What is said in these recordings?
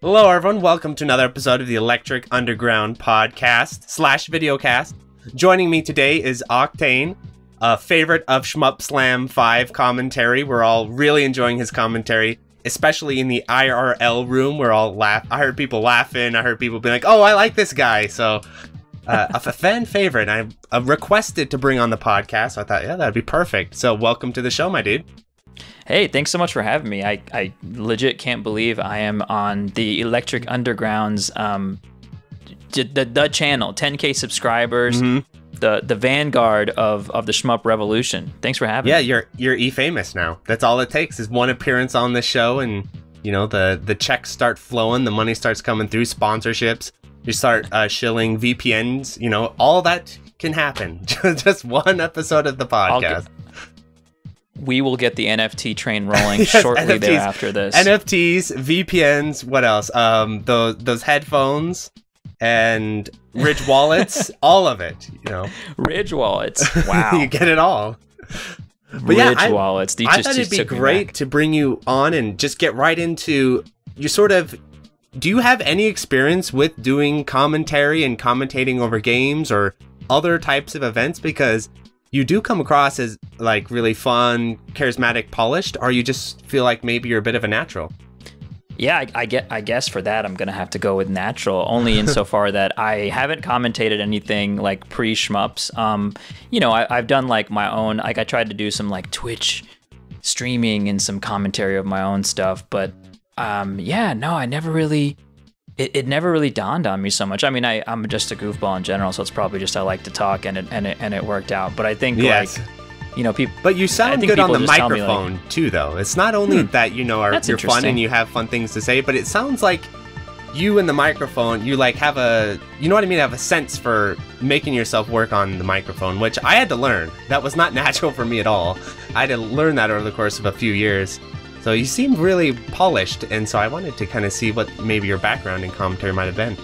Hello everyone, welcome to another episode of the Electric Underground podcast slash videocast. Joining me today is Octane, a favorite of Shmup Slam 5 commentary. We're all really enjoying his commentary, especially in the IRL room. We're all laughing. I heard people laughing. I heard people being like, oh, I like this guy. So a fan favorite. I requested to bring on the podcast. So I thought, yeah, that'd be perfect. So welcome to the show, my dude. Hey, thanks so much for having me. I legit can't believe I am on the Electric Underground's the channel, 10K subscribers, the vanguard of the Shmup Revolution. Thanks for having me. Yeah, you're e-famous now. That's all it takes is one appearance on the show, and you know the checks start flowing, the money starts coming through, sponsorships. You start shilling VPNs. You know all that can happen. Just one episode of the podcast. We will get the NFT train rolling shortly thereafter this. NFTs, VPNs, what else? Those headphones and Ridge wallets, all of it, you know. Ridge wallets. Wow. You get it all. But yeah, I thought it'd be great to bring you on and just get right into your sort of, do you have any experience with doing commentary and commentating over games or other types of events? Because you do come across as like really fun, charismatic, polished, or you just feel like maybe you're a bit of a natural. Yeah, I guess for that I'm gonna have to go with natural, only insofar that I haven't commentated anything like pre-shmups. You know, I've done like my own, like I tried to do some like Twitch streaming and some commentary of my own stuff, but yeah, no, I never really. It never really dawned on me so much. I mean, I'm just a goofball in general, so it's probably just I like to talk, and it worked out. But I think, yes. Like, you know, people. But you sound good on the microphone like, too, though. It's not only that you know you're fun and you have fun things to say, but it sounds like you and the microphone, you like have a, you know what I mean, have a sense for making yourself work on the microphone, which I had to learn. That was not natural for me at all. I had to learn that over the course of a few years. So you seem really polished, and so I wanted to kind of see what maybe your background and commentary might have been.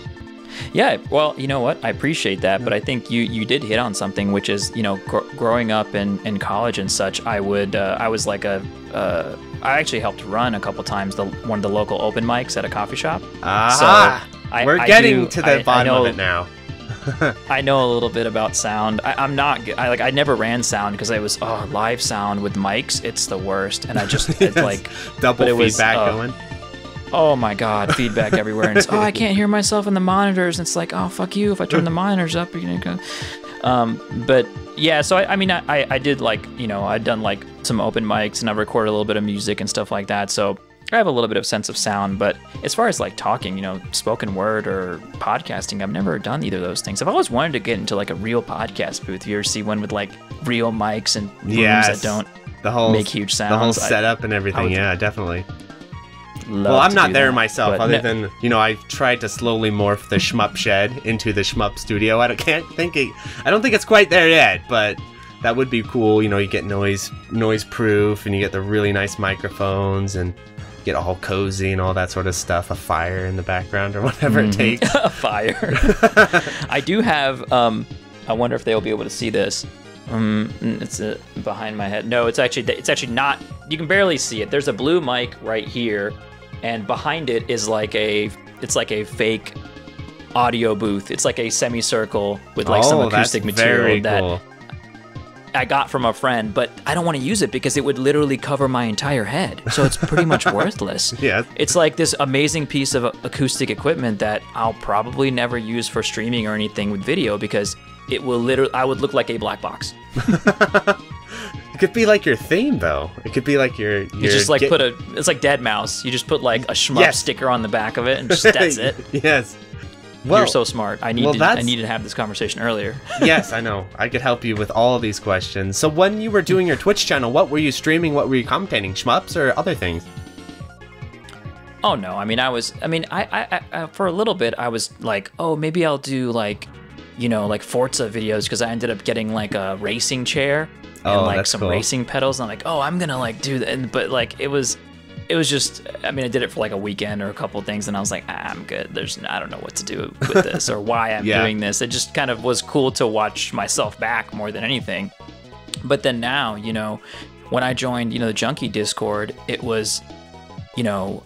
Yeah, well, you know what? I appreciate that, but I think you did hit on something, which is, you know, growing up in college and such, I was like I actually helped run a couple times one of the local open mics at a coffee shop. Ah, so we're getting to the bottom of it now. I know a little bit about sound. I never ran sound because I was live sound with mics. It's the worst, and I just it's like double feedback going. Oh my god, feedback everywhere. And it's, I can't hear myself in the monitors. And it's like fuck you. If I turn the monitors up, you're gonna go. But yeah, so I mean I did like I'd done like some open mics and I've recorded a little bit of music and stuff like that. So. I have a little bit of sense of sound, but as far as like talking, you know, spoken word or podcasting, I've never done either of those things. I've always wanted to get into like a real podcast booth. You ever see one with like real mics and rooms that don't make huge sounds? The whole setup and everything. Yeah, definitely. Well, I'm not there myself, other than, you know, I've tried to slowly morph the Shmup shed into the Shmup studio. I don't think it's quite there yet, but that would be cool. You know, you get noise proof and you get the really nice microphones and get all cozy and all that sort of stuff, a fire in the background or whatever it takes. A fire. I do have, I wonder if they'll be able to see this. It's behind my head. No, it's actually not, you can barely see it. There's a blue mic right here and behind it is like a fake audio booth. It's like a semicircle with like some acoustic material that I got from a friend, but I don't want to use it because it would literally cover my entire head. So it's pretty much worthless. Yeah. It's like this amazing piece of acoustic equipment that I'll probably never use for streaming or anything with video because it will I would look like a black box. It could be like your theme though. It could be like your just like it's like Dead Mouse. You just put like a Shmup sticker on the back of it and just that's it. Yes. Well, you're so smart. I needed to have this conversation earlier. Yes, I know. I could help you with all of these questions. So when you were doing your Twitch channel, what were you streaming? What were you commentating? Shmups or other things? Oh no, I mean I for a little bit I was like, oh, maybe I'll do like, you know, like Forza videos because I ended up getting like a racing chair and like some racing pedals. And I'm like, oh, I'm gonna like do that, but like it was just, I mean, I did it for like a weekend or a couple of things and I was like, I'm good. I don't know what to do with this or why I'm doing this. It just kind of was cool to watch myself back more than anything. But then now, you know, when I joined, you know, the Junkie Discord, it was, you know,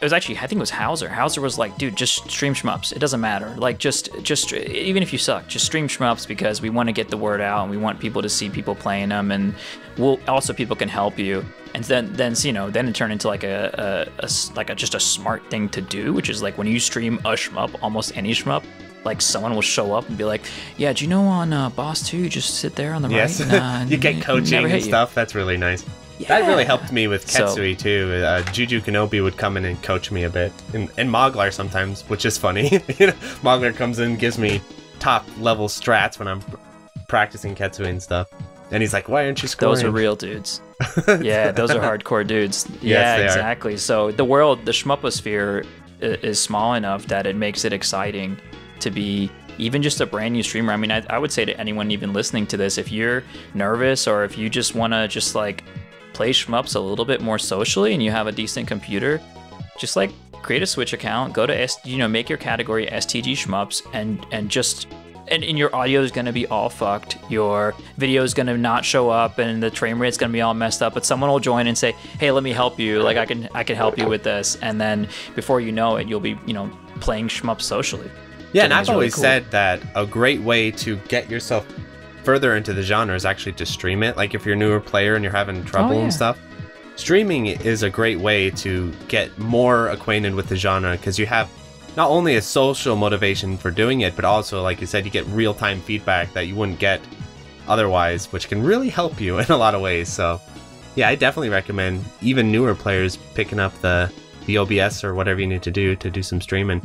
It was actually, I think it was Hauser. Hauser was like, dude, just stream shmups. It doesn't matter. Like, just even if you suck, just stream shmups because we want to get the word out and we want people to see people playing them, and we'll also people can help you. And then you know, then it turned into like a just a smart thing to do, which is like when you stream a shmup, almost any shmup, like someone will show up and be like, yeah, do you know on Boss 2, you just sit there on the right? And, you get coaching and stuff. That's really nice. Yeah. That really helped me with Ketsui, too. Juju Kenobi would come in and coach me a bit. And Moglar sometimes, which is funny. You know, Moglar comes in and gives me top-level strats when I'm practicing Ketsui and stuff. And he's like, why aren't you scoring? Those are real dudes. Yeah, those are hardcore dudes. Yes, yeah, exactly. Are. So the world, the shmuposphere is small enough that it makes it exciting to be... even just a brand new streamer. I mean, I would say to anyone even listening to this, if you're nervous or if you just want to just like play shmups a little bit more socially and you have a decent computer, just like create a Switch account, go to make your category STG shmups, and your audio is going to be all fucked, your video is going to not show up, and the frame rate's going to be all messed up, but someone will join and say, hey, let me help you, like I can help you with this, and then before you know it, you'll be, you know, playing shmups socially. Yeah, and I've always said that a great way to get yourself further into the genre is actually to stream it. Like if you're a newer player and you're having trouble and stuff, streaming is a great way to get more acquainted with the genre, because you have not only a social motivation for doing it, but also, like you said, you get real-time feedback that you wouldn't get otherwise, which can really help you in a lot of ways. So yeah, I definitely recommend even newer players picking up the OBS or whatever you need to do some streaming.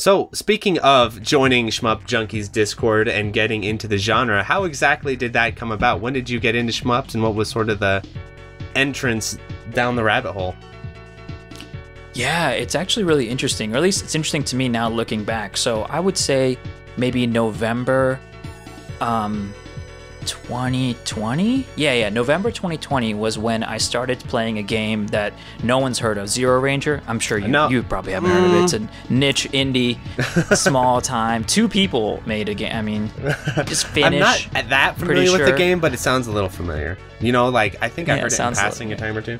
So, speaking of joining Shmup Junkies Discord and getting into the genre, how exactly did that come about? When did you get into shmups, and what was sort of the entrance down the rabbit hole? Yeah, it's actually really interesting, or at least it's interesting to me now looking back. So, I would say maybe November 2020? Yeah, November 2020 was when I started playing a game that no one's heard of, Zero Ranger. I'm sure you probably haven't heard of it. It's a niche indie, small time. Two people made a game. I mean, just Finnish. I'm not that familiar with the game, but it sounds a little familiar. You know, like, I think I heard it in passing a time or two.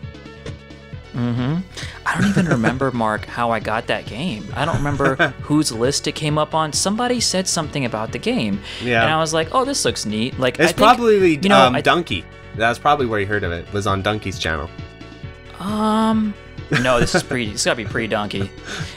Mm-hmm. I don't even remember, Mark, how I got that game. I don't remember whose list it came up on. Somebody said something about the game, and I was like, "Oh, this looks neat." Like, it's probably Dunkey. That's probably where you heard of it. Was on Dunkey's channel. No, this is pre. It's got to be pre Dunkey.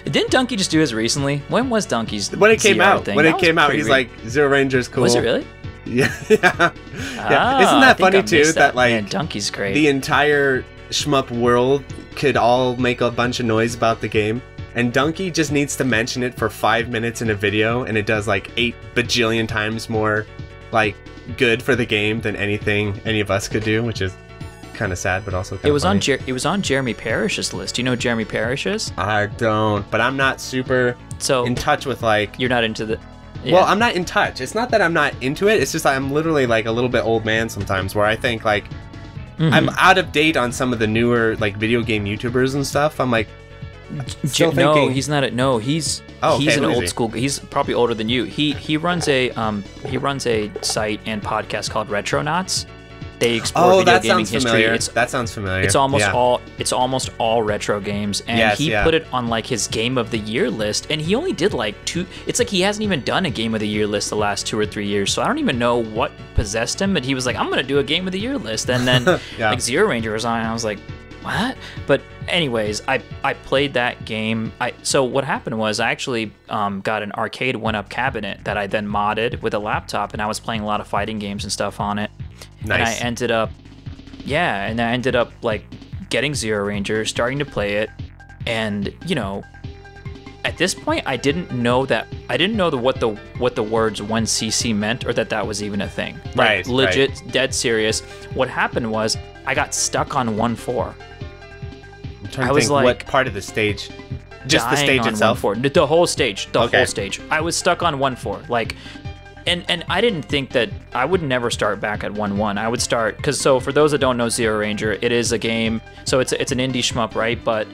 Didn't Dunkey just do his recently? When was Dunkey's? When it came out. When it came out, he's like, "Zero Ranger's cool." Was it really? Yeah. Ah, isn't that funny too? That like, man, Dunkey's great. The entire shmup world could all make a bunch of noise about the game, and Dunkey just needs to mention it for 5 minutes in a video, and it does like 8 bajillion times more like good for the game than anything any of us could do, which is kind of sad, but also kind of funny. It was on Jeremy Parrish's list. Do you know who Jeremy Parrish is? I don't, but I'm not super in touch with, like, you're not into the well, I'm not in touch. It's not that I'm not into it, it's just I'm literally like a little bit old man sometimes, where I think like I'm out of date on some of the newer like video game YouTubers and stuff. I'm like, he's an old school. He's probably older than you. He runs a site and podcast called Retronauts. They explore video gaming history. That sounds familiar. It's almost all retro games, and he put it on like his Game of the Year list, and he only did like two. It's like he hasn't even done a Game of the Year list the last 2 or 3 years. So I don't even know what possessed him, but he was like, I'm gonna do a Game of the Year list, and then like Zero Ranger was on, and I was like, what? But anyways, I played that game. So what happened was I actually got an arcade 1-up cabinet that I then modded with a laptop, and I was playing a lot of fighting games and stuff on it. Nice. And I ended up, like getting Zero Ranger, starting to play it, and you know, at this point, I didn't know what the words 1cc meant, or that was even a thing. Like, legit, dead serious. What happened was I got stuck on 1-4. I'm trying to think, like, what part of the stage? Just the stage itself? 1-4. The whole stage. The whole stage. I was stuck on 1-4. Like. And I didn't think that I would never start back at 1-1. I would start, because for those that don't know Zero Ranger, it is a game, so it's an indie shmup, right? But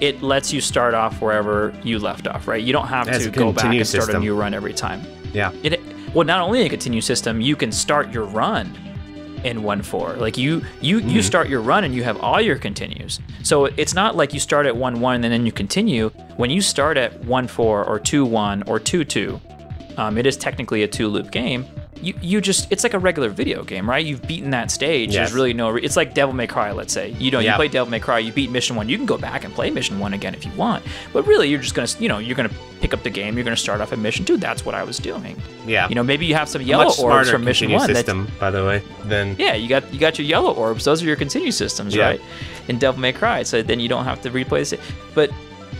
it lets you start off wherever you left off, right? You don't have to go back and start a new run every time. Yeah. Well, not only a continue system, you can start your run in 1-4. Like you start your run and you have all your continues. So it's not like you start at 1-1 and then you continue. When you start at 1-4 or 2-1 or 2-2, it is technically a two-loop game. You just, it's like a regular video game, right? You've beaten that stage. Yes. There's really no, it's like Devil May Cry, let's say. You know, you play Devil May Cry, you beat Mission 1, you can go back and play Mission 1 again if you want. But really, you're just going to, you know, you're going to pick up the game, you're going to start off at Mission 2. That's what I was doing. Yeah. You know, maybe you have some yellow orbs from Mission 1. System, by the way. Then yeah, you got your yellow orbs. Those are your continue systems, right? In Devil May Cry. So then you don't have to replay it. But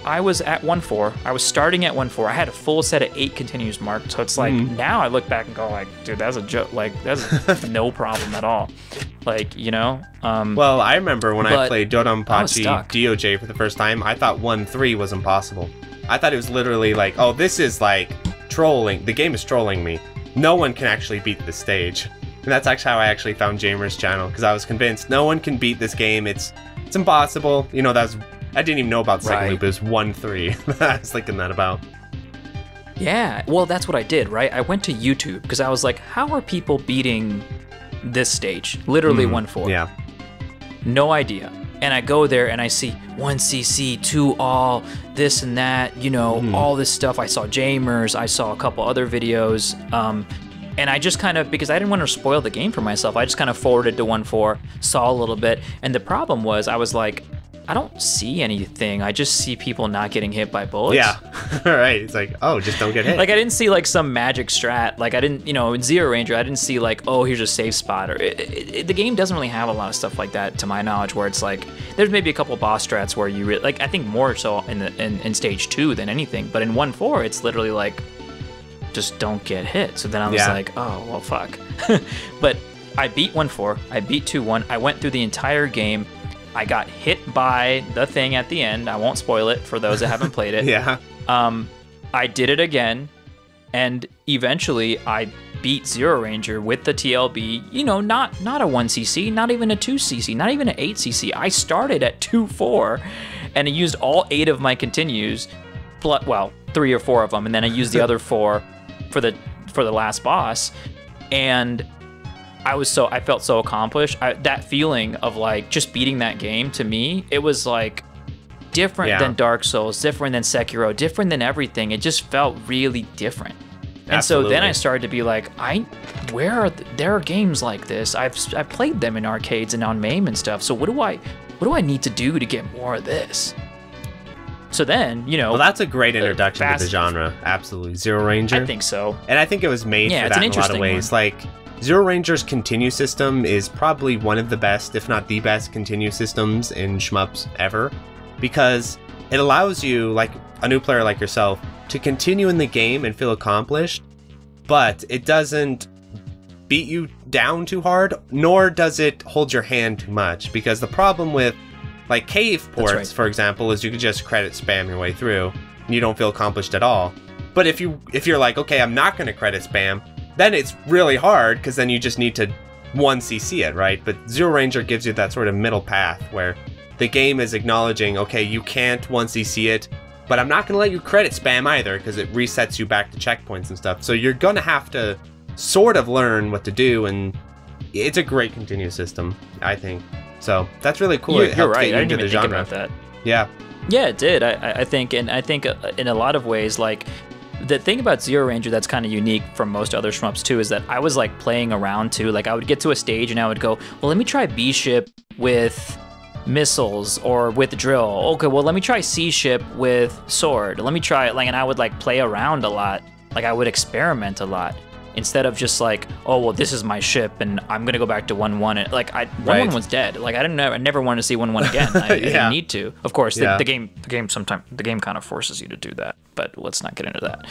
I was at 1-4. I was starting at 1-4. I had a full set of 8 continues marked. So it's like, now I look back and go like, dude, that's a joke. Like, that's no problem at all. Like, you know? Well, I remember when I played Dodonpachi DOJ for the first time, I thought 1-3 was impossible. I thought it was literally like, oh, this is like trolling. The game is trolling me. No one can actually beat this stage. And that's actually how I actually found Jaimers' channel, because I was convinced no one can beat this game. It's impossible. You know, that's... I didn't even know about second loop. It was 1-3. I was thinking that about. Yeah, well, that's what I did, right? I went to YouTube because I was like, how are people beating this stage? Literally 1-4. Yeah. No idea. And I go there and I see 1cc, 2-all, this and that, you know, all this stuff. I saw Jaimers. I saw a couple other videos. And I just kind of, because I didn't want to spoil the game for myself, I just kind of forwarded to 1-4, saw a little bit. And the problem was I was like, I don't see anything. I just see people not getting hit by bullets. Yeah, right. It's like, oh, just don't get hit. Like, I didn't see, like, some magic strat. Like, I didn't, you know, in Zero Ranger, I didn't see, like, oh, here's a safe spot. Or the game doesn't really have a lot of stuff like that, to my knowledge, where it's like, there's maybe a couple boss strats where you really, like, I think more so in Stage 2 than anything. But in 1-4, it's literally like, just don't get hit. So then I was like, oh, well, fuck. But I beat 1-4. I beat 2-1. I went through the entire game. I got hit by the thing at the end. I won't spoil it for those that haven't played it. I did it again, and eventually I beat Zero Ranger with the TLB. You know, not a 1cc, not even a 2cc, not even an 8cc. I started at 2-4, and I used all 8 of my continues, well, 3 or 4 of them, and then I used the other 4 for the last boss, and I felt so accomplished. That feeling of like just beating that game, to me, it was like different than Dark Souls, different than Sekiro, different than everything. It just felt really different. And so then I started to be like, there are games like this. I've played them in arcades and on MAME and stuff. So what do I need to do to get more of this? So then, you know... Well, that's a great introduction to the genre. Absolutely. Zero Ranger. I think so. And I think it was made for that in a lot of ways. One. Like, Zero Ranger's continue system is probably one of the best, if not the best, continue systems in shmups ever, because it allows you, like a new player like yourself, to continue in the game and feel accomplished, but it doesn't beat you down too hard, nor does it hold your hand too much, because the problem with, like, cave ports, for example, is you can just credit spam your way through, and you don't feel accomplished at all. But if you're like, okay, I'm not going to credit spam, then it's really hard, because then you just need to 1cc it, right? But Zero Ranger gives you that sort of middle path where the game is acknowledging, okay, you can't 1cc it, but I'm not going to let you credit spam either, because it resets you back to checkpoints and stuff. So you're going to have to sort of learn what to do, and it's a great continue system, I think. So that's really cool. You're right. I didn't even think about that. Yeah. Yeah, it did. I think, and I think in a lot of ways, like, the thing about Zero Ranger that's kind of unique from most other shmups too is that I was like playing around too. Like, I would get to a stage and I would go, well, let me try B-Ship with missiles or with drill. Okay, well, let me try C-Ship with sword. Let me try it. Like, and I would like play around a lot. Like, I would experiment a lot instead of just like, oh, well, this is my ship and I'm gonna go back to 1-1. And like, 1-1 was dead. Like, I never wanted to see 1-1 again. I didn't need to. Of course, the game kind of forces you to do that. But let's not get into that.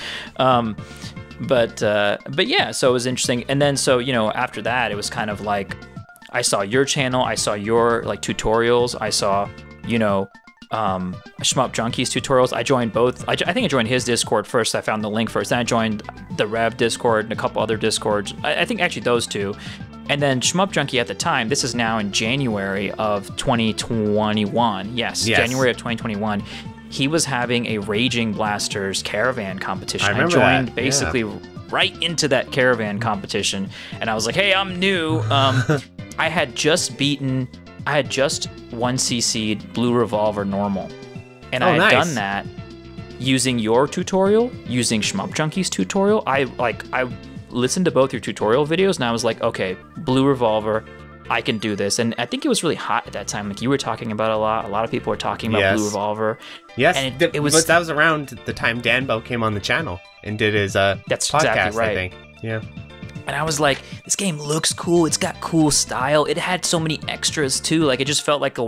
But yeah, so it was interesting. And then, so, you know, after that, it was kind of like, I saw your channel, I saw your like tutorials, I saw, you know, Shmup Junkies tutorials. I joined both. I think I joined his Discord first. I found the link first. Then I joined the Rev Discord and a couple other Discords. I think actually those two. And then Shmup Junkie at the time, this is now in January of 2021. Yes. January of 2021. He was having a Raging Blasters caravan competition. I joined that. Basically right into that caravan competition, and I was like, hey, I'm new. I had just beaten, I had just 1cc'd Blue Revolver normal. And I had done that using your tutorial, using Shmup Junkies' tutorial. I listened to both your tutorial videos and I was like, okay, Blue Revolver, I can do this. And I think it was really hot at that time. Like you were talking about a lot. A lot of people were talking about Blue Revolver. Yes, and it was, but that was around the time Danbo came on the channel and did his that's podcast, exactly right. I think. Yeah. And I was like, this game looks cool. It's got cool style. It had so many extras too. Like it just felt like a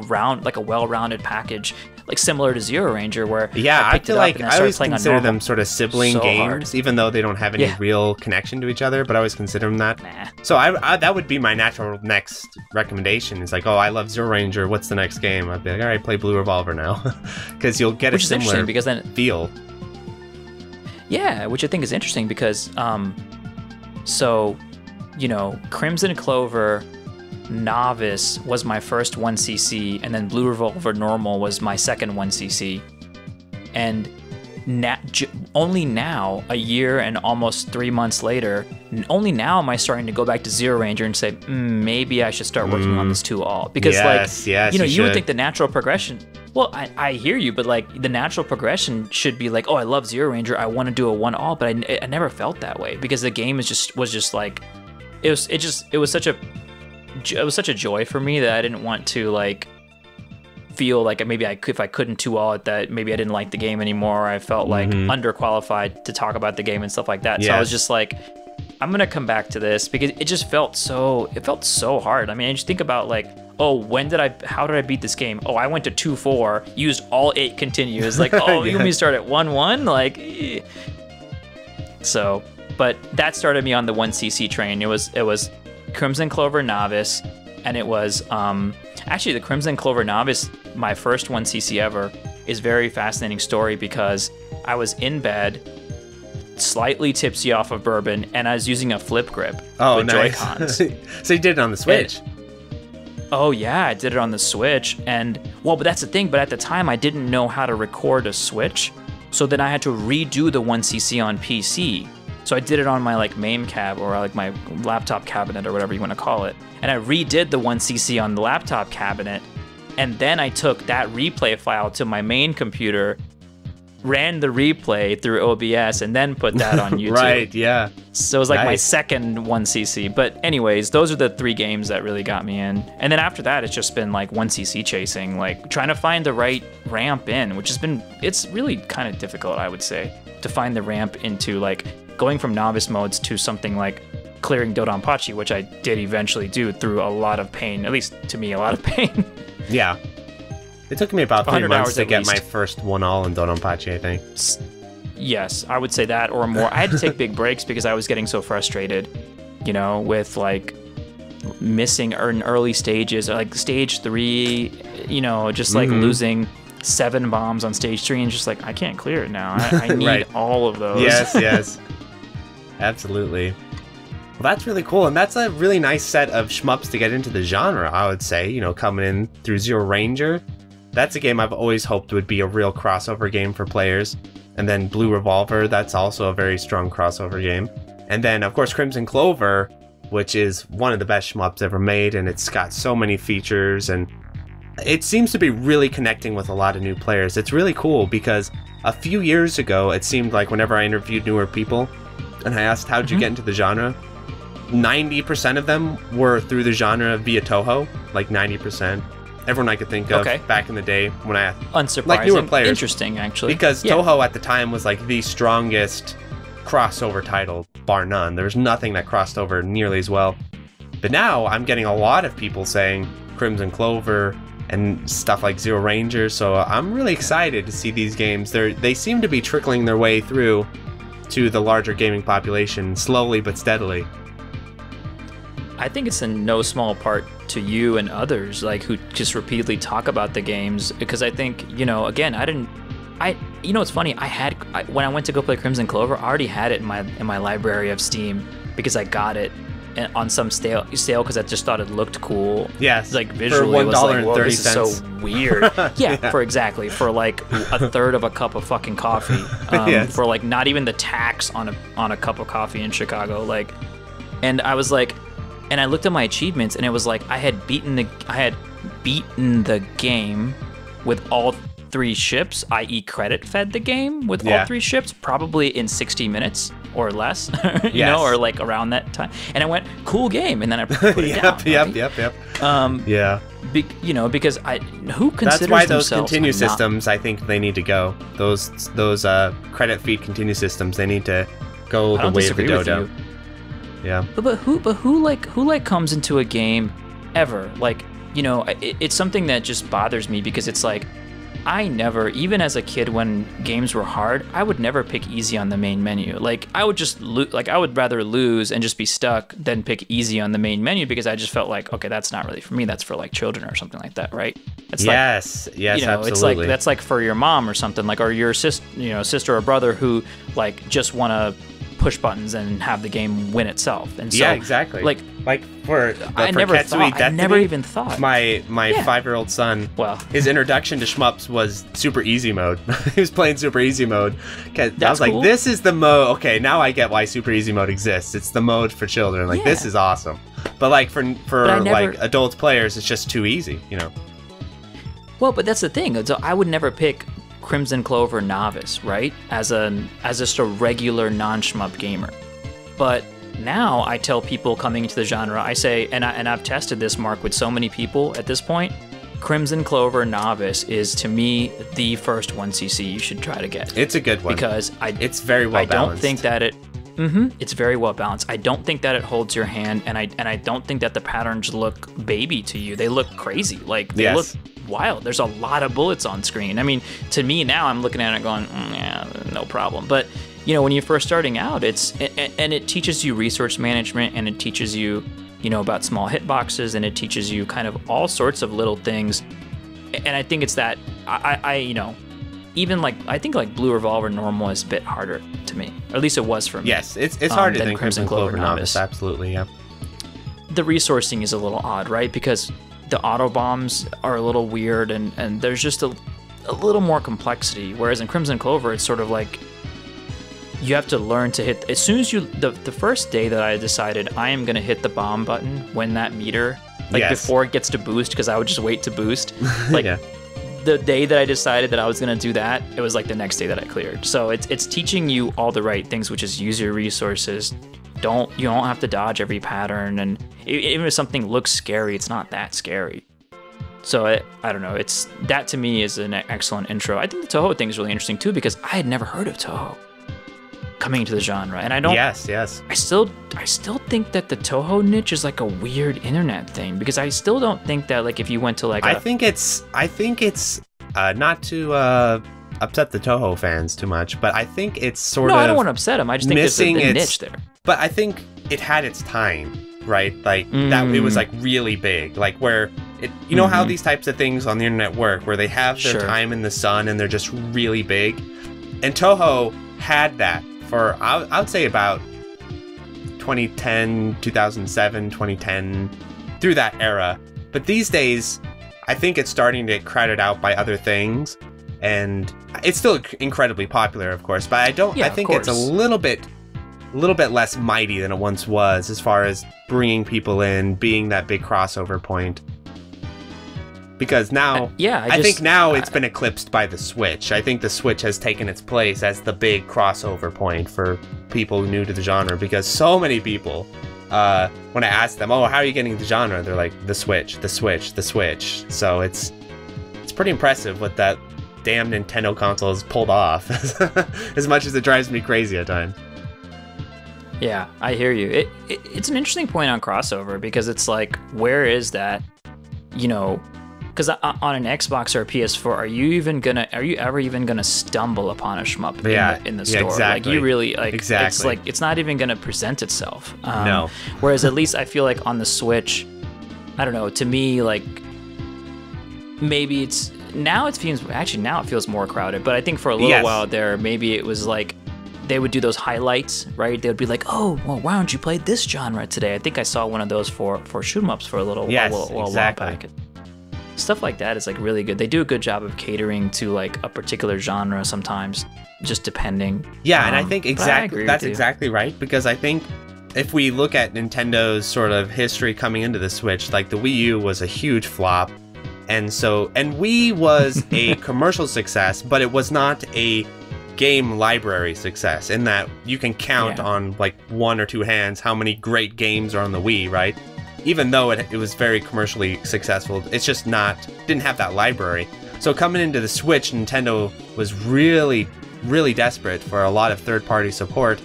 well-rounded package, like similar to Zero Ranger, where I feel like I always consider them sort of sibling games, even though they don't have any real connection to each other. But I always consider them that. Nah. So I that would be my natural next recommendation. It's like, oh, I love Zero Ranger. What's the next game? I'd be like, all right, play Blue Revolver now, because you'll get a similar feel. Yeah, which I think is interesting because. So, you know, Crimzon Clover Novice was my first 1cc, and then Blue Revolver Normal was my second 1cc. And only now, a year and almost 3 months later, only now am I starting to go back to Zero Ranger and say, maybe I should start working on this too all. Because, you know, you would think the natural progression... Well, I hear you, but like the natural progression should be like, oh, I love Zero Ranger, I want to do a 1-all, but I never felt that way because the game is was just like, it was such a joy for me that I didn't want to like feel like maybe if I couldn't 2-all at that, maybe I didn't like the game anymore. Or I felt like underqualified to talk about the game and stuff like that. Yes. So I was just like, I'm gonna come back to this because it just felt so hard. I mean, I just think about like. Oh, how did I beat this game? Oh, I went to 2-4, used all 8 continues. Like, oh, you want me to start at 1-1? Like, eh. So, but that started me on the 1cc train. It was Crimzon Clover Novice, and it was, actually the Crimzon Clover Novice, my first 1cc ever, is very fascinating story because I was in bed, slightly tipsy off of bourbon, and I was using a flip grip with Joy-Cons. So you did it on the Switch. Oh yeah, I did it on the Switch, and well, but that's the thing, but at the time I didn't know how to record a Switch, so then I had to redo the 1cc on PC. So I did it on my like MAME cab or like my laptop cabinet or whatever you want to call it, and I redid the 1cc on the laptop cabinet, and then I took that replay file to my main computer, ran the replay through OBS, and then put that on YouTube. Right, yeah. So it was like my second 1cc. But anyways, those are the 3 games that really got me in. And then after that, it's just been like 1cc chasing, like trying to find the right ramp in, which has been, it's really kind of difficult, I would say, to find the ramp into like going from novice modes to something like clearing Dodonpachi, which I did eventually do through a lot of pain, at least to me, a lot of pain. Yeah. It took me about 3 months to get my first 1-all in Dodonpachi, I think. Yes, I would say that or more. I had to take big breaks because I was getting so frustrated, you know, with like missing early stages, like stage 3, you know, just like losing 7 bombs on stage 3 and just like, I can't clear it now. I need all of those. Yes. Absolutely. Well, that's really cool, and that's a really nice set of shmups to get into the genre, I would say, you know, coming in through Zero Ranger. That's a game I've always hoped would be a real crossover game for players. And then Blue Revolver, that's also a very strong crossover game. And then, of course, Crimzon Clover, which is one of the best shmups ever made, and it's got so many features, and it seems to be really connecting with a lot of new players. It's really cool because a few years ago, it seemed like whenever I interviewed newer people, and I asked, how'd you get into the genre? 90% of them were through the genre via Touhou, like 90%. Everyone I could think of back in the day when I unsurprising, like newer players. Interesting, actually, because Touhou at the time was like the strongest crossover title, bar none. There was nothing that crossed over nearly as well. But now I'm getting a lot of people saying Crimzon Clover and stuff like Zero Ranger. So I'm really excited to see these games. They seem to be trickling their way through to the larger gaming population slowly but steadily. I think it's in no small part to you and others like who just repeatedly talk about the games, because I think, you know, again, you know, it's funny, when I went to go play Crimzon Clover, I already had it in my library of Steam because I got it on some sale because I just thought it looked cool. Yes. Like visually, for $1. It was like, whoa, this is so weird. For like a third of a cup of fucking coffee, for like not even the tax on a cup of coffee in Chicago, like, and I was like. and I looked at my achievements, and it was like I had beaten the game with all three ships, i.e. credit fed the game with all three ships, probably in 60 minutes or less, you know, or like around that time. And I went, cool game, and then I put it down. Yep. You know, because who considers that's why those continue systems, I think they need to go. Those credit feed continue systems, they need to go the way of the dodo. Yeah. But who comes into a game ever? Like, you know, it's something that just bothers me, because it's like, I never, even as a kid when games were hard, I would never pick easy on the main menu. Like, I would just I would rather lose and just be stuck than pick easy on the main menu, because I just felt like, okay, that's not really for me. That's for like children or something like that, right? It's yes, you know, absolutely. It's like that's like for your mom or something, like, or your sister or brother who like just want to push buttons and have the game win itself. And so, yeah, exactly. Like for Ketsui, I never even thought. My 5-year-old son, well, his introduction to shmups was super easy mode. He was playing super easy mode. I was like, cool. This is the mode. Okay, now I get why super easy mode exists. It's the mode for children. Like, this is awesome. But like for adult players, it's just too easy, you know. Well, but that's the thing. So I would never pick Crimzon Clover novice, right? As just a regular non-shmup gamer. But now I tell people coming into the genre, I say, and I've tested this, Mark, with so many people at this point, Crimzon Clover novice is to me the first 1cc you should try to get. It's a good one because it's very well balanced. I don't think that it. It's very well balanced. I don't think that it holds your hand, and I don't think that the patterns look baby to you. They look crazy. Like, they look wild. There's a lot of bullets on screen. I mean, to me now, I'm looking at it going, yeah, no problem. But you know, when you're first starting out, it teaches you resource management, and it teaches you, you know, about small hitboxes, and it teaches you kind of all sorts of little things. And I think it's that I you know, even like I think like Blue Revolver normal is a bit harder to me, or at least it was for me. Yes, it's harder than Crimzon Clover novice. Absolutely, yeah. The resourcing is a little odd, right? Because the auto bombs are a little weird, and there's just a little more complexity. Whereas in Crimzon Clover, it's sort of like you have to learn to hit. As soon as you, the first day that I decided I am gonna hit the bomb button when that meter, like before it gets to boost, because I would just wait to boost. Like the day that I decided that I was gonna do that, it was like the next day that I cleared. So it's teaching you all the right things, which is use your resources. You don't have to dodge every pattern, and even if something looks scary, it's not that scary. So I don't know. It's that to me is an excellent intro. I think the Touhou thing is really interesting too, because I had never heard of Touhou coming into the genre, and I don't. Yes. I still think that the Touhou niche is like a weird internet thing, because I still don't think that like if you went to like. I think it's not to upset the Touhou fans too much, but I think it's sort of. No, I don't want to upset them. I just think there's a niche there. But I think it had its time, right? Like that it was like really big, like where it, you know how these types of things on the internet work, where they have their time in the sun and they're just really big. And Touhou had that for I would say about 2010, 2007, 2010, through that era. But these days, I think it's starting to get crowded out by other things, and it's still incredibly popular, of course. But I don't. Yeah, I think it's a little bit less mighty than it once was, as far as bringing people in, being that big crossover point. Because now, I think now it's been eclipsed by the Switch. I think the Switch has taken its place as the big crossover point for people new to the genre, because so many people, when I ask them, oh, how are you getting into the genre? They're like, the Switch, the Switch, the Switch. So it's pretty impressive what that damn Nintendo console has pulled off, as much as it drives me crazy at times. Yeah, I hear you. It's an interesting point on crossover, because it's like, where is that, you know, because on an Xbox or a PS4, are you ever even gonna stumble upon a shmup in the store? Exactly. Like, you really like it's like it's not even gonna present itself. No. Whereas at least I feel like on the Switch, I don't know. To me, like maybe it's now it feels more crowded, but I think for a little while there, maybe it was like. They would do those highlights, right? They would be like, "Oh, well, why don't you play this genre today?" I think I saw one of those for shoot 'em ups for a little while back. Stuff like that is like really good. They do a good job of catering to like a particular genre sometimes, just depending. Yeah, and I think that's exactly right, because I think if we look at Nintendo's sort of history coming into the Switch, like the Wii U was a huge flop. And so, and Wii was a commercial success, but it was not a game library success in that you can count on like one or two hands how many great games are on the Wii, right? Even though it was very commercially successful, it's just not, didn't have that library. So coming into the Switch, Nintendo was really, really desperate for a lot of third-party support,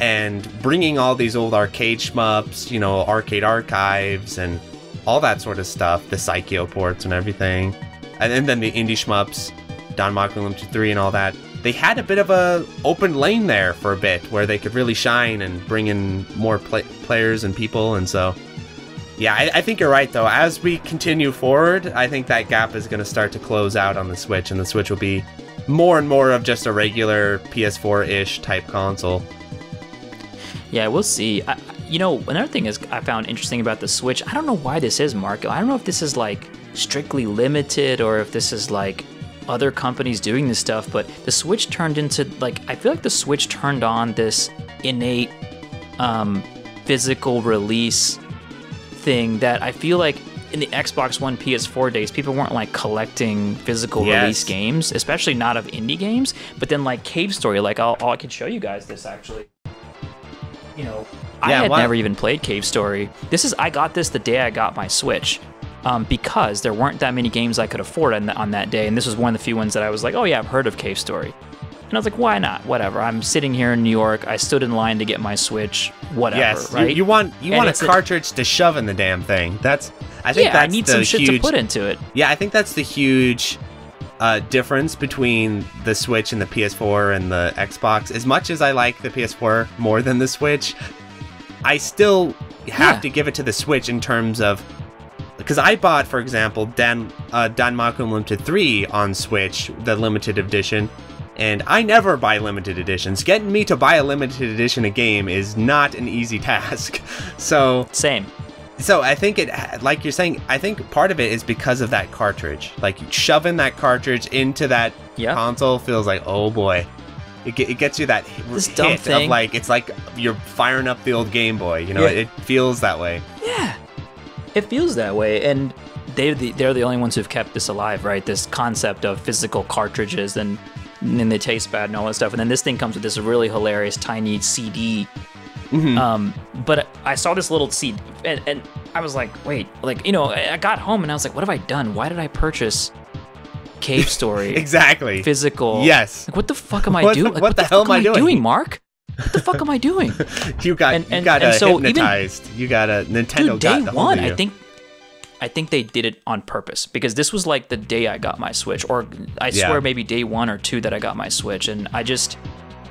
and bringing all these old arcade shmups, you know, arcade archives and all that sort of stuff, the Psykio ports and everything, and then the indie shmups, Danmaku Limited 3 and all that, they had a bit of a open lane there for a bit where they could really shine and bring in more players and people. And so, yeah, I think you're right, though. As we continue forward, I think that gap is going to start to close out on the Switch, and the Switch will be more and more of just a regular PS4-ish type console. Yeah, we'll see. You know, another thing is I found interesting about the Switch, I don't know why this is, Mark. I don't know if this is, like, strictly limited or if this is, like, other companies doing this stuff, but the Switch turned into, like, I feel like the Switch turned on this innate physical release thing that I feel like in the Xbox One PS4 days, people weren't, like, collecting physical release games, especially not of indie games, but then, like, Cave Story, like, I could show you guys this, actually. You know, I had never even played Cave Story. This is, I got this the day I got my Switch. Because there weren't that many games I could afford on that day, and this was one of the few ones that I was like, oh yeah, I've heard of Cave Story. And I was like, why not? Whatever. I'm sitting here in New York. I stood in line to get my Switch. Whatever, yes, right? You want a cartridge to shove in the damn thing. I need some shit to put into it. Yeah, I think that's the huge difference between the Switch and the PS4 and the Xbox. As much as I like the PS4 more than the Switch, I still have to give it to the Switch in terms of... Because I bought, for example, Danmaku Limited 3 on Switch, the limited edition, and I never buy limited editions. Getting me to buy a limited edition a game is not an easy task. So same. So I think it, like you're saying, I think part of it is because of that cartridge. Like shoving that cartridge into that console feels like, oh boy, it gets you that this hit dumb thing. Of like, it's like you're firing up the old Game Boy. You know, it feels that way. Yeah. It feels that way, and they're the only ones who've kept this alive, right? This concept of physical cartridges, and then they taste bad and all that stuff, and then this thing comes with this really hilarious tiny CD. Mm-hmm. But I saw this little CD, and I was like, wait, like, you know, I got home, and I was like, what have I done? Why did I purchase Cave Story? Exactly. Physical. Yes. Like, what the fuck am I doing? Like, what the hell am I doing, Mark? What the fuck am I doing? you got hypnotized. Even, you got a Nintendo. Dude, day got one. You. I think they did it on purpose because this was like the day I got my Switch, or I swear maybe day one or two that I got my Switch, and I just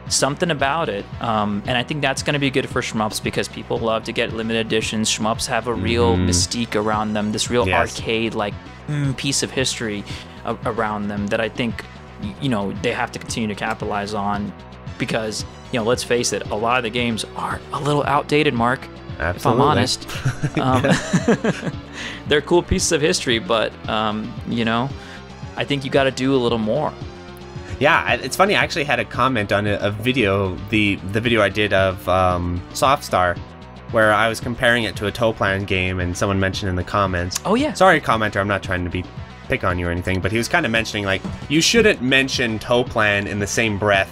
something about it. And I think that's going to be good for shmups because people love to get limited editions. Shmups have a real mystique around them, this real arcade like piece of history around them that I think you know they have to continue to capitalize on because. You know, let's face it, a lot of the games are a little outdated, Mark, if I'm honest. They're cool pieces of history, but, you know, I think you got to do a little more. Yeah, it's funny. I actually had a comment on a video, the video I did of Softstar, where I was comparing it to a Toaplan game, and someone mentioned in the comments. Oh, yeah. Sorry, commenter, I'm not trying to pick on you or anything, but he was kind of mentioning, like, you shouldn't mention Toaplan in the same breath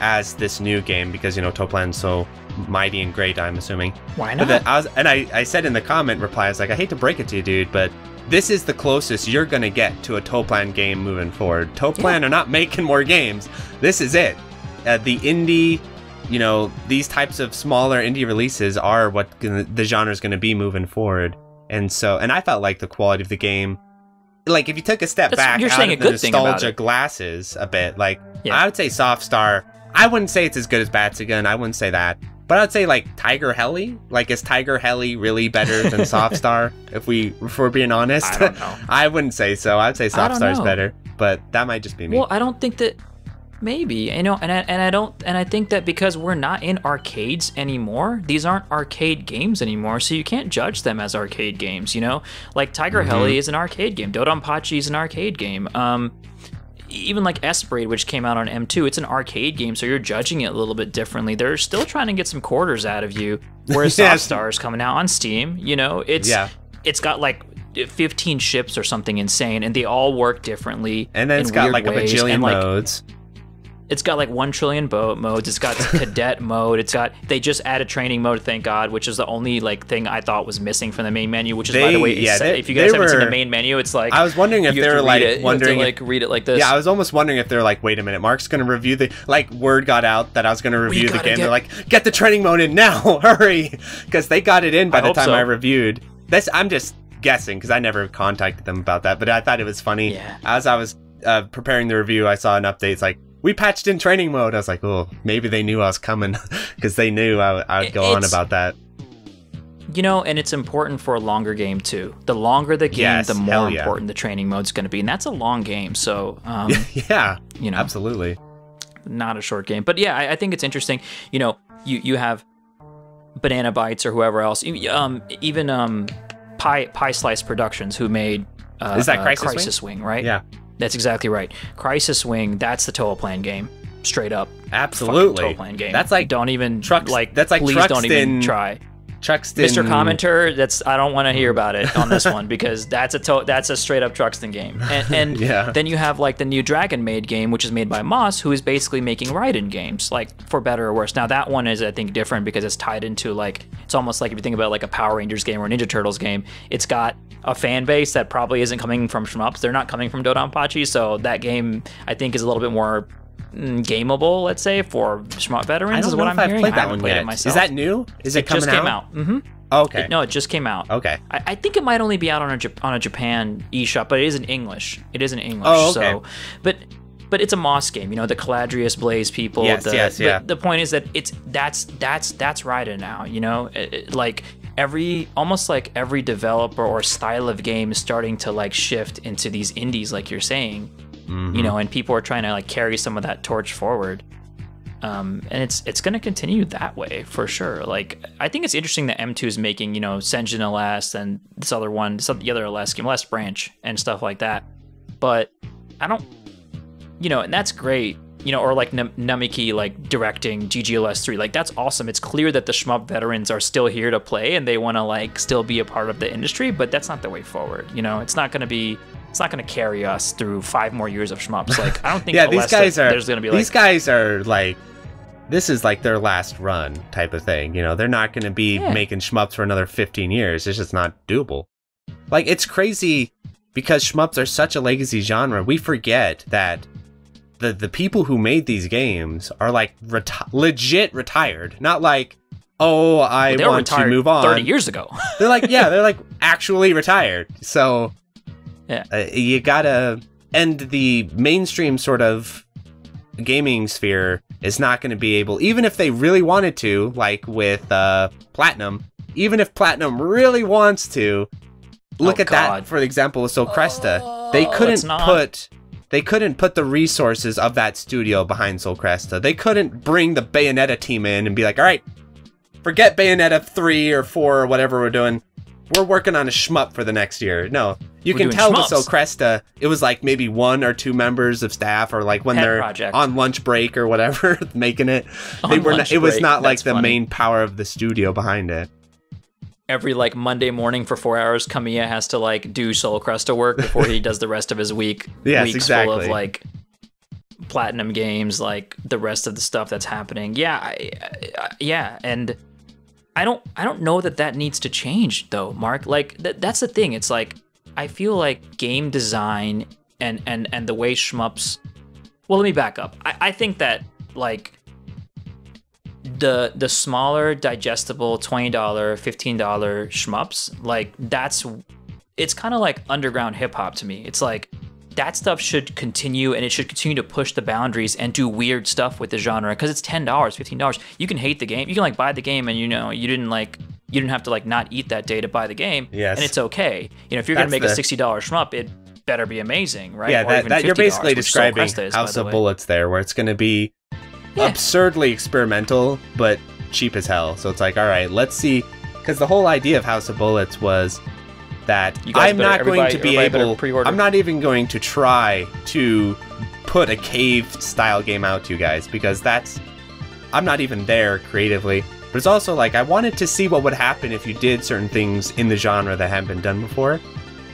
as this new game because you know Toaplan's so mighty and great. I'm assuming why not? But I said in the comment reply, I was like, I hate to break it to you, dude, but this is the closest you're gonna get to a Toaplan game moving forward. Toaplan are not making more games. This is it. The indie, you know, these types of smaller indie releases are what the genre is gonna be moving forward. And so, and I felt like the quality of the game. Like if you took a step back, you're saying a good thing about it. Nostalgia glasses a bit. Like I would say Softstar. I wouldn't say it's as good as Batsugun. I wouldn't say that. But I'd say like Tiger Heli. Like is Tiger Heli really better than Softstar? If we're being honest, I don't know. I wouldn't say so. I'd say Softstar's better. But that might just be me. Well, I don't think that. Maybe you know, and I think that because we're not in arcades anymore, these aren't arcade games anymore, so you can't judge them as arcade games. You know, like Tiger Heli is an arcade game. Dodonpachi is an arcade game. even like Esprade, which came out on M2, it's an arcade game, so you're judging it a little bit differently. They're still trying to get some quarters out of you, whereas yeah. Softstar is coming out on Steam. You know, it's yeah. it's got like 15 ships or something insane, and they all work differently. And then it's got like a bajillion modes. It's got like 1 trillion boat modes. It's got cadet mode. It's got, they just added training mode, thank God, which is the only like thing I thought was missing from the main menu, which is, by the way, yeah, if you guys haven't seen the main menu, it's like, I was wondering if they were like wondering like read it like this. Yeah, I was almost wondering if they're like, wait a minute, Mark's gonna review the, like, word got out that I was gonna review the game. They're like, get the training mode in now, hurry, because they got it in by the time I reviewed. That's, I'm just guessing because I never contacted them about that, but I thought it was funny. Yeah. As I was preparing the review, I saw an update. It's like, we patched in training mode. I was like, oh, maybe they knew I was coming because they knew I would go on about that. You know, and it's important for a longer game, too. The longer the game, the more important the training mode's going to be. And that's a long game. So, yeah, you know, absolutely. Not a short game. But yeah, I think it's interesting. You know, you have Banana Bites or whoever else, even Pie Slice Productions, who made is that Crisis Wing, right? Yeah. That's exactly right. Crisis Wing, that's the Toaplan game, straight up. Absolutely. Toaplan game. That's like, don't even like, that's like, please Truxton, don't even try. Truxton, Mr. Commenter, that's, I don't want to hear about it on this one, because that's a straight up Truxton game. And yeah. Then you have like the new Dragon Maid game, which is made by Moss, who is basically making Raiden games, like, for better or worse. Now that one is, I think, different because it's tied into, like, it's almost like if you think about like a Power Rangers game or a Ninja Turtles game, it's got a fan base that probably isn't coming from shmups. They're not coming from Dodonpachi, so that game, I think, is a little bit more gameable, let's say, for shmup veterans, is what I'm hearing. I haven't played it myself. Is that new? Is it coming out? It just came out. Mm-hmm. Oh, okay. No, it just came out. Okay. I think it might only be out on a Japan eShop, but it is in English. It is in English. Oh, okay. So, but it's a Moss game, you know, the Caladrius Blaze people. Yes, yes, the point is that that's Raiden now, you know, like. Almost like every developer or style of game is starting to like shift into these indies, like you're saying, mm-hmm. you know, and people are trying to like carry some of that torch forward. And it's going to continue that way for sure. Like, I think it's interesting that M2 is making, you know, Senjin LS and this other one, the other LS game, Last Branch and stuff like that. But I don't, you know, and that's great. You know, or like Namiki, like directing GGLS3, like that's awesome. It's clear that the shmup veterans are still here to play and they want to like still be a part of the industry, but that's not the way forward. You know, it's not gonna carry us through 5 more years of shmups. Like, I don't think. Yeah, these guys are. There's gonna be like, these guys are like, this is like their last run type of thing. You know, they're not gonna be making shmups for another 15 years. It's just not doable. Like, it's crazy because shmups are such a legacy genre. We forget that. The people who made these games are like legit retired, not like, oh, I want to move on. 30 years ago. They're like, yeah, they're like actually retired. So yeah, you gotta, and the mainstream sort of gaming sphere is not going to be able, even if they really wanted to, like with Platinum, even if Platinum really wants to, look at that, for example, with Sol Cresta, they couldn't put the resources of that studio behind Sol Cresta. They couldn't bring the Bayonetta team in and be like, all right, forget Bayonetta 3 or 4 or whatever we're doing. We're working on a shmup for the next year. No, you can tell with Sol Cresta, it was like maybe 1 or 2 members of staff, or like when they're on lunch break or whatever, making it. They were not, it was not like the main power of the studio behind it. Every like Monday morning for 4 hours, Kamiya has to like do Sol Cresta work before he does the rest of his week. Weeks full of like Platinum games, like the rest of the stuff that's happening. Yeah, yeah, and I don't know that that needs to change though, Mark. Like that's the thing. It's like I feel like game design and the way shmups. Well, let me back up. I think that like. The smaller digestible $20, $15 shmups, like that's, it's kind of like underground hip hop to me. It's like that stuff should continue, and it should continue to push the boundaries and do weird stuff with the genre, because it's $10, $15. You can hate the game. You can like buy the game, and you know, you didn't have to like not eat that day to buy the game. Yes. And it's okay. You know, if you're going to make a $60 shmup, it better be amazing, right? Yeah, or that, even $50, you're basically describing House of Bullets there, where it's going to be absurdly experimental but cheap as hell. So it's like, all right, let's see, because the whole idea of House of Bullets was that I'm not going to be able... I'm not even going to try to put a cave-style game out to you guys, because that's... I'm not even there creatively. But it's also like, I wanted to see what would happen if you did certain things in the genre that hadn't been done before.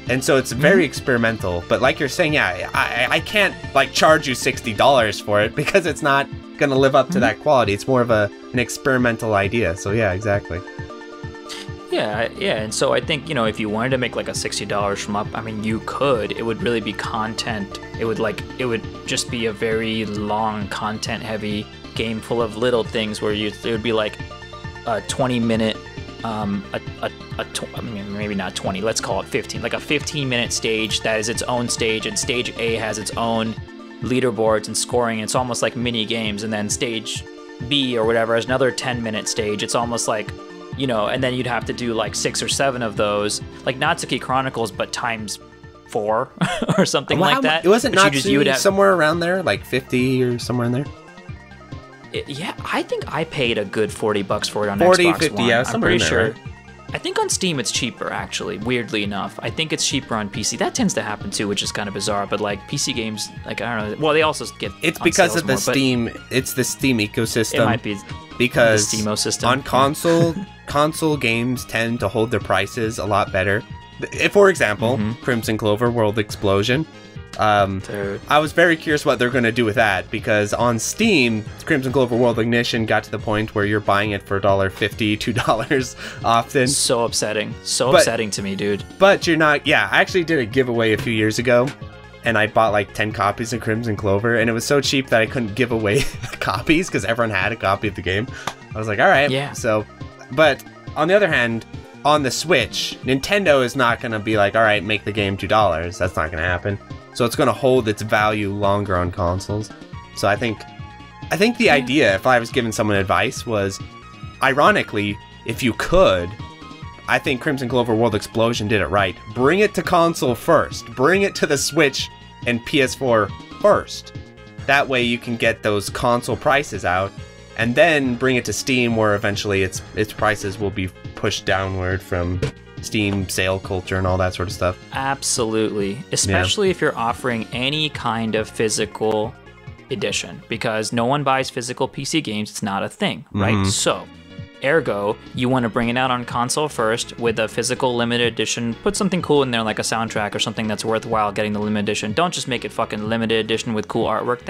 And so it's very experimental. But like you're saying, yeah, I can't like charge you $60 for it because it's not going to live up to that quality. It's more of an experimental idea. So yeah, exactly. Yeah, yeah. And so I think, you know, if you wanted to make like a $60 shmup, I mean, you could. It would really be content. It would just be a very long, content-heavy game full of little things where you it would be like a 20-minute. I mean, maybe not 20, let's call it 15, like a 15-minute stage that is its own stage, and stage A has its own leaderboards and scoring. It's almost like mini games. And then stage B or whatever has another 10-minute stage. It's almost like, you know, and then you'd have to do like 6 or 7 of those, like Natsuki Chronicles, but times 4 or something like that. It wasn't Natsuki, you would have, somewhere around there, like 50 or somewhere in there. Yeah, I think I paid a good $40 for it on Xbox 50, One. Yeah, I'm pretty sure. Right? I think on Steam it's cheaper, actually, weirdly enough. I think it's cheaper on PC. That tends to happen too, which is kind of bizarre, but like PC games, like, I don't know. Well, they also get it's because of the Steam, it's the Steam ecosystem. It might be because the Steam-o-system. On console, console games tend to hold their prices a lot better. If, for example, Crimzon Clover World Explosion, I was very curious what they're going to do with that, because on Steam, Crimzon Clover World Ignition got to the point where you're buying it for $1.50, $2 often. So upsetting. So upsetting to me, dude. But you're not... Yeah, I actually did a giveaway a few years ago, and I bought like 10 copies of Crimzon Clover, and it was so cheap that I couldn't give away copies because everyone had a copy of the game. I was like, all right. Yeah. So, but on the other hand, on the Switch, Nintendo is not going to be like, all right, make the game $2. That's not going to happen. So it's going to hold its value longer on consoles. So I think the idea, if I was giving someone advice, was, ironically, if you could, I think Crimzon Clover World Explosion did it right. Bring it to console first. Bring it to the Switch and PS4 first. That way you can get those console prices out, and then bring it to Steam, where eventually its prices will be pushed downward from Steam sale culture and all that sort of stuff. Absolutely. Especially if you're offering any kind of physical edition, because no one buys physical PC games. It's not a thing, right? So, ergo, you want to bring it out on console first with a physical limited edition. Put something cool in there, like a soundtrack or something that's worthwhile getting the limited edition. Don't just make it fucking limited edition with cool artwork.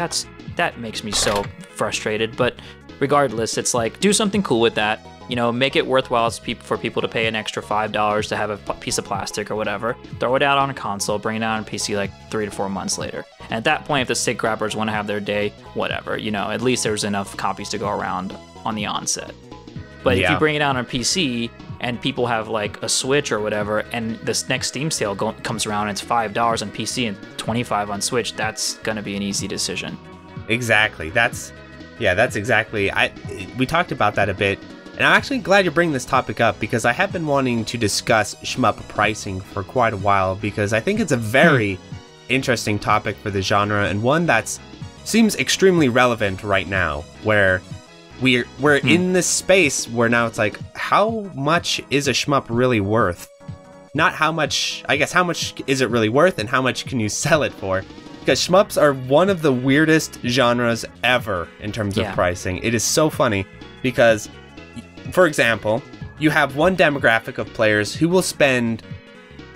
That makes me so frustrated. But regardless, it's like, do something cool with that. You know, make it worthwhile for people to pay an extra $5 to have a piece of plastic or whatever. Throw it out on a console, bring it out on PC like 3 to 4 months later. And at that point, if the stick grabbers want to have their day, whatever, you know, at least there's enough copies to go around on the onset. But if you bring it out on a PC and people have like a Switch or whatever, and this next Steam sale comes around, it's $5 on PC and $25 on Switch, that's going to be an easy decision. Exactly. That's exactly. We talked about that a bit. And I'm actually glad you're bringing this topic up, because I have been wanting to discuss shmup pricing for quite a while, because I think it's a very interesting topic for the genre, and one that seems extremely relevant right now, where we're in this space where now it's like, how much is a shmup really worth? Not how much, I guess, how much is it really worth, and how much can you sell it for? Because shmups are one of the weirdest genres ever in terms of pricing. It is so funny, because... For example, you have one demographic of players who will spend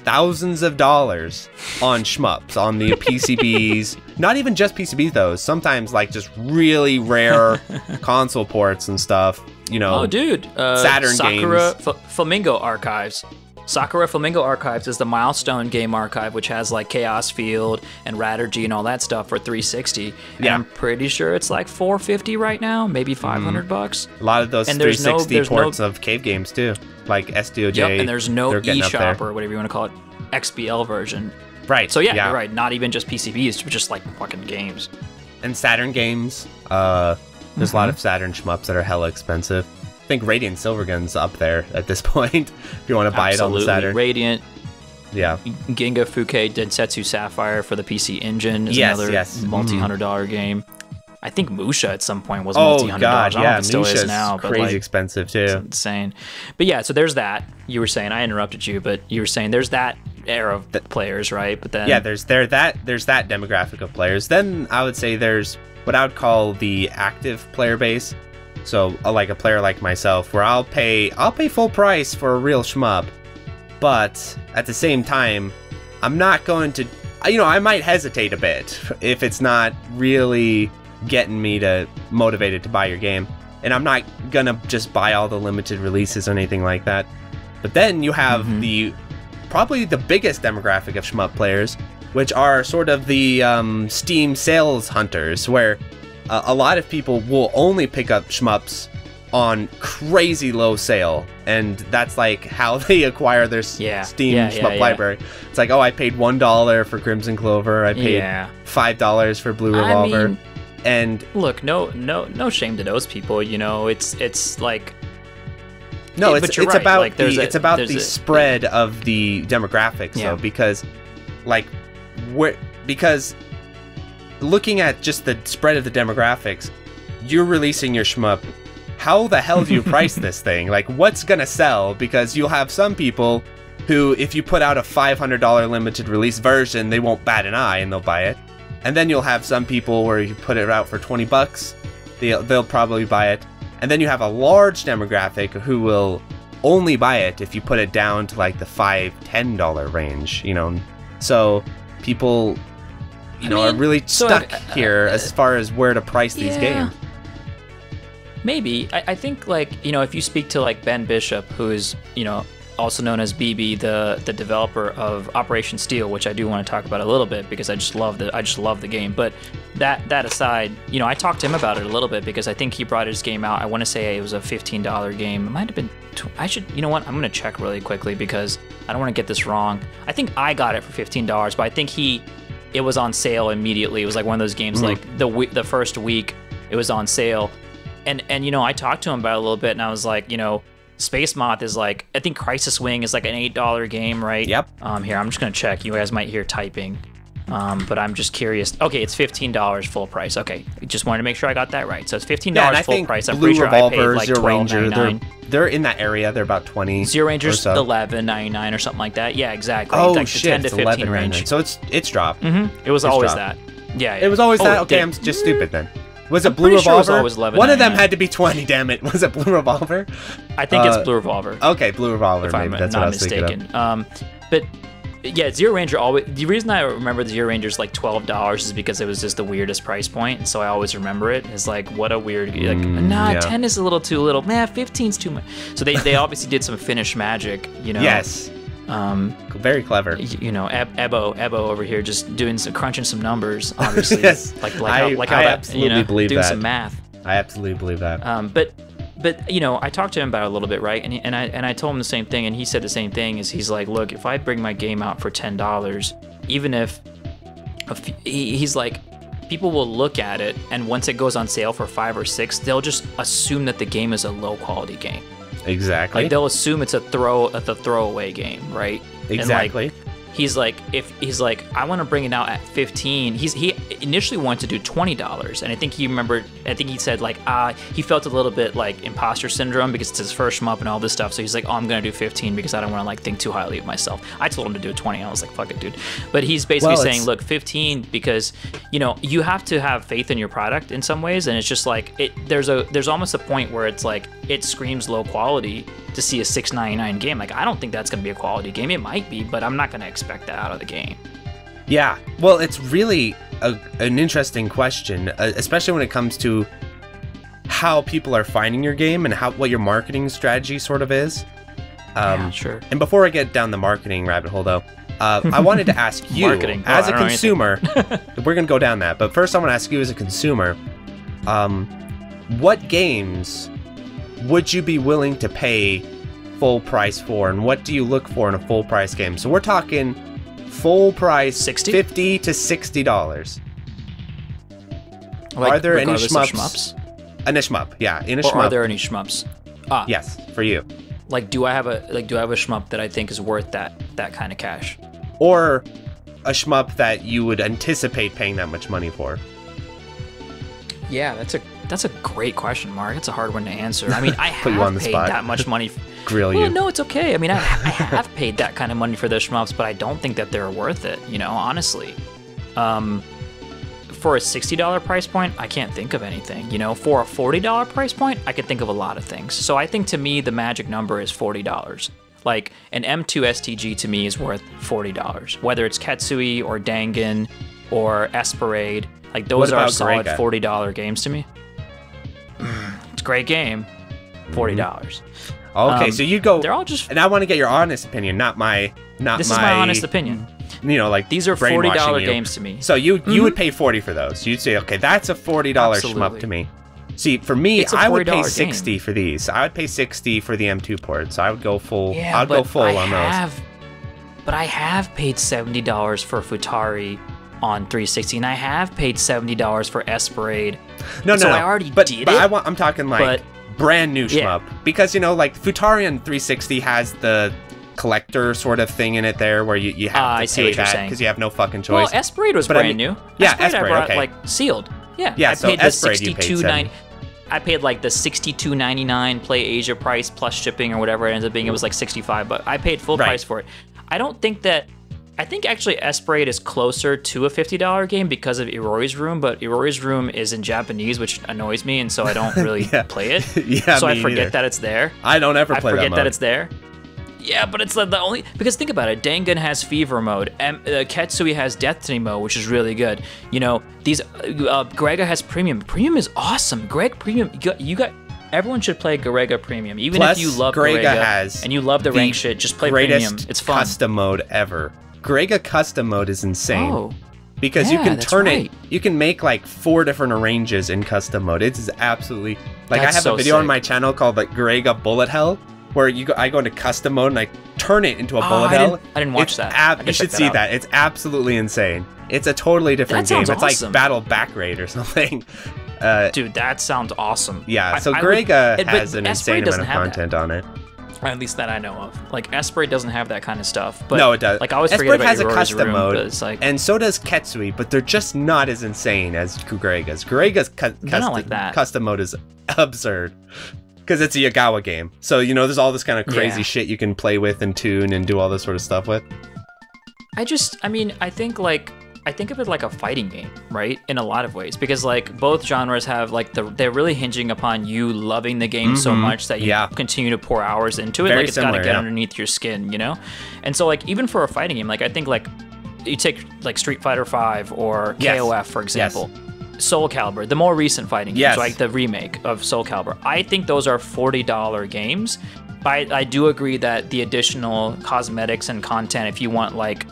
thousands of dollars on shmups, on the PCBs. Not even just PCBs, though. Sometimes, like, just really rare console ports and stuff. You know, Saturn Sakura games. Flamingo Archives. Sakura Flamingo Archives is the Milestone game archive, which has like Chaos Field and Rattergy and all that stuff for 360. And I'm pretty sure it's like 450 right now, maybe 500 bucks. A lot of those and 360 ports of cave games too, like SDOJ. Yep, and there's no eShop or whatever you want to call it, XBL version. Right. So yeah, you're right. Not even just PCBs, but just like fucking games. And Saturn games. There's a lot of Saturn shmups that are hella expensive. I think Radiant Silvergun's up there at this point. If you want to buy it on Saturn, Radiant. Yeah. Ginga Fuke Densetsu Sapphire for the PC Engine is another multi-$100 game. I think Musha at some point was multi-$100. God, yeah, Musha's still is now, but crazy expensive too. It's insane. But yeah, so there's that. You were saying, I interrupted you, but you were saying there's that era of players, right? But then yeah, there's that demographic of players. Then I would say there's what I would call the active player base. So like a player like myself, where I'll pay full price for a real shmup, but at the same time, I'm not going to, you know, I might hesitate a bit if it's not really getting me to motivated to buy your game. And I'm not gonna just buy all the limited releases or anything like that. But then you have the probably the biggest demographic of shmup players, which are sort of the Steam sales hunters, where a lot of people will only pick up shmups on crazy low sale, and that's like how they acquire their Steam shmup library. It's like, oh, I paid $1 for Crimzon Clover, I paid $5 for Blue Revolver. I mean, and look, no shame to those people, you know, it's like no, it's right. About like, it's about the spread of the demographics though, because like because looking at just the spread of the demographics, you're releasing your shmup. How the hell do you price this thing? Like, what's gonna sell? Because you'll have some people who, if you put out a $500 limited release version, they won't bat an eye and they'll buy it. And then you'll have some people where you put it out for 20 bucks, they'll probably buy it. And then you have a large demographic who will only buy it if you put it down to like the $5-$10 range, you know? So people, you know, are really stuck here as far as where to price these games. Maybe. I think, like, you know, if you speak to, like, Ben Bishop, who is, you know, also known as BB, the developer of Operation Steel, which I do want to talk about a little bit because I just love the game. But that aside, you know, I talked to him about it a little bit because I think he brought his game out. I want to say it was a $15 game. It might have been. I should. You know what? I'm gonna check really quickly because I don't want to get this wrong. I think I got it for $15, but I think it was on sale immediately. It was like one of those games, like the first week it was on sale. And you know, I talked to him about it a little bit, and I was like, you know, Space Moth is like, I think Crisis Wing is like an $8 game, right? Yep. Here, I'm just gonna check. You guys might hear typing, but I'm just curious. Okay, it's $15 full price. Okay, just wanted to make sure I got that right. So it's $15 full price. I'm pretty sure I paid like $12.99. They're in that area. They're about 20. Zero Ranger's so. $11.99 or something like that. Yeah, exactly. Oh, like shit, the 10 to 15 range. So it's dropped. It was always dropped. That. Yeah. It was always that. Okay, I'm just stupid then. Was it Blue Revolver? Sure it was one of them had to be 20, damn it. Was it Blue Revolver? I think it's Blue Revolver. Okay, Blue Revolver, if maybe. That's not what I was mistaken. But yeah, Zero Ranger always. The reason I remember the Zero Ranger's like $12 is because it was just the weirdest price point. So I always remember it. It's like, what a weird. Like, nah, 10 is a little too little. Nah, 15's too much. So they obviously did some Finnish magic, you know? Yes. Very clever. You know, Ebo over here just doing some crunching some numbers, obviously. Yes. Like how I that, absolutely you know, believe doing that. Some math. I absolutely believe that. But you know, I talked to him about it a little bit, right? And I told him the same thing, and he said the same thing. Is he's like, look, if I bring my game out for $10, even if he's like, people will look at it, and once it goes on sale for $5 or $6, they'll just assume that the game is a low quality game. Exactly. Like they'll assume it's a throwaway game, right? Exactly. And like, he's like, I want to bring it out at 15. He initially wanted to do $20, and I think he remembered. I think he said like, he felt a little bit like imposter syndrome because it's his first shmup and all this stuff. So he's like, oh, I'm gonna do 15 because I don't want to like think too highly of myself. I told him to do 20. I was like, fuck it, dude. But he's basically saying, look, 15 because you know you have to have faith in your product in some ways, and it's just like there's almost a point where it's like. It screams low quality to see a $6.99 game. Like, I don't think that's going to be a quality game. It might be, but I'm not going to expect that out of the game. Yeah, well, it's really an interesting question, especially when it comes to how people are finding your game and what your marketing strategy sort of is. Yeah, sure. And before I get down the marketing rabbit hole, though, I wanted to ask you, as a consumer, we're going to go down that, but first I want to ask you as a consumer, what games would you be willing to pay full price for, and what do you look for in a full price game? So we're talking full price, $50 to $60. Like, are there any shmups? An shmup, yeah, in a shmup. Are there any shmups? Yes, for you. Like, do I have a shmup that I think is worth that kind of cash, or a shmup that you would anticipate paying that much money for? Yeah, that's a great question, Mark. It's a hard one to answer. I mean, I have paid that much money. Grill you. Well, no, it's okay. I mean, I have paid that kind of money for those shmups, but I don't think that they're worth it, you know, honestly. For a $60 price point, I can't think of anything. You know, for a $40 price point, I could think of a lot of things. So I think to me, the magic number is $40. Like, an M2 STG to me is worth $40. Whether it's Ketsui or Dangan or Esprade, like those are solid Garegga? $40 games to me. It's a great game. $40. Okay, so you go. They're all just. And I want to get your honest opinion, not my. This is my honest opinion. You know, like, these are $40 games to me. So you would pay $40 for those. You'd say, okay, that's a $40 shmup to me. See, for me, I would pay $60 for these. I would pay $60 for the M2 port. So I would go full. Yeah, I'd go full on those. But I have paid $70 for Futari on 360, and I have paid $70 for Esprade. No, I already did it. But I'm talking like brand new shmup, because, you know, like Futari on 360 has the collector sort of thing in it there, where you have to pay that because you have no fucking choice. Well, Esprade was brand new. Yeah, Esprade I brought, like, sealed. Yeah, I so paid Esprade, the $62.90. I paid like the $62.99 Play Asia price plus shipping or whatever it ends up being. It was like $65, but I paid full price for it. I don't think that. I think actually Esprade is closer to a $50 game because of Irori's Room, but Irori's Room is in Japanese, which annoys me, and so I don't really play it. Yeah, so I forget either. That it's there. I don't ever play that. I forget that it's there. Yeah, but it's like the only, because think about it. Dangan has Fever Mode. Ketsui has Death Temo, which is really good. You know, these Garegga has Premium. Premium is awesome. Premium, you got everyone should play Garegga Premium, even if you love Garegga and you love the rank shit. Just play Premium. It's fun. Custom mode ever. Garegga custom mode is insane because you can turn it. You can make like 4 different arranges in custom mode. It is absolutely like I have a video on my channel called like Garegga Bullet Hell, where I go into custom mode and I turn it into a bullet hell. I didn't watch that. You should see that. It's absolutely insane. It's a totally different game. It's like Battle Garegga or something. Dude, that sounds awesome. Yeah. So Garegga has an insane amount of content on it. At least that I know of. Like, Esprade doesn't have that kind of stuff. But, no, it does. Like, I always forget about Esprade has a custom mode, like, and so does Ketsui, but they're just not as insane as Garegga's. Garegga's custom mode is absurd because it's a Yagawa game. So, you know, there's all this kind of crazy shit you can play with and tune and do all this sort of stuff with. I think, like, I think of it like a fighting game, right? In a lot of ways, because like both genres have like they're really hinging upon you loving the game so much that you continue to pour hours into it. Like, it's got to get underneath your skin, you know? And so like even for a fighting game, like I think like you take like Street Fighter V or KOF, for example, Soul Calibur, the more recent fighting games, like the remake of Soul Calibur. I think those are $40 games. I do agree that the additional cosmetics and content, if you want like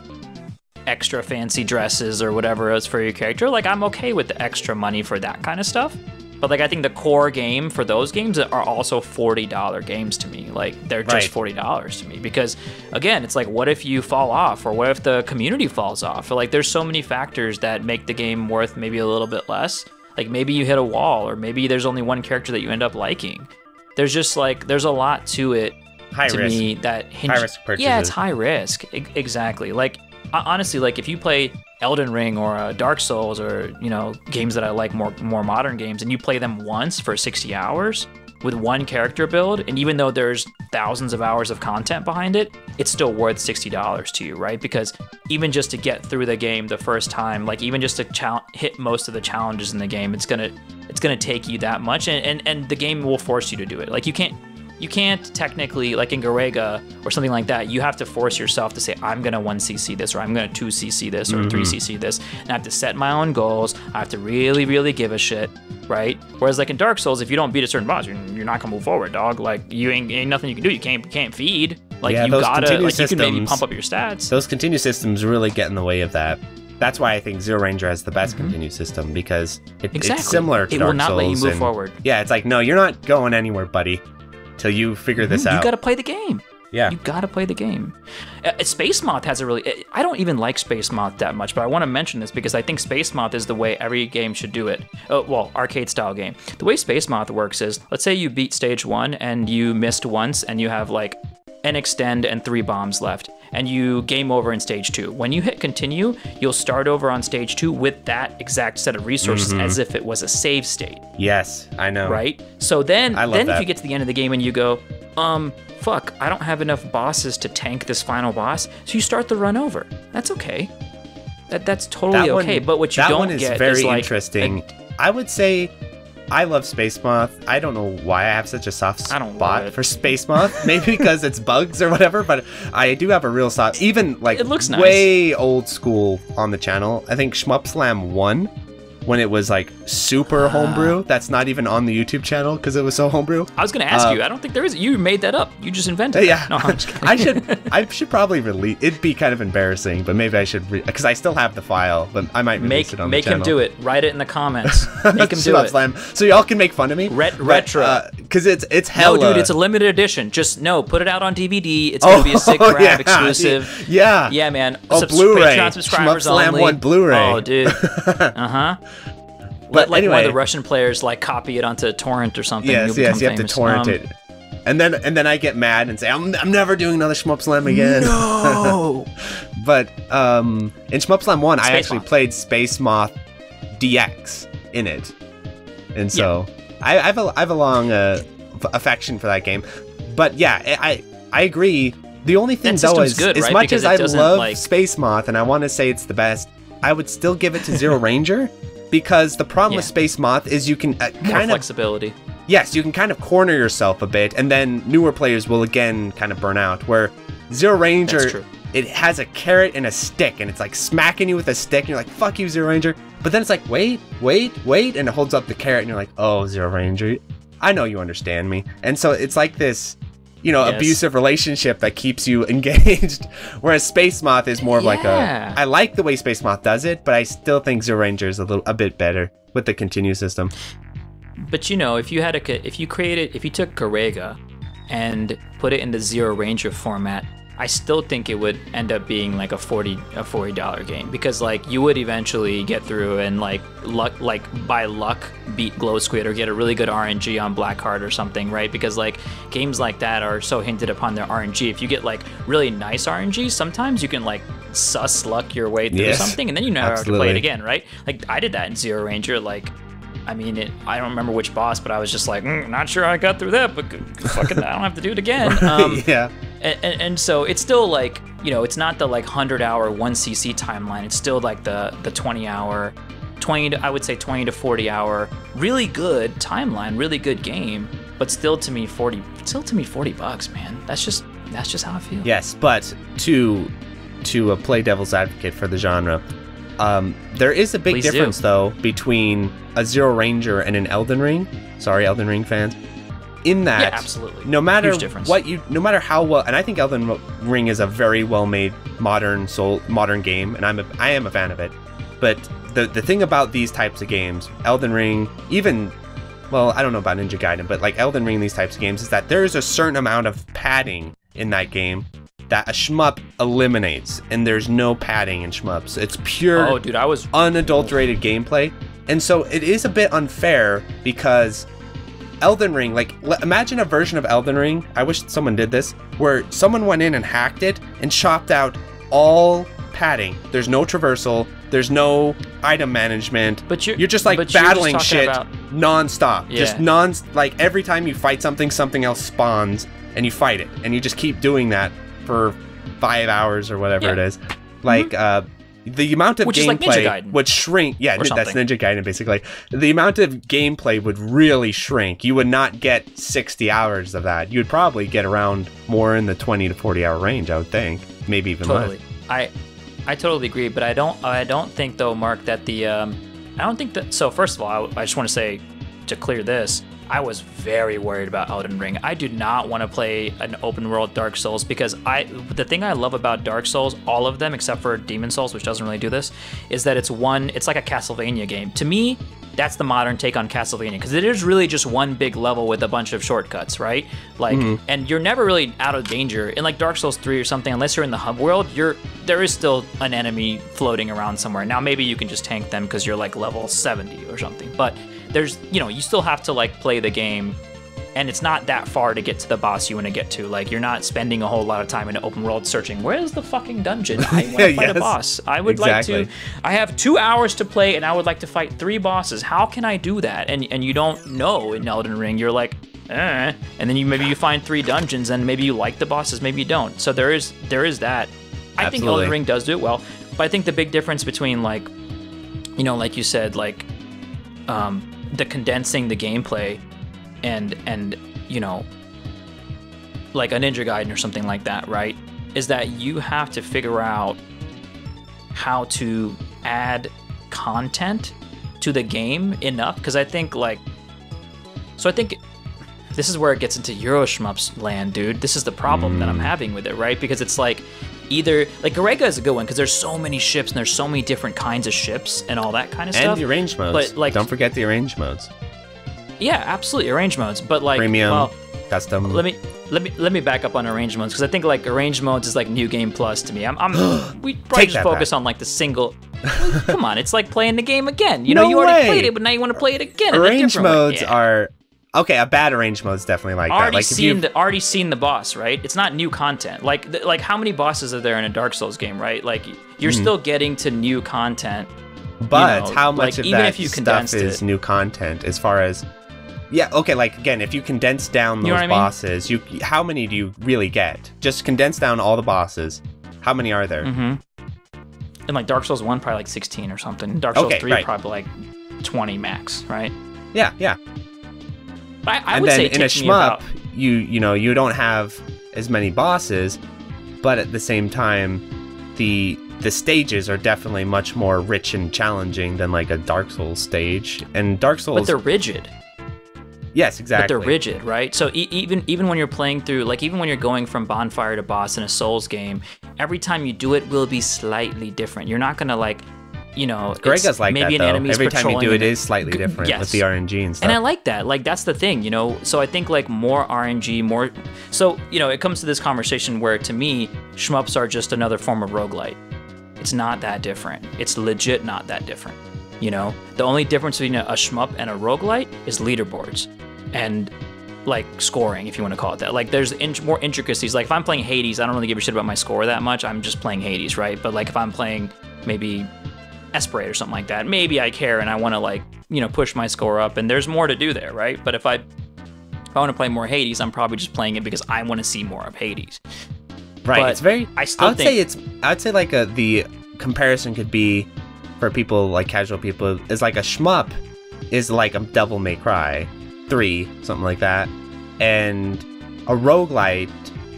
extra fancy dresses or whatever is for your character, like I'm okay with the extra money for that kind of stuff, but like I think the core game for those games are also $40 games to me. Like they're just $40 to me, because again, it's like, what if you fall off, or what if the community falls off, or like there's so many factors that make the game worth maybe a little bit less. Like maybe you hit a wall, or maybe there's only one character that you end up liking. There's just like there's a lot to it. High to risk. Me that high risk purchases. Yeah, it's high risk, exactly. Like honestly, like if you play Elden Ring or Dark Souls, or you know, games that I like, more modern games, and you play them once for 60 hours with one character build, and even though there's thousands of hours of content behind it, it's still worth $60 to you, right? Because even just to get through the game the first time, like even just to hit most of the challenges in the game, it's gonna take you that much, and the game will force you to do it. Like you can't technically, like in Garegga or something like that, you have to force yourself to say, I'm going to 1cc this, or I'm going to 2cc this, or 3cc this, and I have to set my own goals. I have to really, really give a shit, right? Whereas like in Dark Souls, if you don't beat a certain boss, you're not going to move forward, dog. Like you ain't nothing you can do. You can't feed. Like you gotta, like you can maybe pump up your stats. Those continue systems really get in the way of that. That's why I think Zero Ranger has the best continue system, because it's similar to Dark Souls. It will not let you move forward. Yeah, it's like, no, you're not going anywhere, buddy, till you figure this out. You gotta play the game. Yeah. You gotta play the game. Space Moth has a really... I don't even like Space Moth that much, but I want to mention this because I think Space Moth is the way every game should do it. Oh, well, arcade-style game. The way Space Moth works is, let's say you beat stage 1 and you missed once and you have like an extend, and 3 bombs left, and you game over in stage 2. When you hit continue, you'll start over on stage 2 with that exact set of resources as if it was a save state. Yes, I know. Right? So then if you get to the end of the game and you go, fuck, I don't have enough bosses to tank this final boss, so you start the run over. That's okay. That's totally okay. But what you don't get is like... That one is very interesting. I would say... I love Space Moth. I don't know why I have such a soft spot for Space Moth. Maybe because it's bugs or whatever, but I do have a real soft... Even, like, it looks way old school on the channel. I think Shmup Slam 1, when it was, like, super homebrew. That's not even on the YouTube channel because it was so homebrew. I was going to ask you. I don't think there is... You made that up. You just invented it. Yeah. No, I'm just kidding. I should probably release... It'd be kind of embarrassing, but maybe I should... Because I still have the file, but I might release it on the channel. Make him do it. Write it in the comments. Make him do it. So y'all can make fun of me. Retro. Because it's hella... No, dude, it's a limited edition. Just, no, put it out on DVD. It's going to be a sick grab exclusive. Yeah. Yeah, man. Oh, Blu-ray. Patreon subscribers Slam only. 1 Blu-ray. Oh, dude. Uh-huh. But like, anyway, one of the Russian players like copy it onto a torrent or something. Yes, you have to torrent it, and then I get mad and say I'm never doing another Shmup Slam again. No. But in Shmup Slam 1, I actually played Space Moth DX in it, and so I have a long affection for that game. But yeah, I agree. The only thing though is good, as much as I love Space Moth and I want to say it's the best, I would still give it to Zero Ranger. Because the problem with Space Moth is you can kind of flexibility. Yes, you can kind of corner yourself a bit, and then newer players will again kind of burn out. Where Zero Ranger, it has a carrot and a stick, and it's like smacking you with a stick, and you're like, "Fuck you, Zero Ranger." But then it's like, "Wait, wait, wait," and it holds up the carrot, and you're like, "Oh, Zero Ranger, I know you understand me." And so it's like this, you know, abusive relationship that keeps you engaged. Whereas Space Moth is more of like a... I like the way Space Moth does it, but I still think Zero Ranger is a bit better with the continue system. But you know, if you took Garegga and put it in the Zero Ranger format, I still think it would end up being like a $40 game, because like you would eventually get through and like by luck beat Glowsquid or get a really good RNG on Blackheart or something, right? Because like games like that are so hinted upon their RNG. If you get like really nice RNG, sometimes you can like sus luck your way through something, and then you never have to play it again, right? Like I did that in Zero Ranger. Like, I mean, I don't remember which boss, but I was just like, not sure I got through that, but fucking, I don't have to do it again. And so it's still like, you know, it's not the like 100-hour 1cc timeline. It's still like the 20 to 40 hour really good timeline, really good game. But still to me, $40, man. That's just how I feel. Yes, but to play devil's advocate for the genre, there is a big difference though between a Zero Ranger and an Elden Ring. Sorry, Elden Ring fans. In that, absolutely. No matter what you, no matter how well, and I think Elden Ring is a very well-made modern game, and I am a fan of it. But the thing about these types of games, Elden Ring, even, well, I don't know about Ninja Gaiden, but like Elden Ring, these types of games, is that there is a certain amount of padding in that game that a shmup eliminates, and there's no padding in shmups. It's pure, unadulterated gameplay, and so it is a bit unfair because Elden Ring, like, imagine a version of Elden Ring, I wish someone did this, where someone went in and hacked it and chopped out all padding. There's no traversal, there's no item management, but you're just like battling shit non-stop. Just like every time you fight something, something else spawns and you fight it, and you just keep doing that for 5 hours or whatever it is. Like, the amount of gameplay would shrink. Yeah, that's Ninja Gaiden, basically. The amount of gameplay would really shrink. You would not get 60 hours of that. You'd probably get around more in the 20 to 40 hour range, I would think. Maybe even less. I totally agree, but I don't think though, Mark, that the I don't think that. So first of all, I just want to say, to clear this, I was very worried about Elden Ring. I do not want to play an open world Dark Souls, because the thing I love about Dark Souls, all of them except for Demon Souls, which doesn't really do this, is that it's like a Castlevania game. To me, that's the modern take on Castlevania, because it is really just one big level with a bunch of shortcuts, right? Like, and you're never really out of danger. In like Dark Souls 3 or something, unless you're in the hub world, there is still an enemy floating around somewhere. Now maybe you can just tank them because you're like level 70 or something, but you still have to like play the game and it's not that far to get to the boss you want to get to. Like, you're not spending a whole lot of time in an open world searching, where's the fucking dungeon? I want to fight a boss. I would like to, I have 2 hours to play and I would like to fight 3 bosses. How can I do that? And you don't know in Elden Ring, you're like, eh. And then you, maybe you find 3 dungeons and maybe you like the bosses, maybe you don't. So there is that. I think Elden Ring does do it well, but I think the big difference between, like, you know, like you said, like, the condensing the gameplay and you know, like a Ninja Gaiden or something like that, right, is that you have to figure out how to add content to the game enough, because I think, like, so I think this is where it gets into Euro Shmups land, dude. This is the problem that I'm having with it, right? Because it's like, either, like, Garegga is a good one because there's so many ships and there's so many different kinds of ships and all that kind of stuff. And the arrange modes. But, like, don't forget the arrange modes. Yeah, absolutely, arrange modes. But, like, Premium, well, custom. Let me back up on arrange modes, because I think, like, arrange modes is like new game plus to me. We probably just focus on, like, the single. Well, come on, it's like playing the game again. You know, no you already way. Played it, but now you want to play it again. Arrange modes are. Okay, a bad arrange mode is definitely like already that. Like, already seen the boss, right? It's not new content. Like how many bosses are there in a Dark Souls game, right? Like, you're still getting to new content. But you know, how much like, of that stuff is new content as far as... Yeah, okay, like, again, if you condense down those bosses, how many do you really get? Just condense down all the bosses. How many are there? And, like, Dark Souls 1, probably, like, 16 or something. Dark Souls 3, probably, like, 20 max, right? Yeah, yeah. I would say in a shmup, you know, you don't have as many bosses, but at the same time, the stages are definitely much more rich and challenging than like a Dark Souls stage. And Dark Souls, but they're rigid. Yes, exactly. But they're rigid, right? So even when you're playing through, like even when you're going from bonfire to boss in a Souls game, every time you do it will be slightly different. You're not gonna like. You know, Garegga's like maybe that, an enemy's every time you do it is slightly different with the RNG and stuff. And I like that. Like, that's the thing, you know? So I think, like, more RNG, more... So, you know, it comes to this conversation where, to me, shmups are just another form of roguelite. It's not that different. It's legit not that different, you know? The only difference between a shmup and a roguelite is leaderboards and, like, scoring, if you want to call it that. Like, there's more intricacies. Like, if I'm playing Hades, I don't really give a shit about my score that much. I'm just playing Hades, right? But, like, if I'm playing maybe... Esprade or something like that. Maybe I care and I want to, like, you know, push my score up, and there's more to do there, right? But if I want to play more Hades, I'm probably just playing it because I want to see more of Hades. Right. But it's very. I'd say like the comparison could be for people like casual people is like a shmup is like a Devil May Cry 3, something like that, and a roguelite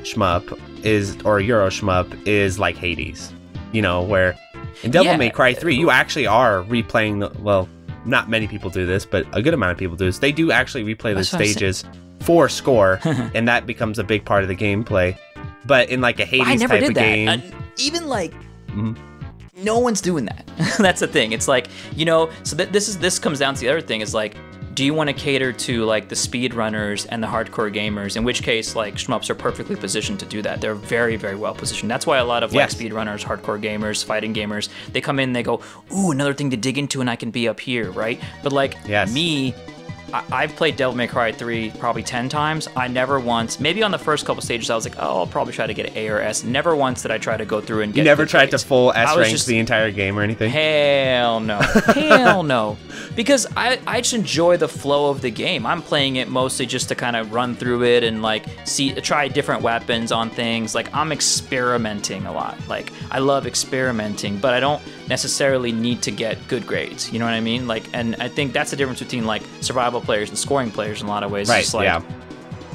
shmup is or Euro shmup is like Hades, you know, where. In Devil May Cry 3, you actually are replaying the... Well, not many people do this, but a good amount of people do this. They do actually replay the stages for score, and that becomes a big part of the gameplay. But in, like, a Hades type of game... even, like... No one's doing that. That's the thing. It's like, you know... So this comes down to the other thing, is, like, do you want to cater to, like, the speedrunners and the hardcore gamers? In which case, like, shmups are perfectly positioned to do that. They're very, very well positioned. That's why a lot of, like, speedrunners, hardcore gamers, fighting gamers, they come in and they go, ooh, another thing to dig into and I can be up here, right? But, like, me, I've played Devil May Cry 3 probably 10 times. I never once, maybe on the first couple stages, I was like, oh, I'll probably try to get A or S. Never once did I try to go through and get never tried to full S ranks just, the entire game or anything? Hell no. Hell no. Because I just enjoy the flow of the game. I'm playing it mostly just to kind of run through it and, like, see, try different weapons on things. Like, I'm experimenting a lot. Like, I love experimenting, but I don't necessarily need to get good grades. You know what I mean? Like, and I think that's the difference between, like, survival players and scoring players in a lot of ways. Right, it's like,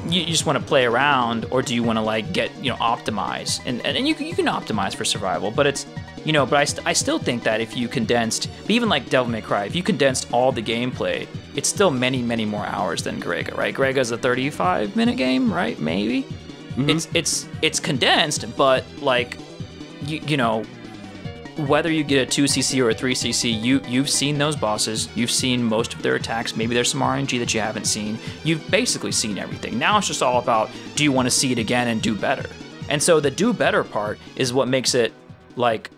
you just want to play around, or do you want to, like, get, you know, optimize? And you can optimize for survival, but it's, you know, but I still think that if you condensed, but even like Devil May Cry, if you condensed all the gameplay, it's still many, many more hours than Garegga, right? Garegga is a 35-minute game, right? Maybe. It's condensed, but, like, you know, whether you get a 2cc or a 3cc, you've seen those bosses, you've seen most of their attacks, maybe there's some RNG that you haven't seen, you've basically seen everything. Now it's just all about, do you want to see it again and do better? And so the do better part is what makes it, like,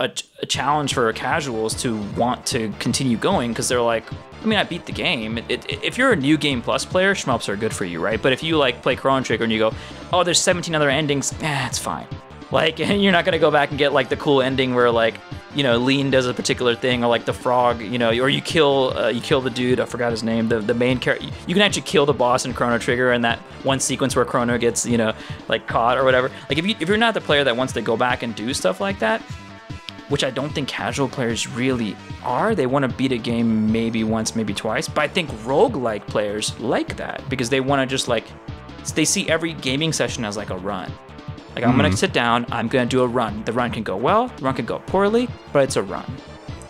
a challenge for casuals to want to continue going, because they're like, I mean, I beat the game. If you're a new game plus player, shmups are good for you, right? But if you like play Chrono Trigger and you go, oh, there's 17 other endings, eh, it's fine. Like, you're not gonna go back and get like the cool ending where like, you know, Lean does a particular thing, or like the frog, you know, or you kill the dude, I forgot his name, the main character. You can actually kill the boss in Chrono Trigger in that one sequence where Chrono gets, you know, like caught or whatever. Like if you're not the player that wants to go back and do stuff like that, which I don't think casual players really are. They want to beat a game maybe once, maybe twice, but I think roguelike players like that because they want to just like, they see every gaming session as like a run. Like, I'm gonna sit down, I'm gonna do a run. The run can go well, the run can go poorly, but it's a run.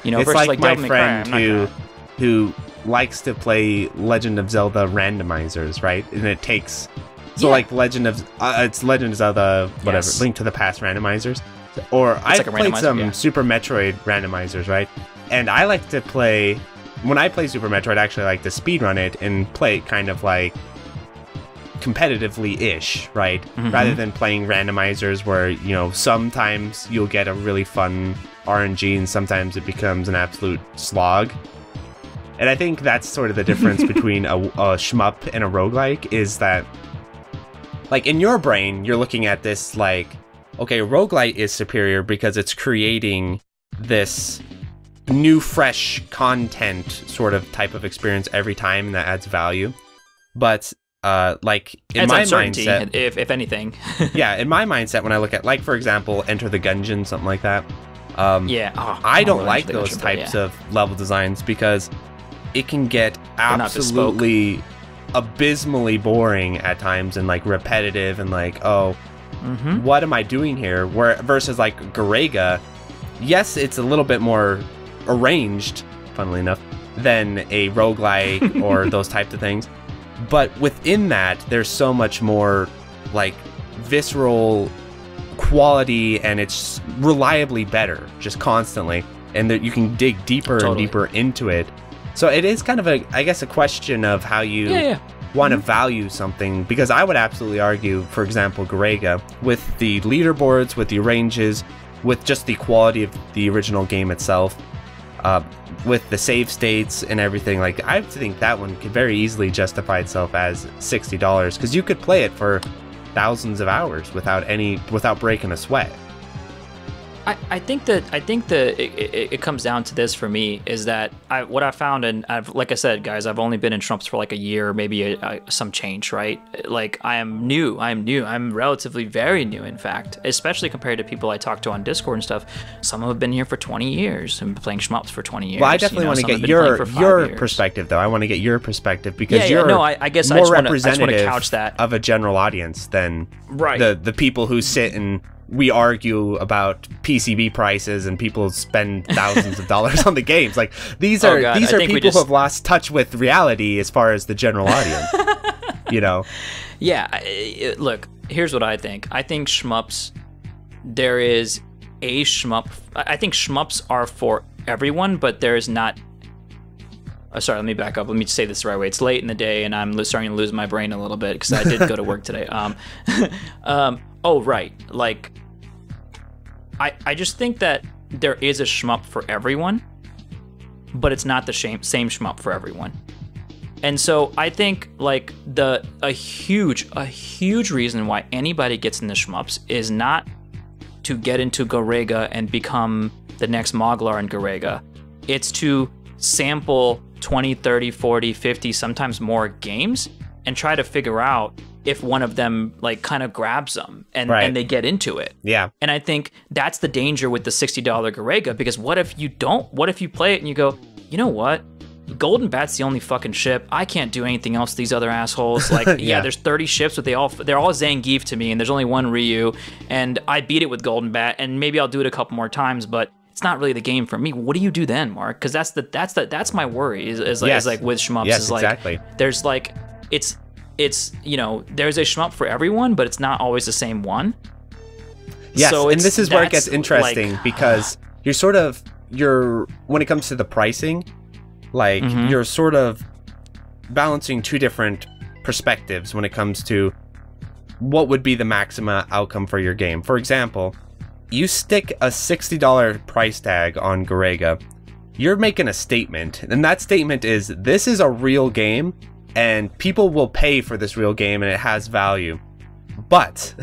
You know, it's versus like my friend who likes to play Legend of Zelda randomizers, right? And it takes, so like Legend of Zelda, whatever, Link to the Past randomizers. Or I like played some Super Metroid randomizers, right? And I like to play, when I play Super Metroid, I actually like to speedrun it and play it kind of like competitively-ish, right? Mm-hmm. Rather than playing randomizers where, you know, sometimes you'll get a really fun RNG and sometimes it becomes an absolute slog. And I think that's sort of the difference between a shmup and a roguelike, is that, like, in your brain, you're looking at this like, okay, roguelite is superior because it's creating this new, fresh content sort of type of experience every time that adds value. But like in my mindset, if anything, yeah, in my mindset, when I look at, like, for example, Enter the Gungeon, something like that, I don't like those types of level designs because it can get absolutely abysmally boring at times and like repetitive and like, oh, what am I doing here? Where versus like Garegga, yes, it's a little bit more arranged, funnily enough, than a roguelike or those types of things. But within that, there's so much more, like, visceral quality, and it's reliably better, just constantly. And that you can dig deeper and deeper into it. So it is kind of a, I guess, a question of how you want to value something. Because I would absolutely argue, for example, Garegga, with the leaderboards, with the ranges, with just the quality of the original game itself, with the save states and everything, like, I think that one could very easily justify itself as $60 because you could play it for thousands of hours without breaking a sweat. I think that it comes down to this for me is that what I found, and like I said, guys, I've only been in shmups for like a year, maybe some change, right? Like, I am new. I'm relatively very new, in fact, especially compared to people I talk to on Discord and stuff. Some have been here for 20 years and playing shmups for 20 years. Well, I definitely want to get your perspective, though. I want to get your perspective because you're more representative of a general audience than the people who sit and we argue about PCB prices and people spend thousands of dollars on the games. Like, these are people who have lost touch with reality as far as the general audience, you know? Yeah, look, here's what I think. I think shmups, there is a shmup. I think shmups are for everyone, but there is not. Oh, sorry, let me back up. Let me say this the right way. It's late in the day and I'm starting to lose my brain a little bit because I did go to work today. Oh, right. Like, I just think that there is a shmup for everyone, but it's not the same shmup for everyone. And so I think, like, a huge reason why anybody gets into shmups is not to get into Garegga and become the next Moglar in Garegga. It's to sample 20, 30, 40, 50, sometimes more games and try to figure out if one of them, like, kind of grabs them and they get into it. Yeah. And I think that's the danger with the $60 Garegga, because what if you play it and you go, you know what? Golden Bat's the only fucking ship. I can't do anything else to these other assholes. Like, yeah, there's 30 ships, but they're all Zangief to me, and there's only one Ryu, and I beat it with Golden Bat, and maybe I'll do it a couple more times, but it's not really the game for me. What do you do then, Mark? Because that's my worry is like with shmups. Yes, is like, exactly. There's like, it's you know, there's a shmup for everyone, but it's not always the same one. Yes, so and this is where it gets interesting, like, because you're when it comes to the pricing, like, you're sort of balancing two different perspectives when it comes to what would be the maximum outcome for your game. For example, you stick a $60 price tag on Garegga, you're making a statement, and that statement is, this is a real game, and people will pay for this real game, and it has value. But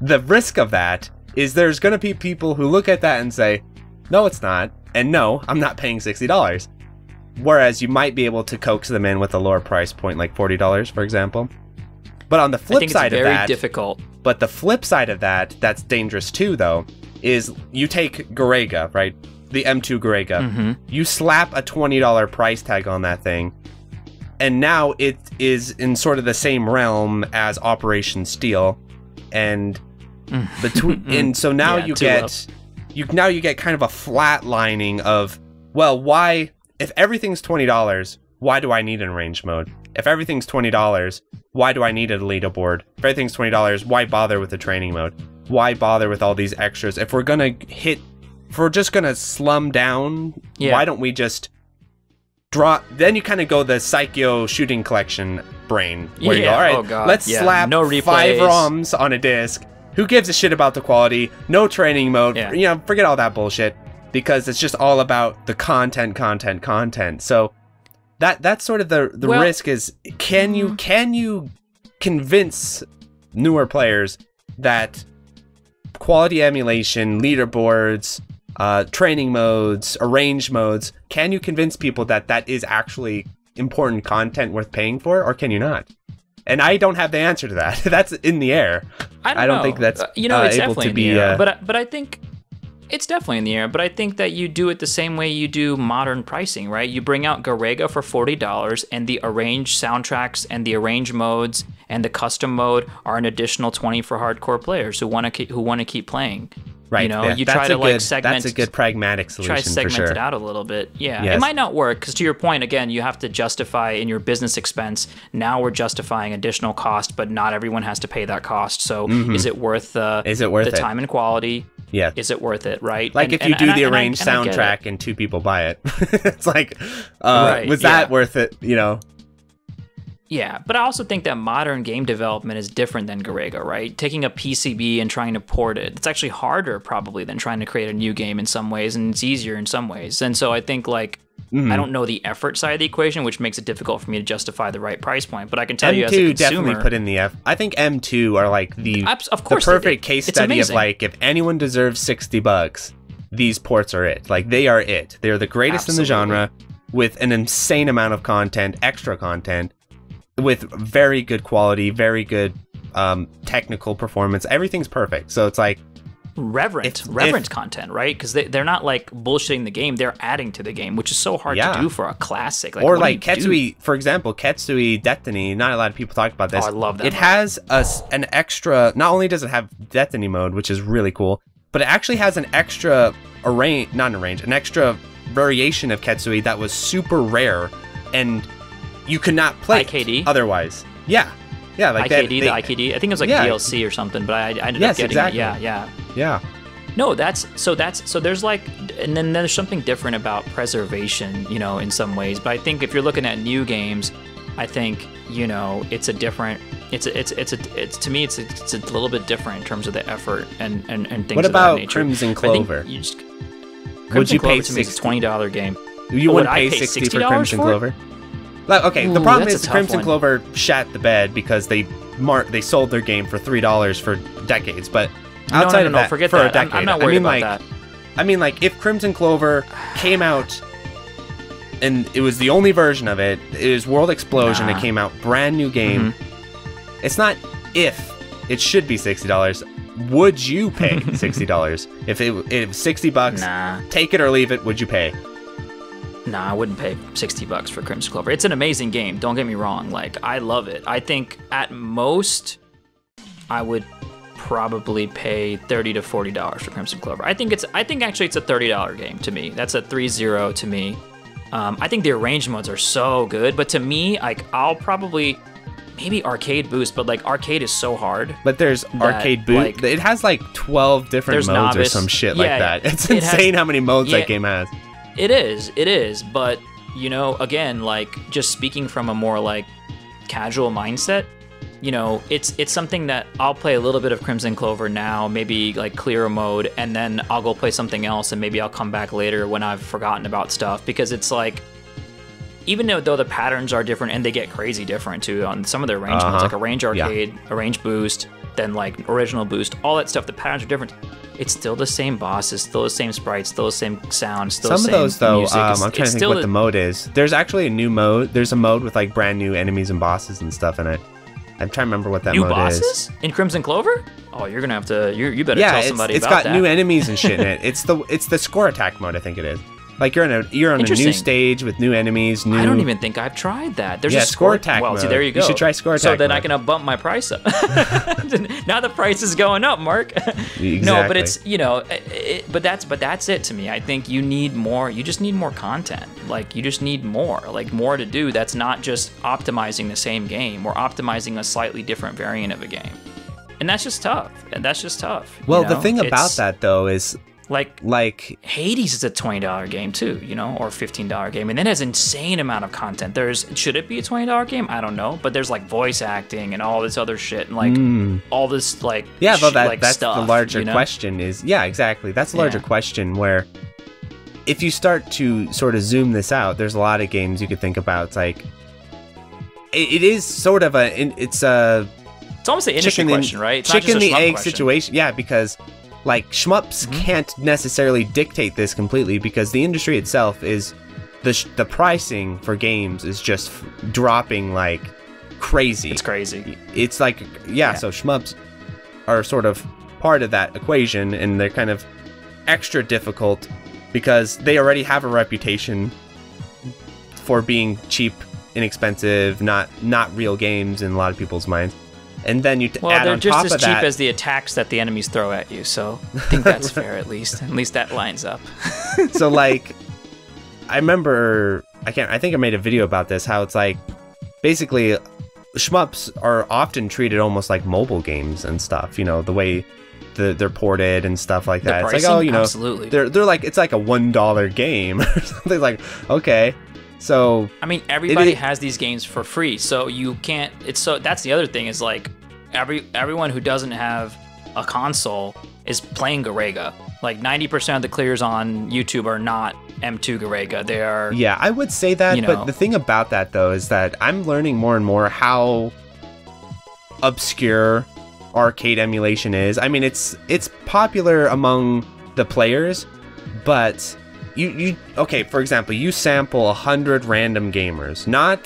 the risk of that is there's going to be people who look at that and say, no, it's not, and no, I'm not paying $60. Whereas you might be able to coax them in with a lower price point, like $40, for example. But on the flip side of that, I think it's very difficult. But the flip side of that, that's dangerous too, though, is you take Garegga, right? The M2 Garegga. Mm-hmm. You slap a $20 price tag on that thing, and now it is in sort of the same realm as Operation Steel, and between, and so now yeah, you get kind of a flatlining of, well, why, if everything's $20, why do I need an arranged mode? If everything's $20, why do I need a leaderboard? If everything's $20, why bother with the training mode? Why bother with all these extras? If we're gonna hit, if we're just gonna slum down, yeah, why don't we just draw? Then you kind of go the Psykyo shooting collection brain, where yeah, you go, all right, oh God, let's yeah, slap no 5 ROMs on a disc. Who gives a shit about the quality? No training mode, yeah, you know, forget all that bullshit, because it's just all about the content, content, content. So that's sort of the well, risk is, can you convince newer players that quality emulation, leaderboards, training modes, arrange modes, can you convince people that that is actually important content worth paying for, or can you not? And I don't have the answer to that. That's in the air. I don't think that's you know, it's able to be. But I think it's definitely in the air. But I think that you do it the same way you do modern pricing, right? You bring out Garegga for $40, and the arranged soundtracks and the arranged modes and the custom mode are an additional $20 for hardcore players who want to keep playing. Right. You know, yeah, you try to like segment. That's a good pragmatic solution. Try to segment for sure. It out a little bit. Yeah, yes. It might not work because, to your point, again, you have to justify in your business expense. Now we're justifying additional cost, but not everyone has to pay that cost. So is it worth the time and quality? Yeah. Is it worth it? Right. Like, if you do the arranged soundtrack and 2 people buy it, it's like, right, was that yeah, worth it? You know. Yeah, but I also think that modern game development is different than Garegga, right? Taking a PCB and trying to port it, it's actually harder probably than trying to create a new game in some ways, and it's easier in some ways. And so I think, like, I don't know the effort side of the equation, which makes it difficult for me to justify the right price point, but I can tell you as a consumer... M2 definitely put in the effort. I think M2 are, like, the perfect case study of, like, if anyone deserves $60, these ports are it. Like, they are it. They're the greatest in the genre, with an insane amount of content, extra content, with very good quality, very good technical performance. Everything's perfect. So it's like... Reverent content, right? Because they're not like bullshitting the game. They're adding to the game, which is so hard yeah, to do for a classic. Like, or like Ketsui, for example, Ketsui Detony. Not a lot of people talk about this. Oh, I love that. It has an extra... Not only does it have Detony mode, which is really cool, but it actually has an extra arrange... Not an arrange. An extra variation of Ketsui that was super rare and... You could not play IKD otherwise. Yeah, yeah, like IKD, the IKD. I think it was like yeah, DLC or something, but I ended yes, up getting exactly, it. Yeah, yeah, yeah. No, that's so. There's like, and then there's something different about preservation, you know, in some ways. But I think if you're looking at new games, I think, you know, it's a different. It's to me, it's a little bit different in terms of the effort and things. What about of that nature. Crimzon Clover? Crimzon Clover to me is a $20 game. You wouldn't pay $60 for Crimzon Clover? Okay, the problem is Crimzon Clover shat the bed because they sold their game for $3 for decades. But outside of that, forget that. I'm not worried about that. I mean, like, if Crimzon Clover came out and it was the only version of it, it was World Explosion. It came out brand new game. Mm-hmm. It's not if it should be $60. Would you pay $60 if it was $60? Nah. Take it or leave it. Would you pay? Nah, I wouldn't pay $60 for Crimzon Clover. It's an amazing game, don't get me wrong. Like, I love it. I think at most, I would probably pay $30 to $40 for Crimzon Clover. I think actually it's a $30 game to me. That's a 3-0 to me. I think the arranged modes are so good, but to me, like, I'll probably, maybe Arcade Boost, but like Arcade is so hard. But there's Arcade Boost. Like, it has like 12 different modes or some shit like that. It's insane how many modes that game has. It is, but, you know, again, like, just speaking from a more, like, casual mindset, you know, it's something that I'll play a little bit of Crimzon Clover now, maybe like clear mode, and then I'll go play something else, and maybe I'll come back later when I've forgotten about stuff, because it's like, even though the patterns are different and they get crazy different too on some of their arrangements, like a range arcade, a range boost, then like original boost, all that stuff, the patterns are different. It's still the same bosses, still the same sprites, still the same sound, still the same music. Some of those, though, I'm trying to think what the mode is. There's actually a new mode. There's a mode with like brand new enemies and bosses and stuff in it. I'm trying to remember what that mode is. New bosses? In Crimzon Clover? Oh, you're going to have to, you better tell somebody about that. Yeah, it's got new enemies and shit in it. It's the score attack mode, I think it is. Like you're on a new stage with new enemies. I don't even think I've tried that. There's a score attack. Well, mode. See, there you go. You should try score attack. So then mode. I can bump my price up. Now the price is going up, Mark. Exactly. No, but it's that's it to me. I think you need more. You just need more content. Like you just need more. Like more to do. That's not just optimizing the same game. We're optimizing a slightly different variant of a game, and that's just tough. Well, the thing about that though is. Like Hades is a $20 game too, you know, or $15 game, and it has insane amount of content. Should it be a $20 game? I don't know, but there's like voice acting and all this other shit, and like all this like that's stuff, the larger question is exactly, that's the larger question, where if you start to sort of zoom this out, there's a lot of games you could think about. It's like it is sort of it's almost an industry question, right? It's chicken the egg question. Situation, because. Like, shmups can't necessarily dictate this completely, because the industry itself is... The pricing for games is just dropping, like, crazy. It's crazy. It's like... Yeah, so shmups are sort of part of that equation, and they're kind of extra difficult because they already have a reputation for being cheap, inexpensive, not real games in a lot of people's minds. And then you add on top of that. Well, they're just as cheap as the attacks that the enemies throw at you, so I think that's fair, at least. At least that lines up. So, like, I remember, I think I made a video about this, how it's like, basically, shmups are often treated almost like mobile games and stuff, you know, the way they're ported and stuff like that. It's like, oh, you know, absolutely. They're like, it's like a $1 game or something, like, okay. So I mean, everybody has these games for free, so you can't. That's the other thing is like, everyone who doesn't have a console is playing Garegga. Like 90% of the clears on YouTube are not M2 Garegga. They are. Yeah, I would say that. You know, but the thing about that though is that I'm learning more and more how obscure arcade emulation is. I mean, it's popular among the players, but. Okay, for example, you sample 100 random gamers, not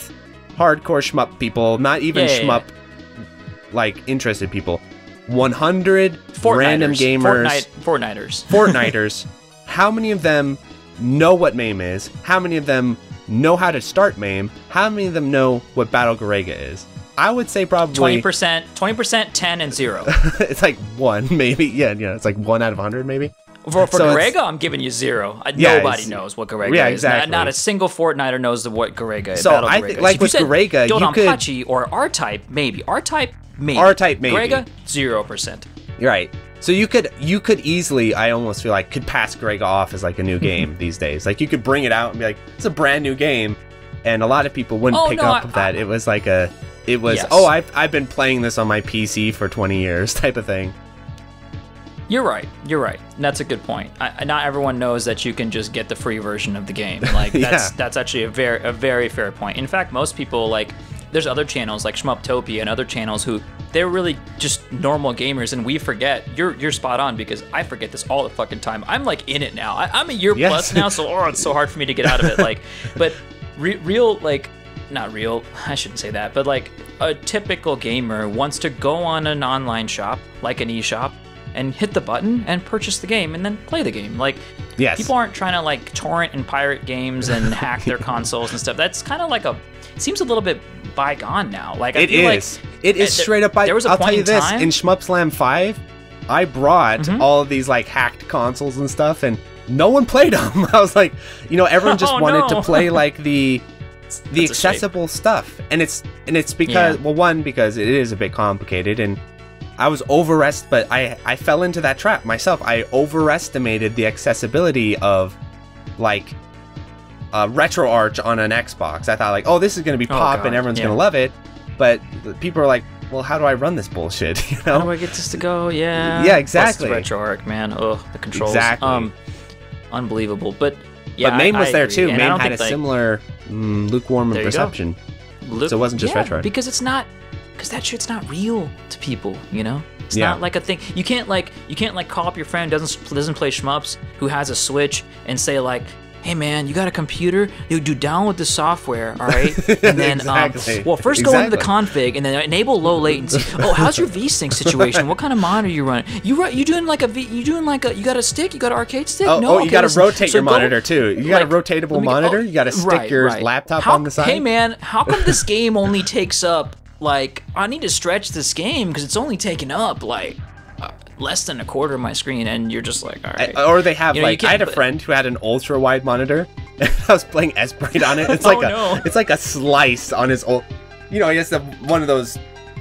hardcore shmup people, not even shmup-like interested people. 100 random gamers. Fortniters. How many of them know what MAME is? How many of them know how to start MAME? How many of them know what Battle Garegga is? I would say probably 20%, 10, and 0. It's like 1, maybe. Yeah, it's like 1 out of 100, maybe. For Garegga, I'm giving you 0. Nobody knows what Garegga is. Exactly. Not a single Fortniter knows what Garegga is. So I think, like with Garegga, Dodonpachi or R-Type, maybe. R-Type, maybe. Garegga, 0%. Right. So you could easily, I almost feel like, could pass Garegga off as like a new game these days. Like you could bring it out and be like, it's a brand new game, and a lot of people wouldn't pick up that. It was like a, I've been playing this on my PC for 20 years type of thing. You're right. And that's a good point. Not everyone knows that you can just get the free version of the game. Like that's actually a very fair point. In fact, most people, like, there's other channels like Shmuptopia and other channels who they're really just normal gamers, and we forget. You're spot on, because I forget this all the fucking time. I'm like in it now. I'm a year plus now, so it's so hard for me to get out of it. Like, but real like. Not real, I shouldn't say that, but like a typical gamer wants to go on an online shop, like an eShop, and hit the button and purchase the game and then play the game. Like, people aren't trying to like torrent and pirate games and hack their consoles and stuff. That's kind of like it seems a little bit bygone now. Like it is straight up. There was a I'll tell you this, in Shmup Slam 5, I brought all of these like hacked consoles and stuff, and no one played them. I was like, you know, everyone just wanted to play like the accessible stuff, and it's because well, one, because it is a bit complicated, and I was overestimated, but I fell into that trap myself. I overestimated the accessibility of like RetroArch on an Xbox. I thought like, oh, this is going to be pop and everyone's going to love it, but people are like, well, how do I run this bullshit? You know? How do I get this to go? Yeah. Yeah, exactly. Plus the RetroArch, man. Ugh, the controls. Exactly. Unbelievable. But yeah, but MAME was there too. MAME had a similar lukewarm perception. So it wasn't just retro. Because it's not, because that shit's not real to people, you know? It's not like a thing. You can't like call up your friend who doesn't play shmups, who has a Switch, and say like, hey man, you got a computer? Dude, download the software, all right? And then, well, first go into the config and then enable low latency. Oh, how's your VSync situation? What kind of monitor you running? You doing like a you got a stick? You got an arcade stick? Oh, no, okay, you got to rotate your monitor too. You got a rotatable monitor? You got to stick your laptop on the side? Hey man, how come this game only takes up like, I need to stretch this game because it's only taking up like less than a quarter of my screen, and you're just like, all right. Or they have, you know, like, I had a friend who had an ultra wide monitor, and I was playing Esprade on it. It's like it's like a slice on his old, you know, it's one of those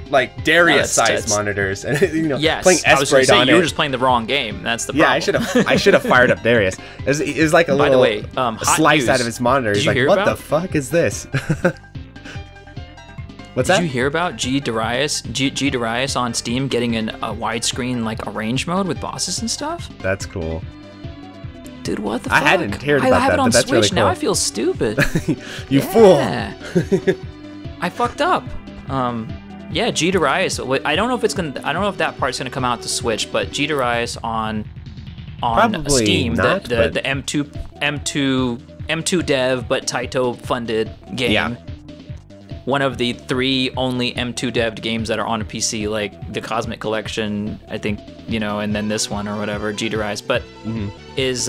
like Darius sized monitors, and you know, playing Esprade on it. You were just playing the wrong game. That's the problem. Yeah, I should have fired up Darius. It was like a little slice out of his monitor. He's like, what the fuck is this? What's that? Did you hear about G Darius on Steam getting in a widescreen like arrange mode with bosses and stuff? That's cool. Dude, what the fuck? I hadn't heard about that, but that's really cool. Now I feel stupid. You fool. I fucked up. Yeah, G Darius. I don't know if it's gonna. I don't know if that part's gonna come out to Switch, but G Darius on probably Steam, not, the M2 dev but Taito funded game. Yeah. One of the three only M2 dev'd games that are on a PC, like the Cosmic Collection, I think, you know, and then this one or whatever, G-Derize, but is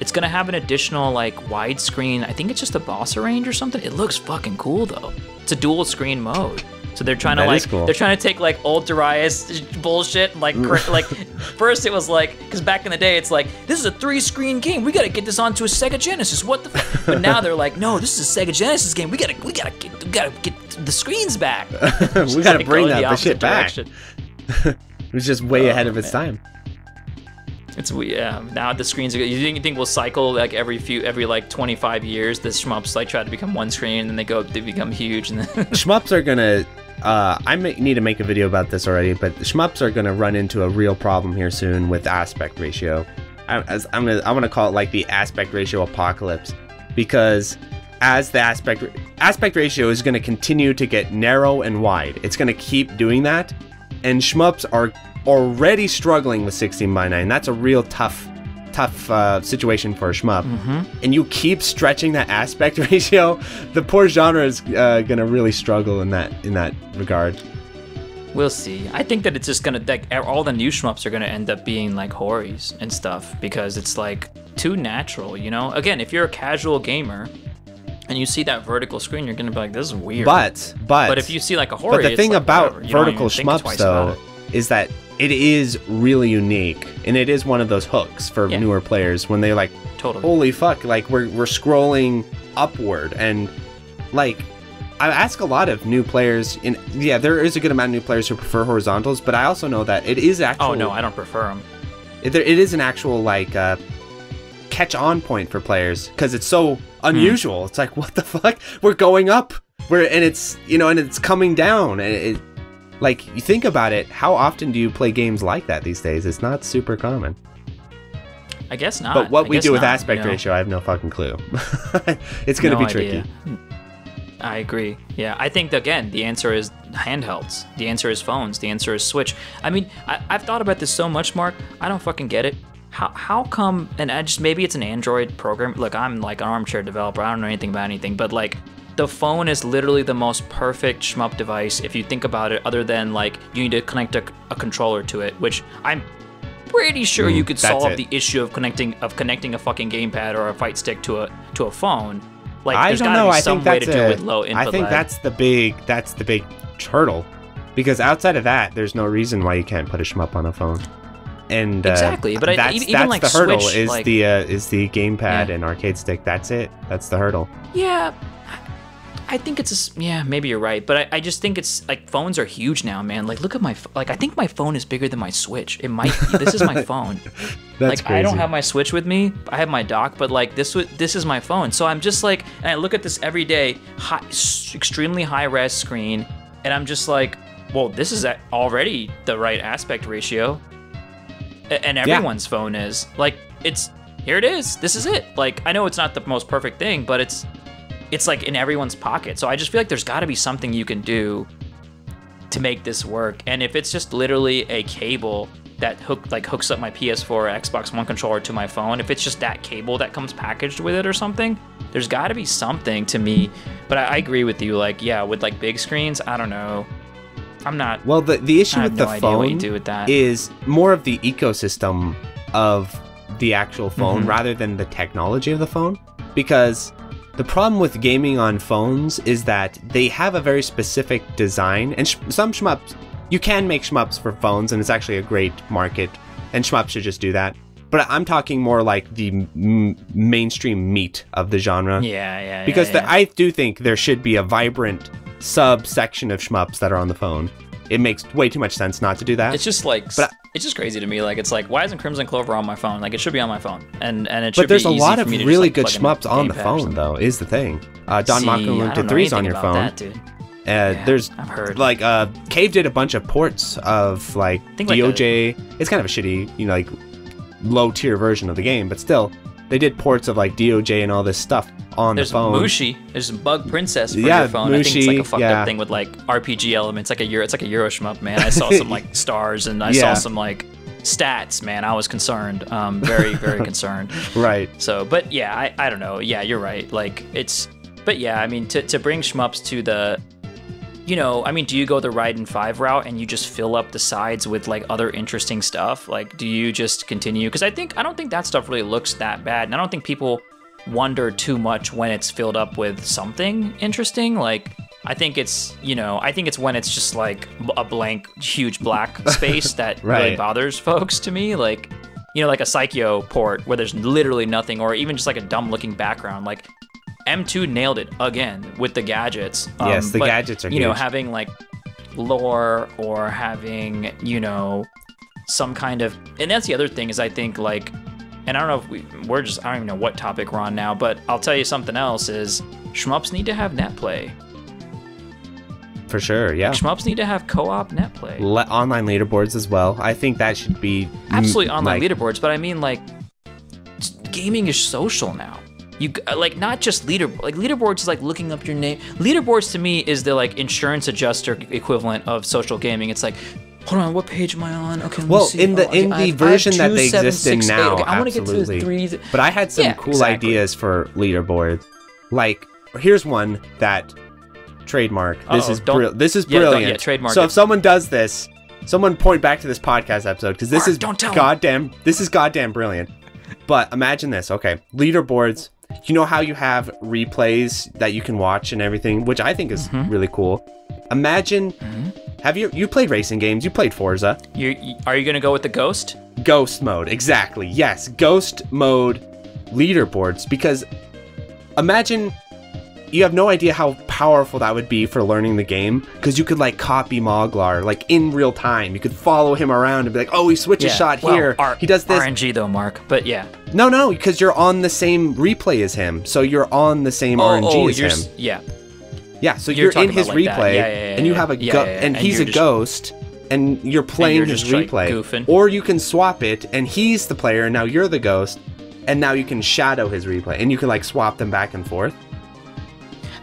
it's gonna have an additional like widescreen. I think it's just a boss arrange or something. It looks fucking cool though. It's a dual screen mode. So they're trying they're trying to take like old Darius bullshit and like first it was like, because back in the day it's like, this is a 3-screen game, we gotta get this onto a Sega Genesis, what the fuck? But now they're like, no, this is a Sega Genesis game, we gotta get the screens back. We gotta bring the shit back. It was just way ahead of its time. It's weird. Now the screens are good. You think we'll cycle like every like 25 years? The shmups like try to become one screen, and then they go, they become huge, and then shmups are gonna. I need to make a video about this already, but shmups are gonna run into a real problem here soon with aspect ratio. I'm gonna call it like the aspect ratio apocalypse, because as the aspect ratio is gonna continue to get narrow and wide, it's gonna keep doing that, and shmups are already struggling with 16:9. That's a real tough situation for a shmup. And you keep stretching that aspect ratio, the poor genre is gonna really struggle in that regard. We'll see. I think that it's just gonna, like, all the new shmups are gonna end up being like horries and stuff, because it's like too natural, you know? Again, if you're a casual gamer and you see that vertical screen, you're gonna be like, this is weird. But if you see like a horror, the thing like, about vertical shmups though is that it is really unique, and it is one of those hooks for newer players when they're like, holy fuck, like we're scrolling upward. And like, I ask a lot of new players, and yeah, there is a good amount of new players who prefer horizontals, but I also know that it is actual. Oh no, I don't prefer them. It is an actual like catch on point for players, because it's so unusual. It's like, what the fuck, we're going up, and it's, you know, and it's coming down, and it like, you think about it, how often do you play games like that these days? It's not super common. I guess not. But what we do with aspect ratio, I have no fucking clue. It's going to be tricky. I agree. Yeah, I think, again, the answer is handhelds. The answer is phones. The answer is Switch. I mean, I've thought about this so much, Mark. I don't fucking get it. How come, and I just, maybe it's an Android program. Look, I'm like an armchair developer. I don't know anything about anything, but like, the phone is literally the most perfect shmup device if you think about it, other than like you need to connect a controller to it, which I'm pretty sure you could solve the issue of connecting a fucking gamepad or a fight stick to a phone. Like, I don't know. I think that's it. With low input, I think that's the big turtle, because outside of that, there's no reason why you can't put a shmup on a phone. And exactly, but that's like the hurdle. Switch, is like, the gamepad and arcade stick. That's it. That's the hurdle. Yeah. I think it's maybe you're right, but I just think it's like, phones are huge now, man. Like, look at my, like, I think my phone is bigger than my Switch. It might be. This is my phone. That's like crazy. I don't have my Switch with me. I have my dock, but like this is my phone. So I'm just like, and I look at this every day, extremely high res screen, and I'm just like, well, this is already the right aspect ratio. And everyone's phone is. Like, it's, here it is. This is it. Like, I know it's not the most perfect thing, but it's like in everyone's pocket. So I just feel like there's got to be something you can do to make this work. And if it's just literally a cable that hooks up my PS4 or Xbox One controller to my phone, if it's just that cable that comes packaged with it or something, there's got to be something to me. But I agree with you. Like, yeah, with like big screens, I don't know. I'm not. Well, the issue with the phone is more of the ecosystem of the actual phone rather than the technology of the phone, because the problem with gaming on phones is that they have a very specific design, and some shmups, you can make shmups for phones, and it's actually a great market, and shmups should just do that. But I'm talking more like the mainstream meat of the genre. Yeah. Because I do think there should be a vibrant subsection of shmups that are on the phone. It makes way too much sense not to do that. It's just like, it's just crazy to me. Like, it's like, why isn't Crimzon Clover on my phone? Like, it should be on my phone, and it should be. But there's a lot of really good shmups on the phone, though. Is the thing. Don Mako to 3 is on your phone. That, dude. There's, I've heard. Like, Cave did a bunch of ports of like DOJ. Like it's kind of a shitty, you know, like low tier version of the game, but still, they did ports of like DOJ and all this stuff on the phone. There's Mushi. There's Bug Princess for your phone. Mushi, I think it's like a fucked up thing with like RPG elements. Like it's like a Euro shmup, man. I saw some like stars and I saw some like stats, man. I was concerned. Very, very concerned. Right. So, but yeah, I don't know. Yeah, you're right. Like it's, but yeah, I mean, to bring shmups to the, you know, I mean, do you go the Raiden 5 route and you just fill up the sides with like other interesting stuff? Like, do you just continue? Because I don't think that stuff really looks that bad. And I don't think people wonder too much when it's filled up with something interesting. Like, I think it's, you know, I think it's when it's just like a blank, huge black space that really bothers folks to me. Like, you know, like a Psycho port where there's literally nothing, or even just like a dumb looking background. Like, M2 nailed it again with the gadgets. Yes, the gadgets are huge. You know, having like lore or having, you know, some kind of, and that's the other thing is I think like, and I don't know if we're just, I don't even know what topic we're on now, but I'll tell you something else is shmups need to have net play. For sure, yeah. Like, shmups need to have co-op net play. Online leaderboards as well. I think that should be. Absolutely online leaderboards, but I mean like gaming is social now. You like not just leaderboard. Like leaderboards is like looking up your name. Leaderboards to me is the like insurance adjuster equivalent of social gaming. It's like, hold on, what page am I on? Okay, let me see. in the version that they exist in now, okay, I want to get to the 3. But I had some cool ideas for leaderboards. Like here's one that trademark. This is brilliant. Yeah, trademark. So if someone does this, someone point back to this podcast episode because this is goddamn brilliant. But imagine this. Okay, leaderboards. You know how you have replays that you can watch and everything, which I think is really cool. Imagine, have you played racing games? You played Forza. Are you going to go with the ghost? Ghost mode, exactly. Yes, ghost mode leaderboards. Because imagine you have no idea how powerful that would be for learning the game, because you could like copy Moglar like in real time. You could follow him around and be like, oh, he switches shot here. He does this. RNG though, Mark. But yeah. No, because you're on the same replay as him, so you're on the same RNG as him. Yeah. So you're in his like replay, and you have a and he's a ghost, and you're playing his replay. Goofing. Or you can swap it, and he's the player, and now you're the ghost, and now you can shadow his replay, and you can like swap them back and forth.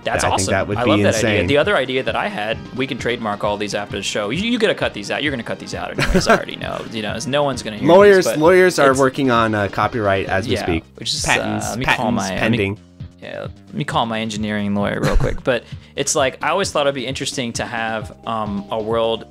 That's awesome. I think that would be insane. Idea. The other idea that I had, we can trademark all these after the show. You got to cut these out. You're going to cut these out anyways. I already know. You know, no one's going to hear these. Lawyers are working on copyright as we speak. Which is, patents pending. Let me call my engineering lawyer real quick. But it's like, I always thought it'd be interesting to have not a world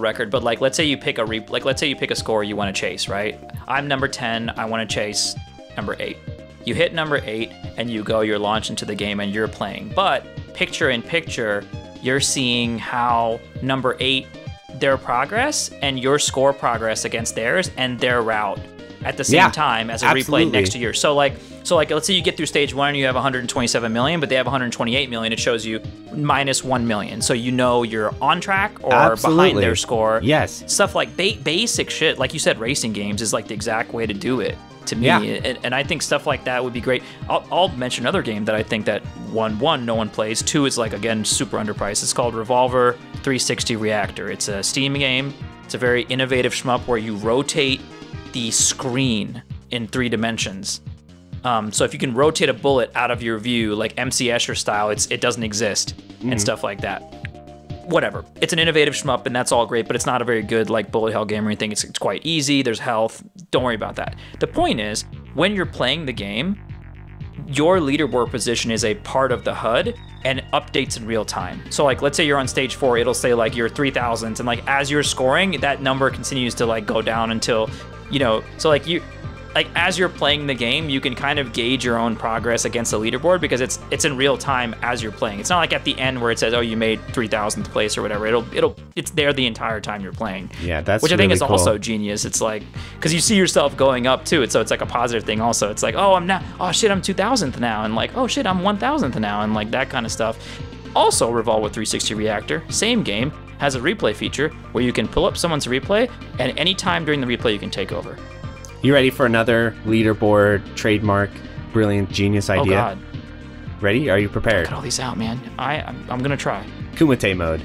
record, but like, let's say you pick a score you want to chase, right? I'm number 10. I want to chase number 8. You hit number 8 and you go, you're launched into the game and you're playing. But picture in picture, you're seeing how number 8, their progress and your score progress against theirs and their route at the same time as a replay next to yours. So like, let's say you get through stage 1 and you have 127 million, but they have 128 million. It shows you minus 1 million. So you know you're on track or behind their score. Yes. Stuff like basic shit. Like you said, racing games is like the exact way to do it. to me. Yeah. And I think stuff like that would be great. I'll mention another game that I think that one, no one plays. Two is, like, again, super underpriced. It's called Revolver 360 Reactor. It's a Steam game. It's a very innovative shmup where you rotate the screen in 3 dimensions. So if you can rotate a bullet out of your view, like MC Escher style, it doesn't exist, and stuff like that. Whatever. It's an innovative shmup, and that's all great, but it's not a very good, like, bullet hell game or anything. It's quite easy. There's health. Don't worry about that. The point is, when you're playing the game, your leaderboard position is a part of the HUD and updates in real time. So, like, let's say you're on stage 4, it'll say, like, you're 3,000, and, like, as you're scoring, that number continues to, like, go down until, you know, so, like, you... Like, as you're playing the game, you can kind of gauge your own progress against the leaderboard because it's in real time as you're playing. It's not like at the end where it says, oh, you made 3,000th place or whatever. It's there the entire time you're playing. Yeah, that's which I think really is cool. Also genius. It's like, because you see yourself going up too. So it's like a positive thing also. It's like, oh, I'm now, oh shit, I'm 2,000th now, and like, oh shit, I'm 1,000th now, and like that kind of stuff. Also, Revolver 360 Reactor, same game, has a replay feature where you can pull up someone's replay, and any time during the replay you can take over. You ready for another leaderboard, trademark, brilliant, genius idea? Oh, God. Ready? Are you prepared? Cut all these out, man. I'm going to try. Kumite mode.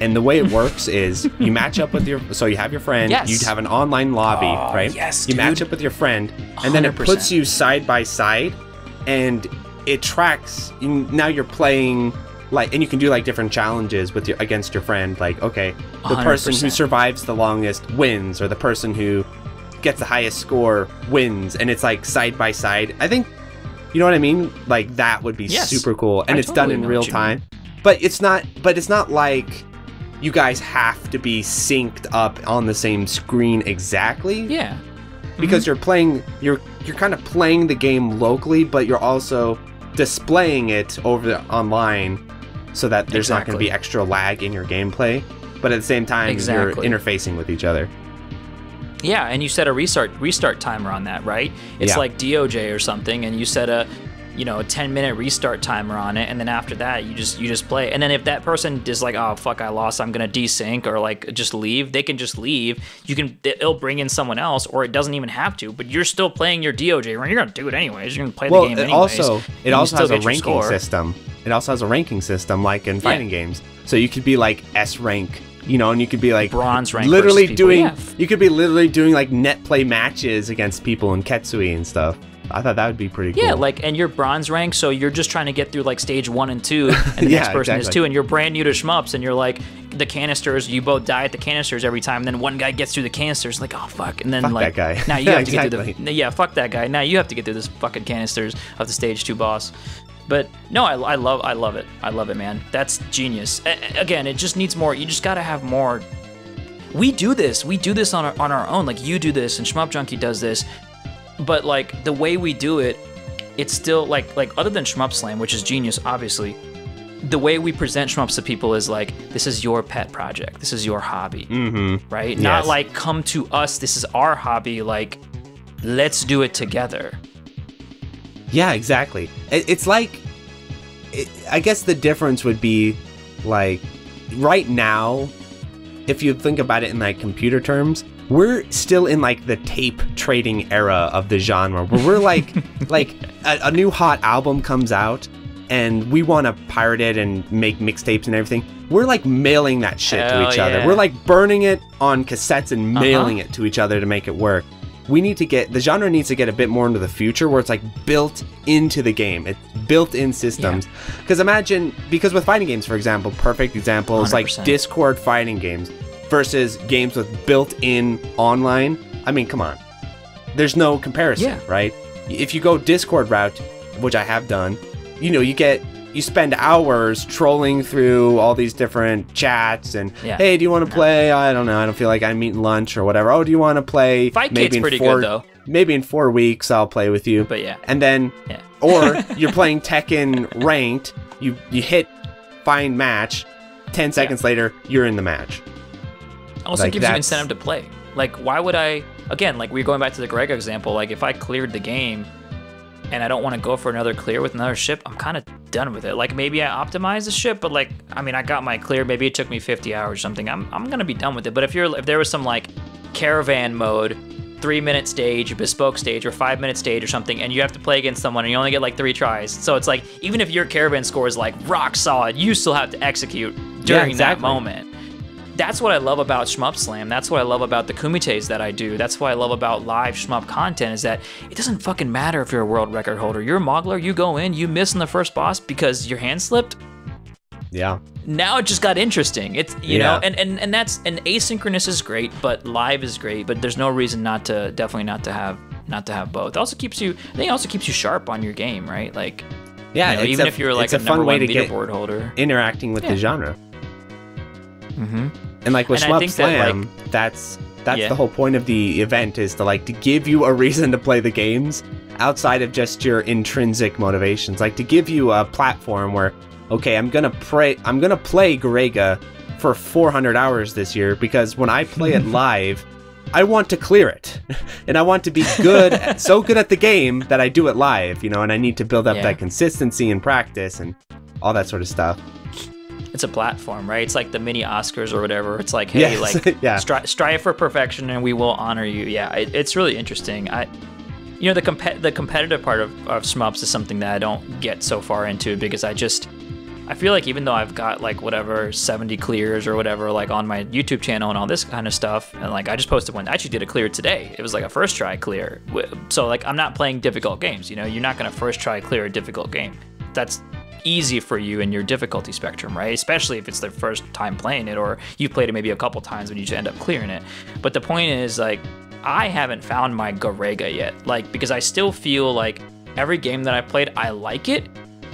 And the way it works is you match up with your... So you have your friend. Yes. You'd have an online lobby, right? Yes, dude. You match up with your friend. And then it puts you side by side. And it tracks... Now you're playing... Like, and you can do like different challenges with against your friend. Like, okay, the 100%. Person who survives the longest wins, or the person who... gets the highest score wins, and it's like side by side. I think, you know what I mean? Like, that would be super cool, and it's totally done in real time. But it's not like you guys have to be synced up on the same screen exactly. Yeah. Because you're kind of playing the game locally, but you're also displaying it over the online so that there's not going to be extra lag in your gameplay, but at the same time you're interfacing with each other. Yeah, and you set a restart timer on that, right? It's like DOJ or something, and you set a, you know, a 10-minute restart timer on it, and then after that, you just play. And then if that person is like, oh fuck, I lost, I'm gonna desync, or like just leave, they can just leave. It'll bring in someone else, or it doesn't even have to. But you're still playing your DOJ run. You're gonna do it anyways. You're gonna play the game anyways. It also has a ranking system. It also has a ranking system, like in fighting games. So you could be like S rank. You know, and you could be like bronze rank, literally doing. Yeah. You could be literally doing like net play matches against people in Ketsui and stuff. I thought that would be pretty cool. Yeah, like, and you're bronze rank, so you're just trying to get through like stage 1 and 2, and the next person is 2, and you're brand new to shmups, and you're like the canisters. You both die at the canisters every time. And then one guy gets through the canisters, like, oh fuck, and then fuck like that guy. Now you have to get through the fuck that guy. Now you have to get through this fucking canisters of the stage 2 boss. But no, I love it. I love it, man. That's genius. Again, it just needs more. You just gotta have more. We do this. We do this on our own. Like, you do this, and Shmup Junkie does this. But like the way we do it, it's still like other than Shmup Slam, which is genius, obviously. The way we present shmups to people is like, this is your pet project. This is your hobby, right? Yes. Not like, come to us. This is our hobby. Like, let's do it together. Yeah, exactly. It's like, I guess the difference would be, like, right now, if you think about it in, like, computer terms, we're still in, like, the tape trading era of the genre, where we're, like, a new hot album comes out, and we want to pirate it and make mixtapes and everything. We're, like, mailing that shit to each other. We're, like, burning it on cassettes and mailing it to each other to make it work. We need to get, the genre needs to get a bit more into the future where it's like built into the game. It's built in systems. Because imagine, because with fighting games, for example, perfect example is like Discord fighting games versus games with built-in online. I mean, come on. There's no comparison, right? If you go Discord route, which I have done, you know, you spend hours trolling through all these different chats and, hey, do you want to play? I don't know. I don't feel like I'm eating lunch or whatever. Oh, do you want to play? Fight Kid's pretty good, though. Maybe in 4 weeks I'll play with you. But and then, or you're playing Tekken ranked. You hit find match. 10 seconds later, you're in the match. Also like, gives you incentive to play. Like, why would I? Again, like we're going back to the Garegga example. Like, if I cleared the game and I don't want to go for another clear with another ship, I'm kind of done with it. Like, maybe I optimized the ship, but like, I mean, I got my clear, maybe it took me 50 hours or something. I'm gonna be done with it. But if there was some like caravan mode 3-minute stage, bespoke stage, or 5-minute stage or something, and you have to play against someone and you only get like 3 tries. So it's like, even if your caravan score is like rock solid, you still have to execute during that moment. That's what I love about Shmup Slam. That's what I love about the Kumites that I do. That's what I love about live Shmup content, is that it doesn't fucking matter if you're a world record holder. You're a Moglar, you go in, you miss in the first boss because your hand slipped. Yeah. Now it just got interesting. It's, you know, and that's, and asynchronous is great, but live is great, but there's no reason not to, definitely not to have both. It also keeps you, I think it also keeps you sharp on your game, right? Like, yeah, you know, even if you're like a number one leaderboard holder. Interacting with the genre. Mm-hmm. And like with Shmup Slam, that, like, that's the whole point of the event, is to like, to give you a reason to play the games outside of just your intrinsic motivations, like to give you a platform where, okay, I'm gonna play Garegga for 400 hours this year, because when I play it live, I want to clear it, and I want to be good, so good at the game that I do it live, you know, and I need to build up that consistency and practice and all that sort of stuff. It's a platform, right? It's like the mini Oscars or whatever. It's like, hey, like strive for perfection and we will honor you. Yeah, it's really interesting. You know, the competitive part of Shmups is something that I don't get so far into, because I feel like even though I've got like whatever 70 clears or whatever like on my YouTube channel and all this kind of stuff, and like I just posted one, I actually did a clear today. It was like a first try clear. So like I'm not playing difficult games, you know? You're not gonna first try clear a difficult game. That's easy for you in your difficulty spectrum, right? Especially if it's their first time playing it, or you've played it maybe a couple times when you just end up clearing it. But the point is, like, I haven't found my Garegga yet, like, because I still feel like every game that I played, I like it,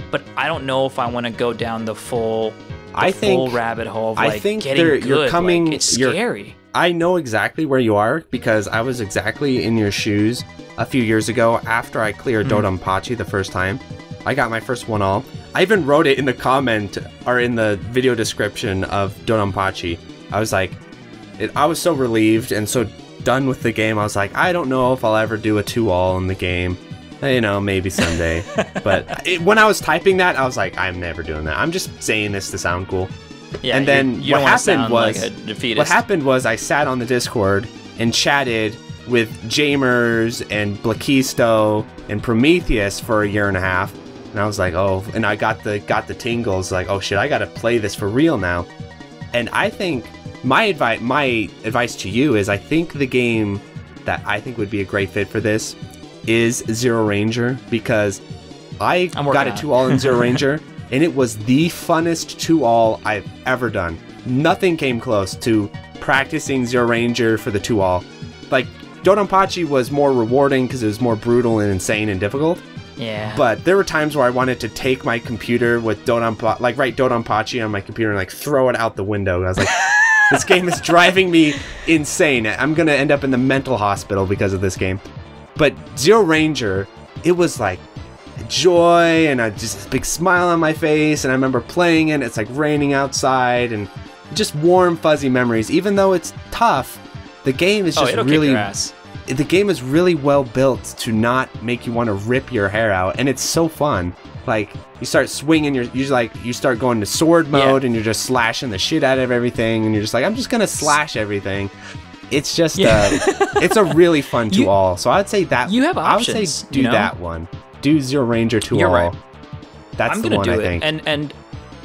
but I don't know if I want to go down the full rabbit hole of, like, I think getting good. You're coming, like, it's scary. I know exactly where you are, because I was exactly in your shoes a few years ago after I cleared Dodonpachi the first time. I got my first 1-all. I even wrote it in the comment, or in the video description of Dodonpachi. I was like, I was so relieved and so done with the game. I was like, I don't know if I'll ever do a 2-all in the game. You know, maybe someday. But when I was typing that, I was like, I'm never doing that. I'm just saying this to sound cool. Yeah, and then you what happened was I sat on the Discord and chatted with Jaimers and Blaquisto and Prometheus for a 1.5 years. And I was like, oh, and I got the tingles, like, oh shit, I gotta play this for real now. And I think my advice to you is, I think the game that I think would be a great fit for this is Zero Ranger, because I got a 2-all in Zero Ranger, and it was the funnest 2-all I've ever done. Nothing came close to practicing Zero Ranger for the 2-all. Like, Dodonpachi was more rewarding because it was more brutal and insane and difficult. Yeah. But there were times where I wanted to take my computer with Dodonpachi, like write Dodonpachi on my computer and like throw it out the window. And I was like, this game is driving me insane. I'm going to end up in the mental hospital because of this game. But Zero Ranger, it was like joy and just this big smile on my face. And I remember playing it. It's like raining outside and just warm, fuzzy memories. Even though it's tough, the game is just really... The game is really well built to not make you want to rip your hair out, and it's so fun. Like, you start swinging, you start going to sword mode, and you're just slashing the shit out of everything, and you're just like, I'm just gonna slash everything. It's just, it's a really fun 2-all. So I'd say that you have options. I would say do that one. Do Zero Ranger 2-all. You're right. That's the one I think. And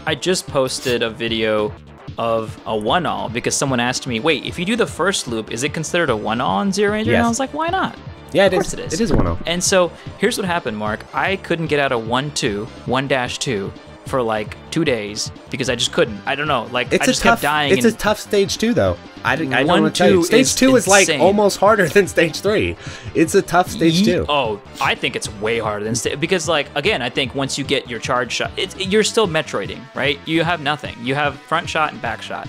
I just posted a video of a 1-all, because someone asked me, wait, if you do the first loop, is it considered a 1-all in Zero Ranger? Yes. And I was like, why not? Yeah, of course it is. It is a 1-all. And so here's what happened, Mark. I couldn't get out a 1-2 for like 2 days because I just couldn't. I don't know. Like, it's I just kept dying. It's a tough stage 2, though. I don't want to tell you. Stage 2 is like almost harder than stage 3. It's a tough stage 2. Oh, I think it's way harder than stage, because, like, again, I think once you get your charge shot, you're still Metroiding, right? You have nothing. You have front shot and back shot.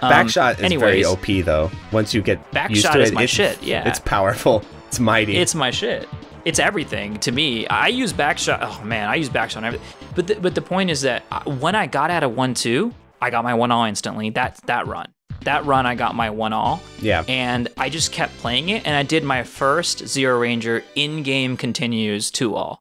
Back shot is very OP, though. Once you get back used shot to it, is my shit. Yeah, it's powerful. It's mighty. It's my shit. It's everything to me. I use back shot. Oh man, I use back shot on everything. But the point is that when I got out of 1-2, I got my 1-all instantly. That run, I got my 1-all. Yeah. And I just kept playing it, and I did my first Zero Ranger in-game continues 2-all.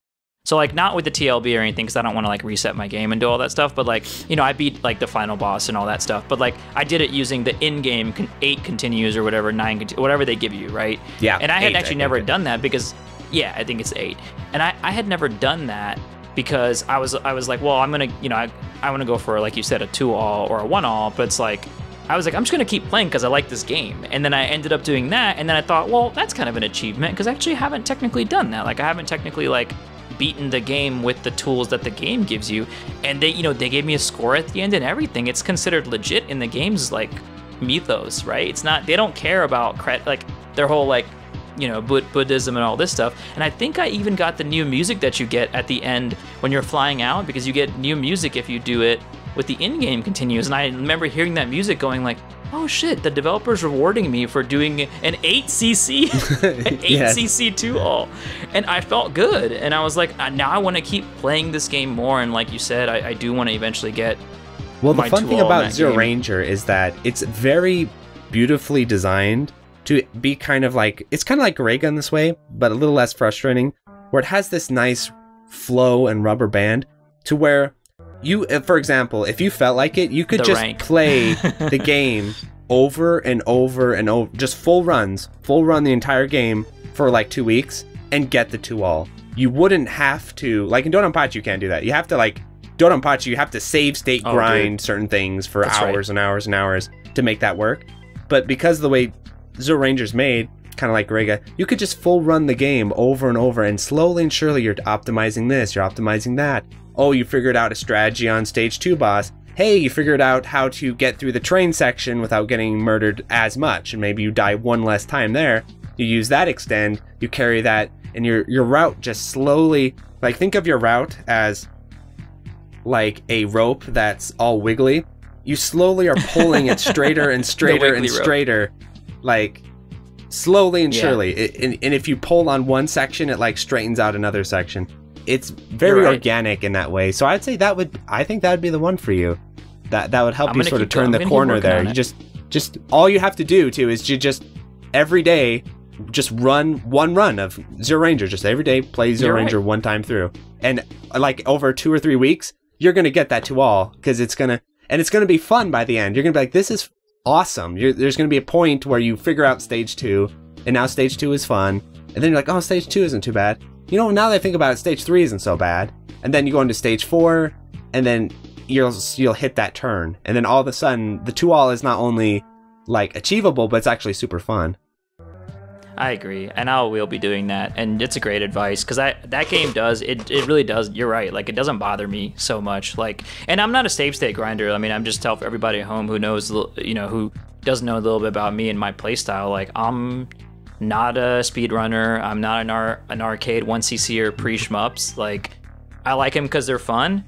So like not with the TLB or anything, because I don't want to like reset my game and do all that stuff, but like, you know, I beat like the final boss and all that stuff, but like I did it using the in-game 8 continues or whatever, 9 whatever they give you, right? Yeah. And I had actually never done that because, yeah, I think it's 8. And I had never done that because I was like, well, I'm gonna, you know, I want to go for, like you said, a 2-all or a 1-all, but it's like, I was like, I'm just gonna keep playing because I like this game. And then I ended up doing that, and then I thought, well, that's kind of an achievement because I actually haven't technically done that. Like I haven't technically like beaten the game with the tools that the game gives you. And they, you know, they gave me a score at the end and everything. It's considered legit in the game's like mythos, right? It's not, they don't care about like their whole like, you know, Buddhism and all this stuff. And I think I even got the new music that you get at the end when you're flying out, because you get new music if you do it with the in-game continues. And I remember hearing that music going like, oh shit, the developer's rewarding me for doing an 8cc, an 8cc 2-all. And I felt good. And I was like, now I want to keep playing this game more. And like you said, I do want to eventually get well, my the fun thing about Zero Ranger is that it's very beautifully designed to be kind of like, it's kind of like Garegga in this way, but a little less frustrating, where it has this nice flow and rubber band to where you, for example, if you felt like it, you could just play the game over and over and over, just full run the entire game for like 2 weeks and get the 2-all. You wouldn't have to, like in Dodonpachi, you can't do that. You have to like, Dodonpachi, you have to save state grind certain things for hours and hours and hours to make that work. But because of the way Zero Ranger's made, kind of like Garegga, you could just full run the game over and over, and slowly and surely you're optimizing this, you're optimizing that. Oh, you figured out a strategy on stage 2 boss. Hey, you figured out how to get through the train section without getting murdered as much, and maybe you die one less time there. You use that extend, you carry that, and your route just slowly, like think of your route as like a rope that's all wiggly. You slowly are pulling it straighter and straighter and straighter, like slowly and surely. And if you pull on one section, it like straightens out another section. It's very organic in that way. So I'd say that would, I think that would be the one for you. That would help you sort of turn the corner there. You just all you have to do too is you just every day just run one run of Zero Ranger. Just every day play Zero Ranger one time through, and like over 2 or 3 weeks, you're gonna get that 2-all because it's gonna be fun by the end. You're gonna be like, this is awesome. There's going to be a point where you figure out stage 2, and now stage 2 is fun, and then you're like, oh, stage 2 isn't too bad. You know, now that I think about it, stage 3 isn't so bad, and then you go into stage 4, and then you'll hit that turn, and then all of a sudden, the 2-all is not only, like, achievable, but it's actually super fun. I agree, and I will be doing that, and it's a great advice, because that game does, it really does, you're right, like, it doesn't bother me so much, like, and I'm not a save state grinder. I mean, I'm just telling everybody at home who knows, you know, who doesn't know a little bit about me and my playstyle, like, I'm not a speedrunner, I'm not an arcade 1cc or pre-shmups, like, I like them because they're fun,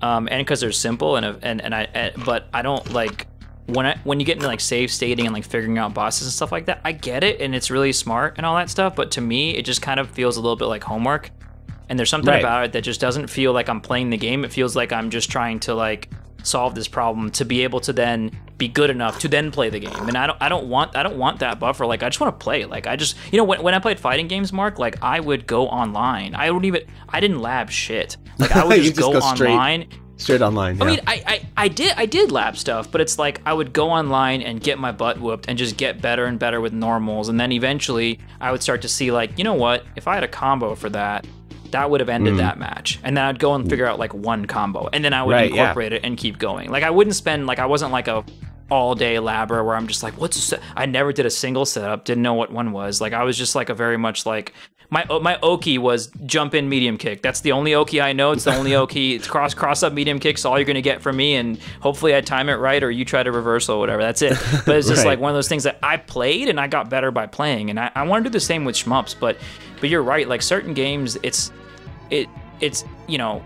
and because they're simple, but I don't, like, when you get into like save stating and like figuring out bosses and stuff like that, I get it, and it's really smart and all that stuff, but to me it just kind of feels a little bit like homework, and there's something about it that just doesn't feel like I'm playing the game. It feels like I'm just trying to like solve this problem to be able to then be good enough to then play the game, and I don't want that buffer. Like, I just want to play. Like, I just, you know, when I played fighting games, Mark, like, I would go online. I didn't lab shit. Like, I would just go online. Straight online. Yeah. I mean, I did lab stuff, but it's like I would go online and get my butt whooped and just get better and better with normals, and then eventually I would start to see like, you know what, if I had a combo for that, that would have ended that match, and then I'd go and figure out like one combo, and then I would incorporate it and keep going. Like, I wouldn't spend, like, I wasn't like a all day labber where I'm just like, I never did a single setup, didn't know what one was. Like, I was just like a very much like. My Oki was jump in medium kick. That's the only Oki I know. It's the only Oki. It's cross up medium kick's all you're gonna get from me, and hopefully I time it right or you try to reversal or whatever. That's it. But it's just like one of those things that I played and I got better by playing, and I want to do the same with shmups. But you're right. Like, certain games, it's you know,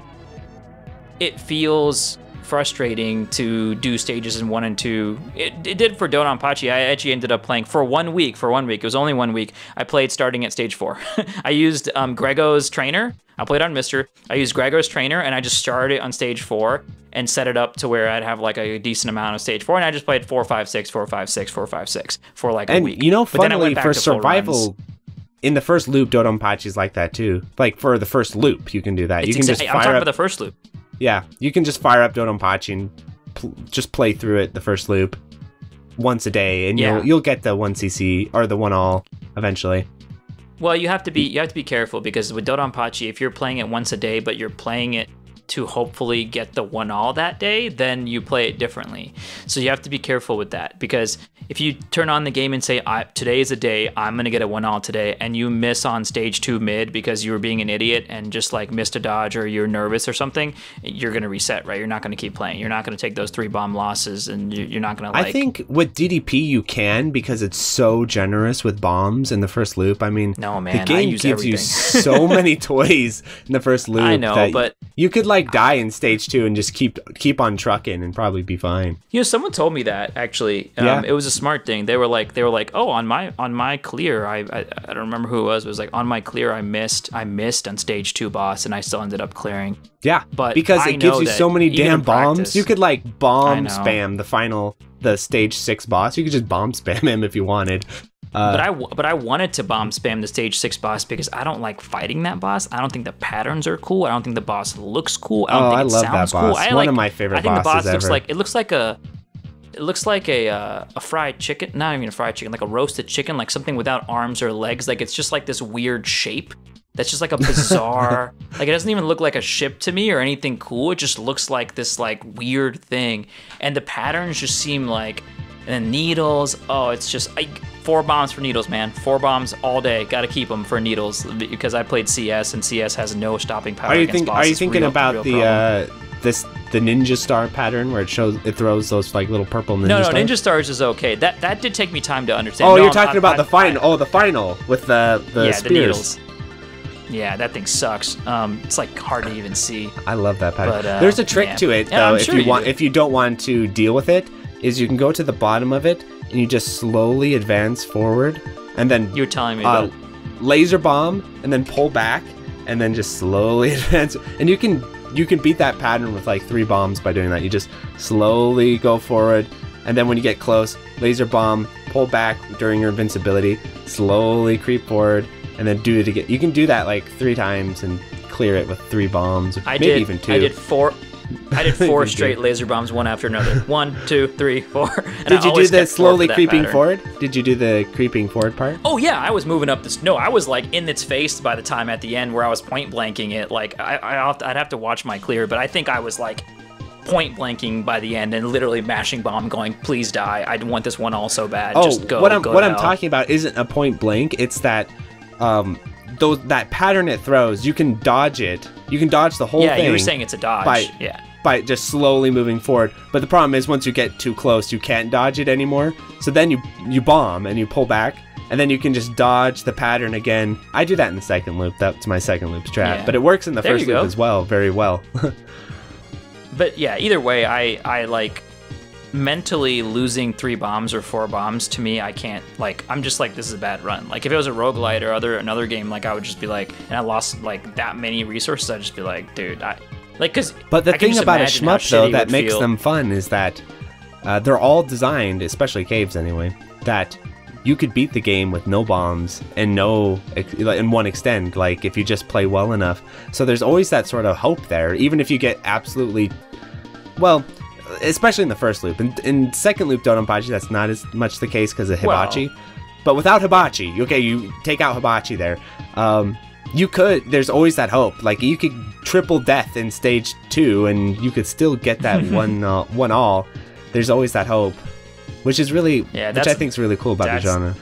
it feels frustrating to do stages in 1 and 2. It did for Dodonpachi. I actually ended up playing for 1 week. It was only 1 week. I played starting at stage 4. I used Greggo's trainer. I played on Mister. I used Greggo's trainer, and I just started on stage 4 and set it up to where I'd have like a decent amount of stage 4. And I just played 4, 5, 6, 4, 5, 6, 4, 5, 6 for like a week. You know, funnily, for survival In the first loop, Dodonpachi's like that too. Like for the first loop, you can do that. It's I'm talking about the first loop. Yeah, you can just fire up Dodonpachi and just play through it the first loop once a day, and you'll get the 1cc or the 1-all eventually. Well, you have to be careful, because with Dodonpachi, if you're playing it once a day, but you're playing it to hopefully get the 1-all that day, then you play it differently. So you have to be careful with that, because if you turn on the game and say, today is a day, I'm gonna get a 1-all today, and you miss on stage 2 mid because you were being an idiot and just like missed a dodge or you're nervous or something, you're gonna reset, right? You're not gonna keep playing. You're not gonna take those 3-bomb losses, and you're not gonna like... I think with DDP you can, because it's so generous with bombs in the first loop. I mean, no, man, the game gives you so many toys in the first loop. I know, that but... You could like die in stage 2 and just keep on trucking and probably be fine. You know, someone told me that actually. It was a smart thing. They were like, oh, on my clear, I don't remember who it was. It was like, on my clear, I missed on stage 2 boss, and I still ended up clearing. Yeah, but because it gives you so many damn bombs. You could like bomb spam the stage 6 boss. You could just bomb spam him if you wanted. But I wanted to bomb spam the stage 6 boss, because I don't like fighting that boss. I don't think the patterns are cool. I don't think the boss looks cool. I don't think it sounds cool. I love that boss. One of my favorite bosses ever. I think the boss looks like a fried chicken, not even a fried chicken, like a roasted chicken, like something without arms or legs. Like it's just like this weird shape. That's just like a bizarre, like it doesn't even look like a ship to me or anything cool. It just looks like this like weird thing, and the patterns just seem like. And then needles, oh, it's just 4 bombs for needles, man. 4 bombs all day. Got to keep them for needles, because I played CS, and CS has no stopping power against bosses. Are you thinking about the ninja star pattern where it throws those like little purple ninja stars? No, ninja stars is okay. That did take me time to understand. Oh, no, you're talking about the final. Oh, the final with the spears. The needles. Yeah, that thing sucks. It's like hard to even see. I love that pattern. But, there's a trick to it though. If you don't want to deal with it, is you can go to the bottom of it and you just slowly advance forward, and then you're telling me laser bomb, and then pull back, and then just slowly advance, and you can beat that pattern with like 3 bombs by doing that. You just slowly go forward, and then when you get close, laser bomb, pull back during your invincibility, slowly creep forward, and then do it again. You can do that like 3 times and clear it with 3 bombs, or maybe even 2. I did four straight laser bombs, one after another. 1, 2, 3, 4. And did you do the slowly creeping forward? Did you do the creeping forward part? Oh yeah, I was moving up this. No, I was like in its face by the time at the end where I was point blanking it. Like I'd have to watch my clear, but I think I was like point blanking by the end and literally mashing bomb, going, "Please die! I want this 1-all so bad." Oh, just go. What I'm talking about isn't a point blank. It's that. That pattern it throws, you can dodge it. You can dodge the whole thing. Yeah, you were saying it's a dodge. By just slowly moving forward. But the problem is, once you get too close, you can't dodge it anymore. So then you bomb and you pull back, and then you can just dodge the pattern again. I do that in the second loop. That's my second loop strat. Yeah. But it works in the first loop as well, very well. But yeah, either way, I like mentally losing 3 bombs or 4 bombs, to me, I can't, like, I'm just like, this is a bad run. Like if it was a roguelite or another game, like I would just be like, and I lost like that many resources, I'd just be like, dude, But the thing about a shmup though that makes them fun is that they're all designed, especially caves anyway, that you could beat the game with no bombs and in one extend, like if you just play well enough. So there's always that sort of hope there, even if you get absolutely, well, especially in the first loop. In second loop Dodonpachi, that's not as much the case because of Hibachi. Well, but without Hibachi, okay, you take out Hibachi there. There's always that hope. Like you could triple death in stage 2 and you could still get that 1-all. There's always that hope, which is really, which I think is really cool about the genre.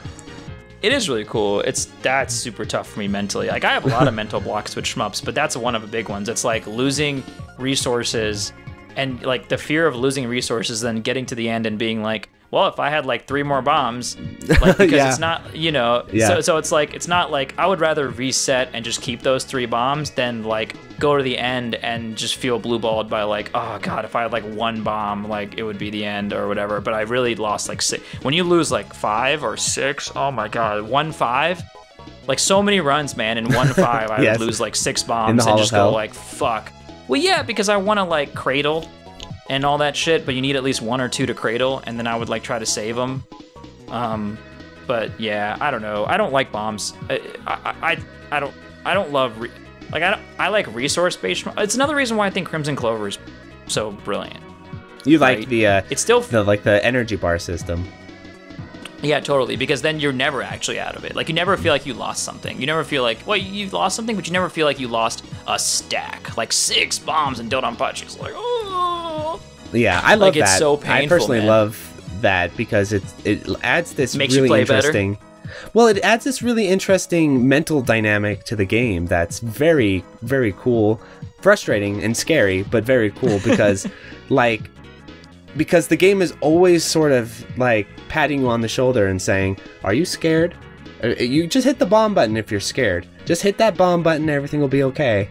It is really cool. That's super tough for me mentally. Like I have a lot of mental blocks with shmups, but that's one of the big ones. It's like losing resources, and like the fear of losing resources, then getting to the end and being like, well, if I had like 3 more bombs, like, because it's not, you know, so it's like, it's not like, I would rather reset and just keep those 3 bombs than like go to the end and just feel blue-balled by like, oh God, if I had like 1 bomb, like it would be the end or whatever. But I really lost like 6. When you lose like 5 or 6, oh my God, 1-5. Like so many runs, man, in 1-5, I would lose like 6 bombs and just go like, fuck. Well, yeah, because I want to like cradle and all that shit, but you need at least 1 or 2 to cradle, and then I would like try to save them. But yeah, I don't know. I don't like bombs. I, I don't love I like resource-based. It's another reason why I think Crimzon Clover is so brilliant. You like it's still the energy bar system. Yeah, totally. Because then you're never actually out of it. Like you never feel like you lost something. You never feel like you lost something, but you never feel like you lost a stack, like 6 bombs and Dodonpachi. It's like oh. Yeah, I love that. It's so painful. I personally love that because it adds this it adds this really interesting mental dynamic to the game that's very, very cool. Frustrating and scary, but very cool because because the game is always sort of like patting you on the shoulder and saying, "Are you scared? You just hit the bomb button if you're scared. Just hit that bomb button, everything will be okay."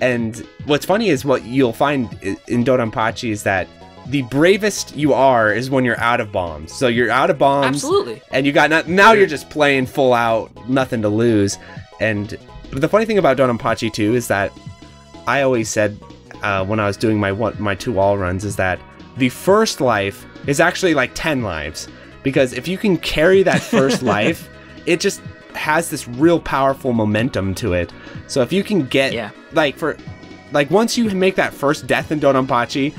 And what's funny is what you'll find in Dodonpachi is that the bravest you are is when you're out of bombs. So you're out of bombs. Absolutely. And you got now you're just playing full out, nothing to lose. And the funny thing about Dodonpachi 2 is that I always said when I was doing my 2 all runs is that the first life is actually like 10 lives, because if you can carry that first life, it just has this real powerful momentum to it. So if you can get once you make that first death in Dodonpachi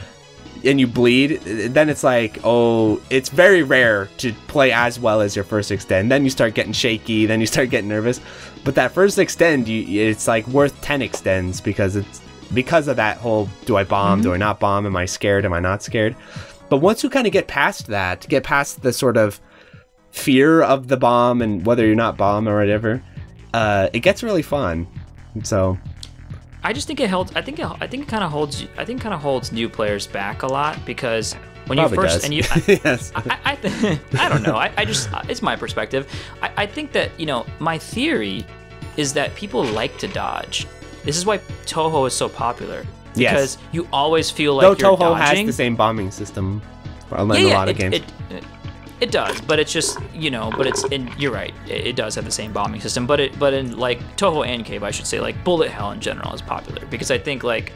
and you bleed, then it's like, oh, it's very rare to play as well as your first extend. Then you start getting shaky, then you start getting nervous. But that first extend, it's like worth 10 extends because of that whole, do I bomb, do I not bomb, am I scared, am I not scared? But once you kind of get past that, get past the sort of fear of the bomb and whether you're not bomb or whatever, it gets really fun. So I just think it holds. I think it kind of holds new players back a lot, because when you first I don't know. It's my perspective. I think that, you know, my theory is that people like to dodge. This is why Touhou is so popular. Because you always feel like you're dodging. Though Touhou has the same bombing system in a lot of games. It does, but it's just, you know, you're right. It does have the same bombing system, but in like Touhou and Cave, I should say, like bullet hell in general is popular, because I think like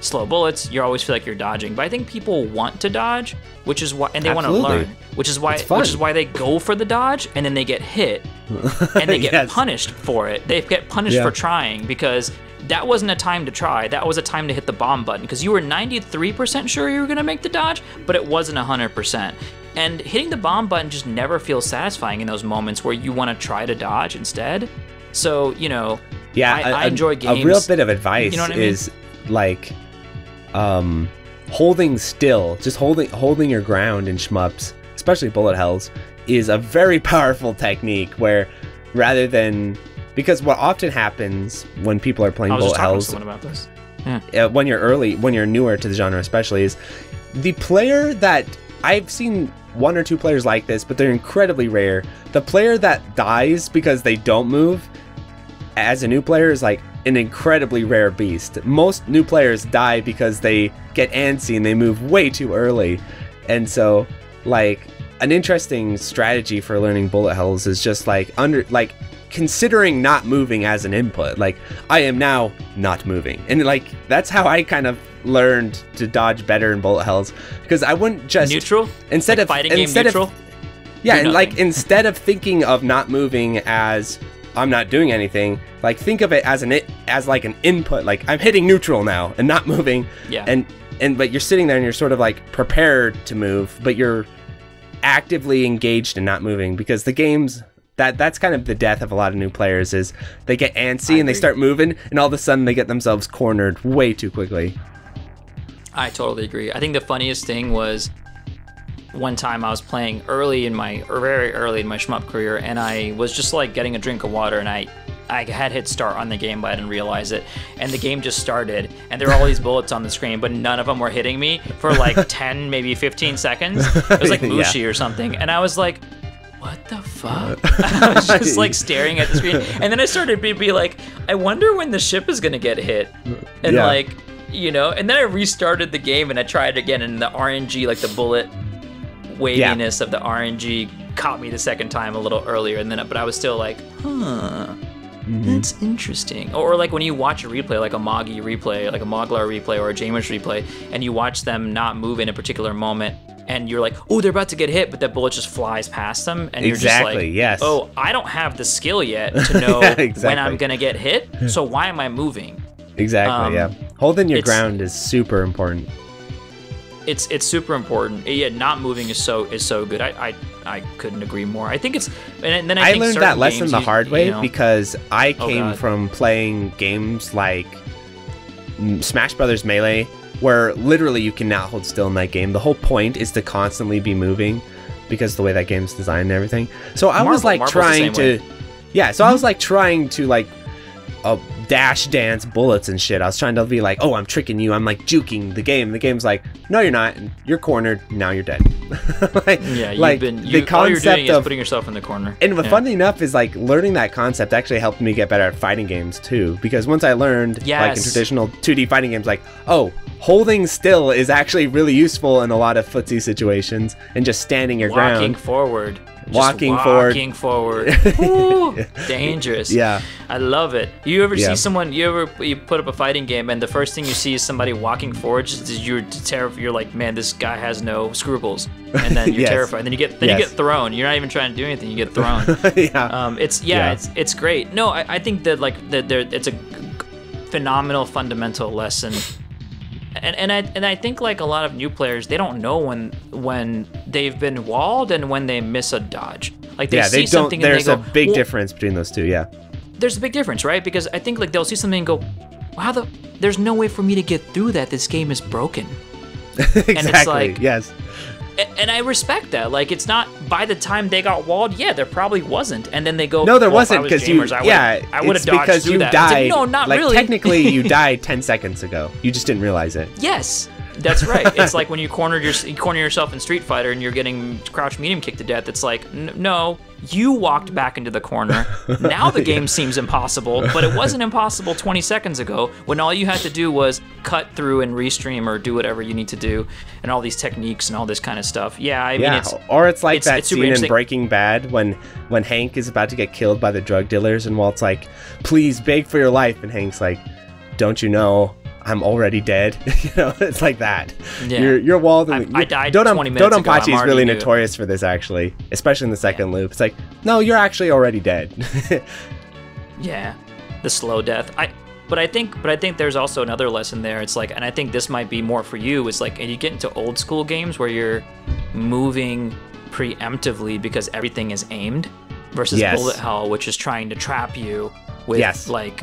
slow bullets, you always feel like you're dodging, but I think people want to dodge, which is why, and they want to learn, which is why they go for the dodge and then they get hit and they get punished for it. They get punished for trying, because that wasn't a time to try. That was a time to hit the bomb button, because you were 93% sure you were gonna make the dodge, but it wasn't 100%. And hitting the bomb button just never feels satisfying in those moments where you want to try to dodge instead. So, you know, I enjoy games. A real bit of advice, you know what I mean? Is like holding still, just holding your ground in shmups, especially bullet hells, is a very powerful technique where rather than. Because what often happens when people are playing bullet hells, when you're newer to the genre especially, is the player that, I've seen 1 or 2 players like this, but they're incredibly rare. The player that dies because they don't move as a new player is like an incredibly rare beast. Most new players die because they get antsy and they move way too early. And so, like, an interesting strategy for learning bullet hells is just like considering not moving as an input. Like, I am now not moving, and like that's how I kind of learned to dodge better in bullet hells, because I wouldn't just neutral instead like of fighting instead game neutral of, yeah and nothing. Like instead of thinking of not moving as I'm not doing anything, like think of it as an input, like I'm hitting neutral now and not moving, but you're sitting there and you're sort of like prepared to move, but you're actively engaged and not moving, because the game's That's kind of the death of a lot of new players, is they get antsy and they start moving, and all of a sudden they get themselves cornered way too quickly. I totally agree. I think the funniest thing was one time I was playing very early in my shmup career, and I was just like getting a drink of water, and I had hit start on the game, but I didn't realize it. And the game just started, and there were all these bullets on the screen, but none of them were hitting me for like 10, maybe 15 seconds. It was like Mushi or something, and I was like, what the fuck? I was just like staring at the screen, and then I started to be like, I wonder when the ship is gonna get hit, and like, you know. And then I restarted the game and I tried again, and the RNG, like the bullet waviness of the RNG, caught me the second time a little earlier, and then but I was still like, huh, that's interesting. Or like when you watch a replay, like a Moglar replay or a Jaimers replay, and you watch them not move in a particular moment, and you're like, oh, they're about to get hit, but that bullet just flies past them, and you're just like, oh, I don't have the skill yet to know when I'm gonna get hit, so why am I moving? Holding your ground is super important. It's super important. Yeah, not moving is so good. I couldn't agree more. I think it's, and then I learned that lesson the hard way, because I came from playing games like Smash Brothers Melee, where literally you cannot hold still in that game. The whole point is to constantly be moving, because the way that game's designed and everything. So I was like trying to, I was like trying to like dash dance bullets and shit. I was trying to be like, oh, I'm tricking you. I'm like juking the game. The game's like, no, you're not. You're cornered. Now you're dead. The concept all you're doing is putting yourself in the corner. And funny enough is like learning that concept actually helped me get better at fighting games too. Because once I learned, like in traditional 2D fighting games, like, oh, holding still is actually really useful in a lot of footsie situations, and just standing your ground. Walking forward. Dangerous. Yeah, I love it. You ever see someone? You put up a fighting game, and the first thing you see is somebody walking forward. You're terrified. You're like, man, this guy has no scruples. And then you're terrified. And then you get thrown. You're not even trying to do anything. You get thrown. It's great. No, I think that like that it's a phenomenal fundamental lesson. And I think like a lot of new players, they don't know when they've been walled and when they miss a dodge. Like they see something and they go, there's a big difference between those two. Yeah, there's a big difference, right? Because I think like they'll see something and go, wow, there's no way for me to get through that. This game is broken. Exactly. And it's like, yes. And I respect that. Like, it's not by the time they got walled, there probably wasn't. And then they go, no, there wasn't, because I would have dodged because you that. Died. It's like, no, not like, really. Technically, you died 10 seconds ago. You just didn't realize it. Yes, that's right. It's like when you corner yourself in Street Fighter and you're getting crouch medium kicked to death. It's like, no, you walked back into the corner. Now the game seems impossible, but it wasn't impossible 20 seconds ago when all you had to do was cut through and restream or do whatever you need to do, and all these techniques and all this kind of stuff. I mean, it's like that scene in Breaking Bad when Hank is about to get killed by the drug dealers and Walt's like, please beg for your life, and Hank's like, don't you know I'm already dead? You know, it's like that. Yeah. You're walled. I died 20 minutes ago. Dodonpachi is really notorious for this, actually, especially in the second loop. It's like, no, you're actually already dead. The slow death. But I think there's also another lesson there. It's like, and I think this might be more for you. It's like, and you get into old school games where you're moving preemptively because everything is aimed, versus bullet hell, which is trying to trap you with like.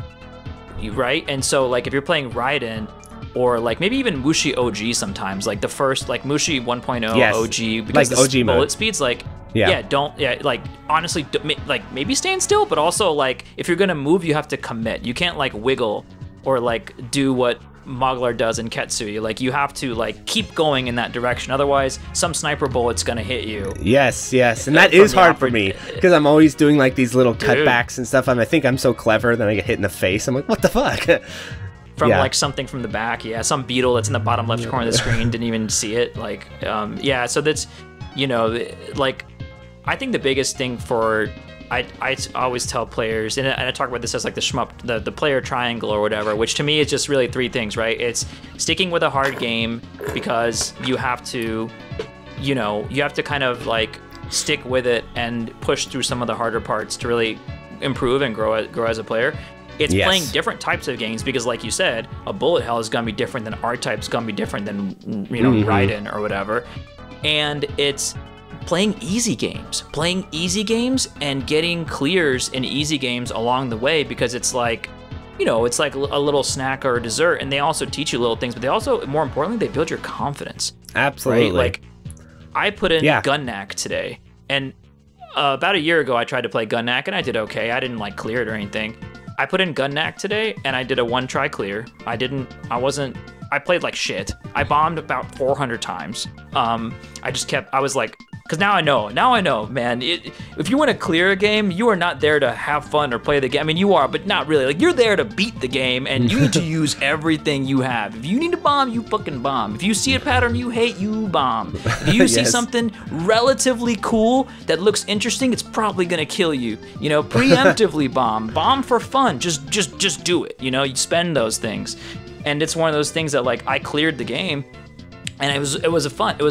And so like if you're playing Raiden, or like maybe even Mushi OG sometimes, like the first like Mushi 1.0 OG, because like the OG bullet speeds, like like honestly, like maybe stand still, but also like if you're gonna move, you have to commit. You can't like wiggle or like do what Moglar does in Ketsui. Like you have to like keep going in that direction, otherwise some sniper bullet's gonna hit you. And that is hard for me, because I'm always doing like these little cutbacks and stuff, and I think I'm so clever, then I get hit in the face. I'm like, what the fuck? From like something from the back, some beetle that's in the bottom left corner of the screen, didn't even see it. Like so that's, you know, like I think the biggest thing for I always tell players, and I talk about this as like the shmup, the player triangle or whatever, which to me is just really three things, right? It's sticking with a hard game because you have to, you know, you have to kind of like stick with it and push through some of the harder parts to really improve and grow as a player. It's playing different types of games, because like you said, a bullet hell is gonna be different than R-type's gonna be different than, you know, Raiden or whatever. And it's playing easy games and getting clears in easy games along the way, because it's like, you know, it's like a little snack or a dessert, and they also teach you little things, but they also, more importantly, they build your confidence. Absolutely. Right? Like I put in Gunnak today, and about a year ago I tried to play Gunnak and I did okay. I didn't like clear it or anything. I put in Gunnak today and I did a one try clear. I played like shit. I bombed about 400 times. I was like, because now I know, man, if you want to clear a game, you are not there to have fun or play the game. I mean, you are, but not really. Like, you're there to beat the game, and you need to use everything you have. If you need to bomb, you fucking bomb. If you see a pattern you hate, you bomb. If you see something relatively cool that looks interesting, it's probably gonna kill you. You know, preemptively bomb for fun. Just do it. You know, you spend those things. And it's one of those things that, like, I cleared the game, And it was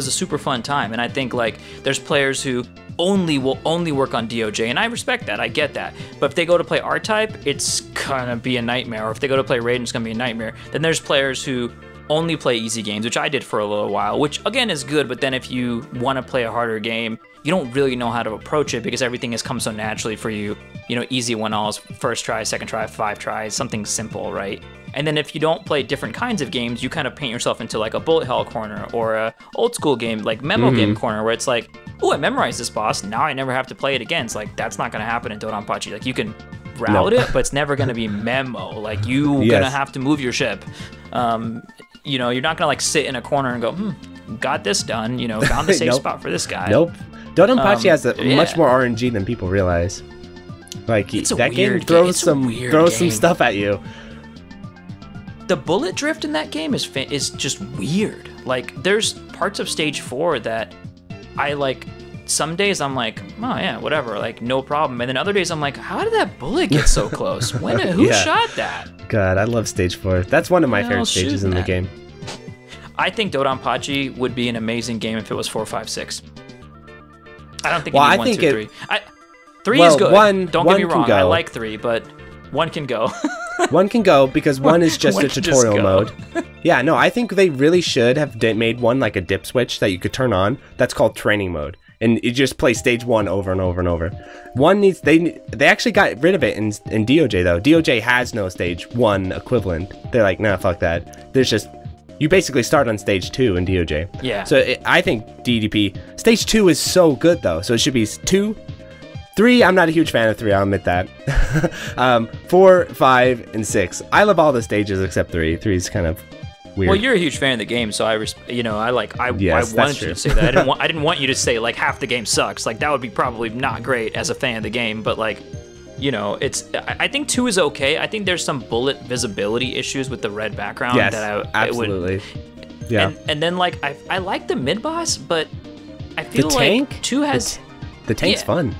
a super fun time. And I think like there's players who will only work on DOJ, and I respect that, I get that. But if they go to play R-Type, it's gonna be a nightmare. Or if they go to play Raiden, it's gonna be a nightmare. Then there's players who only play easy games, which I did for a little while, which again is good, but then if you wanna play a harder game, you don't really know how to approach it because everything has come so naturally for you. You know, easy one-alls, first try, second try, 5 tries, something simple, right? And then if you don't play different kinds of games, you kind of paint yourself into like a bullet hell corner or a old school game, like memo game corner, where it's like, oh, I memorized this boss, now I never have to play it again. It's like, that's not gonna happen in Dodonpachi. Like you can route it, but it's never gonna be memo. Like you're gonna have to move your ship. You know, you're not gonna like sit in a corner and go, got this done, you know, found the safe spot for this guy. Dodonpachi has a much more RNG than people realize. Like that game throws some stuff at you. The bullet drift in that game is just weird. Like, there's parts of Stage 4 that I, like, some days I'm like, oh, yeah, whatever, like, no problem. And then other days I'm like, how did that bullet get so close? Who shot that? God, I love Stage 4. That's one of my favorite stages in the game. I think Dodonpachi would be an amazing game if it was 4, 5, 6. I don't think it needs 1, 2, 3. 3 is good. Don't get me wrong. I like 3, but 1 can go. One can go because one is just a tutorial mode. Yeah, no, I think they really should have made one like a dip switch that you could turn on. That's called training mode, and you just play stage one over and over and over. One needs they actually got rid of it in DOJ though. DOJ has no stage one equivalent. They're like, nah, fuck that. There's just you basically start on stage 2 in DOJ. Yeah. So I think DDP stage 2 is so good though. So it should be 2. 3, I'm not a huge fan of 3, I'll admit that. 4, 5, and 6. I love all the stages except 3. 3 is kind of weird. Well, you're a huge fan of the game, so I wanted you to say that. I didn't want you to say like half the game sucks. Like that would be probably not great as a fan of the game, but like, you know, I think 2 is okay. I think there's some bullet visibility issues with the red background that absolutely. Yeah. And then like I like the mid boss, but I feel like 2 has the tank's fun.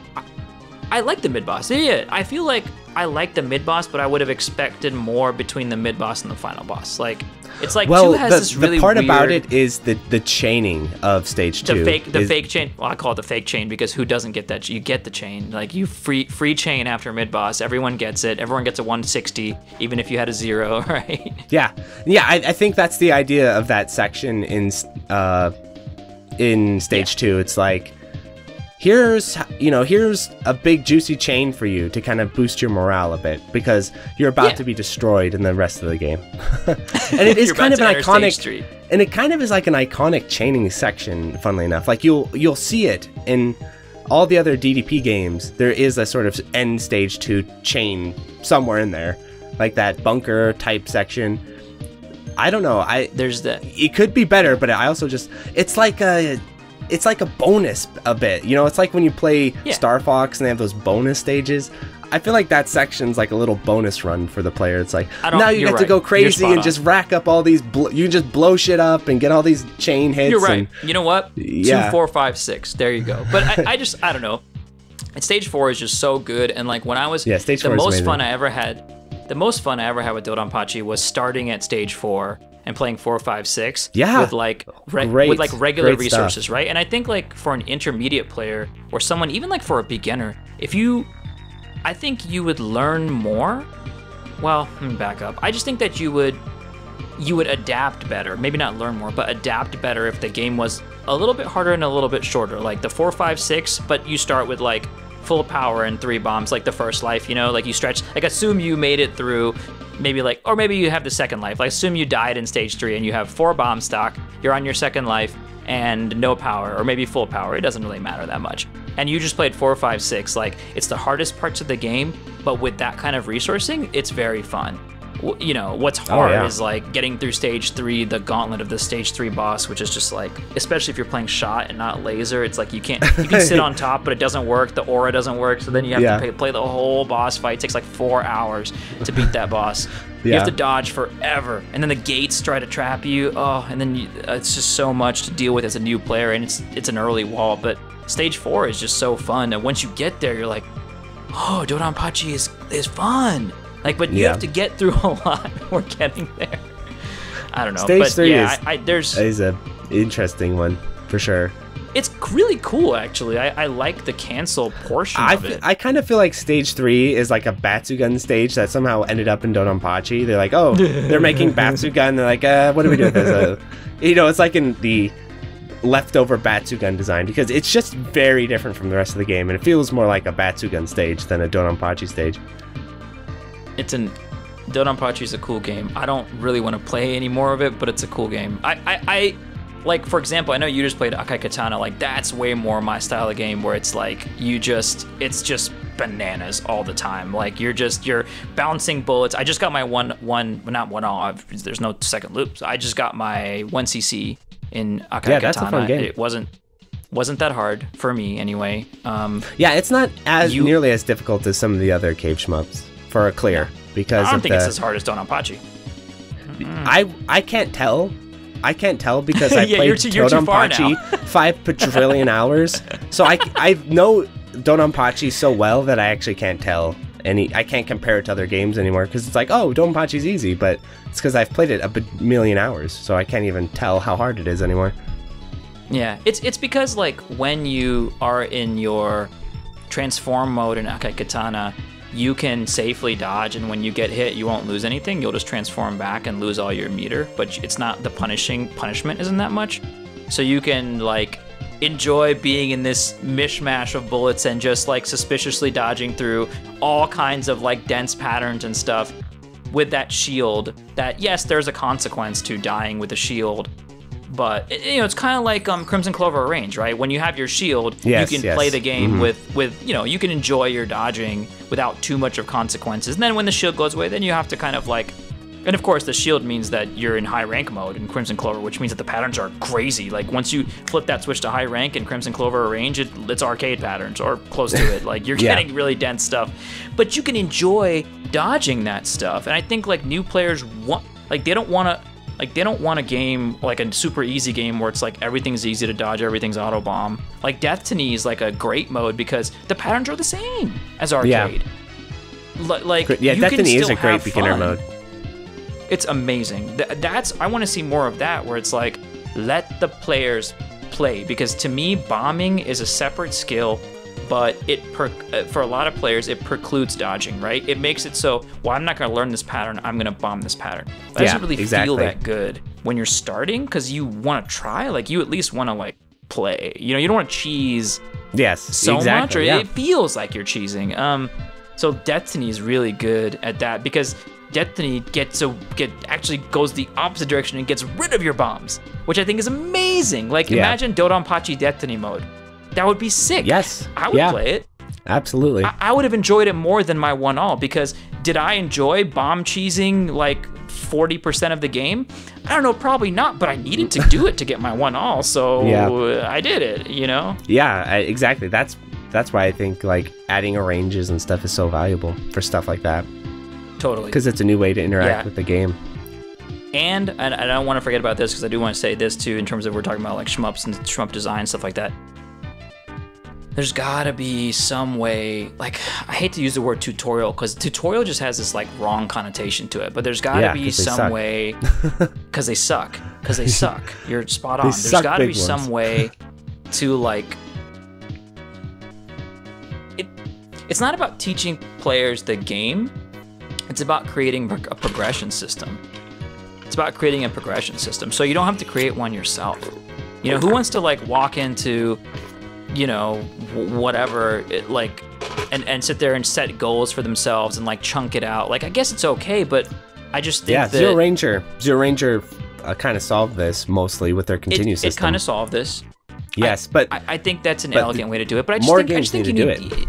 I like the mid-boss. Yeah, I feel like I like the mid-boss, but I would have expected more between the mid-boss and the final boss. Like, it's like 2 has this really weird... Well, the part about it is the chaining of Stage 2. The fake chain. Well, I call it the fake chain because who doesn't get that? You get the chain. Like, you free chain after mid-boss. Everyone gets it. Everyone gets a 160, even if you had a 0, right? Yeah. Yeah, I think that's the idea of that section in Stage 2. It's like... Here's a big juicy chain for you to kind of boost your morale a bit because you're about to be destroyed in the rest of the game. And it is kind of an iconic, and it kind of is like an iconic chaining section. Funnily enough, like you'll see it in all the other DDP games. There is a sort of end stage 2 chain somewhere in there, like that bunker type section. I don't know. There's that. It could be better, but I also just it's like a bonus a bit, you know. It's like when you play Star Fox and they have those bonus stages. I feel like that section's like a little bonus run for the player. It's like now you get to go crazy and just rack up all these. You can just blow shit up and get all these chain hits. You're right. And, you know what? Yeah. 2, 4, 5, 6. There you go. But I don't know. And stage 4 is just so good. And like when I was stage 4 is amazing. The most fun I ever had with Dodonpachi was starting at stage 4. And playing 4, 5, 6 with like regular resources, right? And I think like for an intermediate player or someone even like for a beginner, I think you would learn more. Well, let me back up. I just think that you would adapt better. Maybe not learn more, but adapt better if the game was a little bit harder and a little bit shorter, like the 4, 5, 6. But you start with like full power and 3 bombs, like the first life. You know, like you stretch. Like assume you made it through. Maybe like, or maybe you have the second life. Like assume you died in stage 3 and you have 4 bomb stock, you're on your second life and no power, or maybe full power, it doesn't really matter that much. And you just played 4, 5, 6, like it's the hardest parts of the game, but with that kind of resourcing, it's very fun. You know, what's hard is like getting through stage 3, the gauntlet of the stage 3 boss, which is just like, especially if you're playing shot and not laser, it's like you can sit on top, but it doesn't work. The aura doesn't work. So then you have to play the whole boss fight. It takes like 4 hours to beat that boss. You have to dodge forever. And then the gates try to trap you. Oh, and then it's just so much to deal with as a new player. And it's an early wall, but stage 4 is just so fun. And once you get there, you're like, oh, Dodonpachi is fun. Like, but you have to get through a lot. We're getting there. I don't know. Stage 3 is a interesting one for sure. It's really cool, actually. I like the cancel portion of it. I kind of feel like stage 3 is like a Batsugun stage that somehow ended up in Dodonpachi. They're like, oh, they're making Batsugun. They're like, what do we do with this? You know, it's like in the leftover Batsugun design because it's just very different from the rest of the game, and it feels more like a Batsugun stage than a Dodonpachi stage. Dodonpachi is a cool game. I don't really want to play any more of it, but it's a cool game. Like, for example, I know you just played Akai Katana. Like, that's way more my style of game, where it's like, it's just bananas all the time. Like, you're bouncing bullets. I just got my there's no second loop. So I just got my 1cc in Akai Katana. Yeah, that's a fun game. It wasn't that hard, for me anyway. Yeah, it's not nearly as difficult as some of the other cave shmups for a clear. Yeah. Because I don't think it's as hard as Dodonpachi. I can't tell. I can't tell because I played Dodonpachi 5 quadrillion hours. So I know Dodonpachi so well that I actually can't tell any. I can't compare it to other games anymore because it's like, oh, Dodonpachi's easy, but it's because I've played it a million hours, so I can't even tell how hard it is anymore. Yeah, it's because like when you are in your transform mode in Akai Katana, you can safely dodge, and when you get hit, you won't lose anything. You'll just transform back and lose all your meter, but it's not the punishment isn't that much. So you can like enjoy being in this mishmash of bullets and just like suspiciously dodging through all kinds of like dense patterns and stuff with that shield. That, yes, there's a consequence to dying with a shield, but you know, it's kind of like Crimzon Clover range, right? When you have your shield, you can play the game with you know, you can enjoy your dodging without too much of consequences. And then when the shield goes away, then you have to kind of like, and of course the shield means that you're in high rank mode in Crimzon Clover, which means that the patterns are crazy. Like once you flip that switch to high rank in Crimzon Clover range, it's arcade patterns or close to it. Like you're getting really dense stuff, but you can enjoy dodging that stuff. And I think like new players want, like they don't want a game, like a super easy game where it's like everything's easy to dodge, everything's auto-bomb. Like Death Temo is like a great mode because the patterns are the same as arcade. Yeah, Death Temo is a great beginner mode. It's amazing. I want to see more of that where it's like, let the players play. Because to me, bombing is a separate skill, but for a lot of players, it precludes dodging, right? It makes it so, well, I'm not going to learn this pattern, I'm going to bomb this pattern. That doesn't really feel that good when you're starting, because you want to try, like you at least want to like play. You know, you don't want to cheese much, or it feels like you're cheesing. So Death Temo is really good at that, because Death Temo actually goes the opposite direction and gets rid of your bombs, which I think is amazing. Like imagine Dodonpachi Death Temo mode. That would be sick. Yes. I would play it. Absolutely. I would have enjoyed it more than my 1-all, because did I enjoy bomb cheesing like 40% of the game? I don't know, probably not, but I needed to do it to get my 1-all, so I did it, you know? Yeah, exactly. That's why I think like adding arranges and stuff is so valuable for stuff like that. Totally. Because it's a new way to interact with the game. And I don't want to forget about this, because I do want to say this too, in terms of we're talking about like shmups and shmup design, stuff like that. There's gotta be some way, like, I hate to use the word tutorial, because tutorial just has this like wrong connotation to it, but there's gotta be some way, because they suck, you're spot on. There's gotta be some way to like, it's not about teaching players the game, it's about creating a progression system. So you don't have to create one yourself. You know, who wants to like walk into, you know, whatever, and sit there and set goals for themselves and like chunk it out. Like, I guess it's okay, but I just think that Zero Ranger kind of solved this mostly with their continue system. It kind of solved this. Yes, but I think that's an elegant way to do it. But I just more think, games I just think need you to need, do it.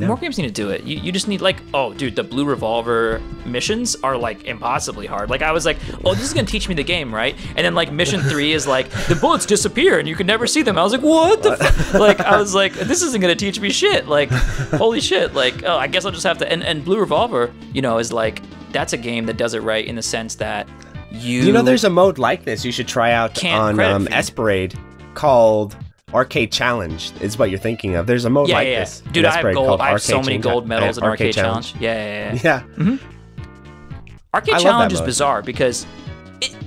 More games need to do it. You just need like, oh, dude, the Blue Revolver missions are like impossibly hard. Like I was like, oh, this is gonna teach me the game, right? And then like mission 3 is like the bullets disappear and you can never see them. I was like, what the fuck? Like I was like, this isn't gonna teach me shit. Like, holy shit. Like, oh, I guess I'll just have to. And Blue Revolver, you know, is like, that's a game that does it right in the sense that you know, there's a mode like this you should try out on Esprade called Arcade Challenge is what you're thinking of. There's a mode like this. Dude, I have so many gold medals in Arcade Challenge. Yeah. Arcade Challenge is bizarre because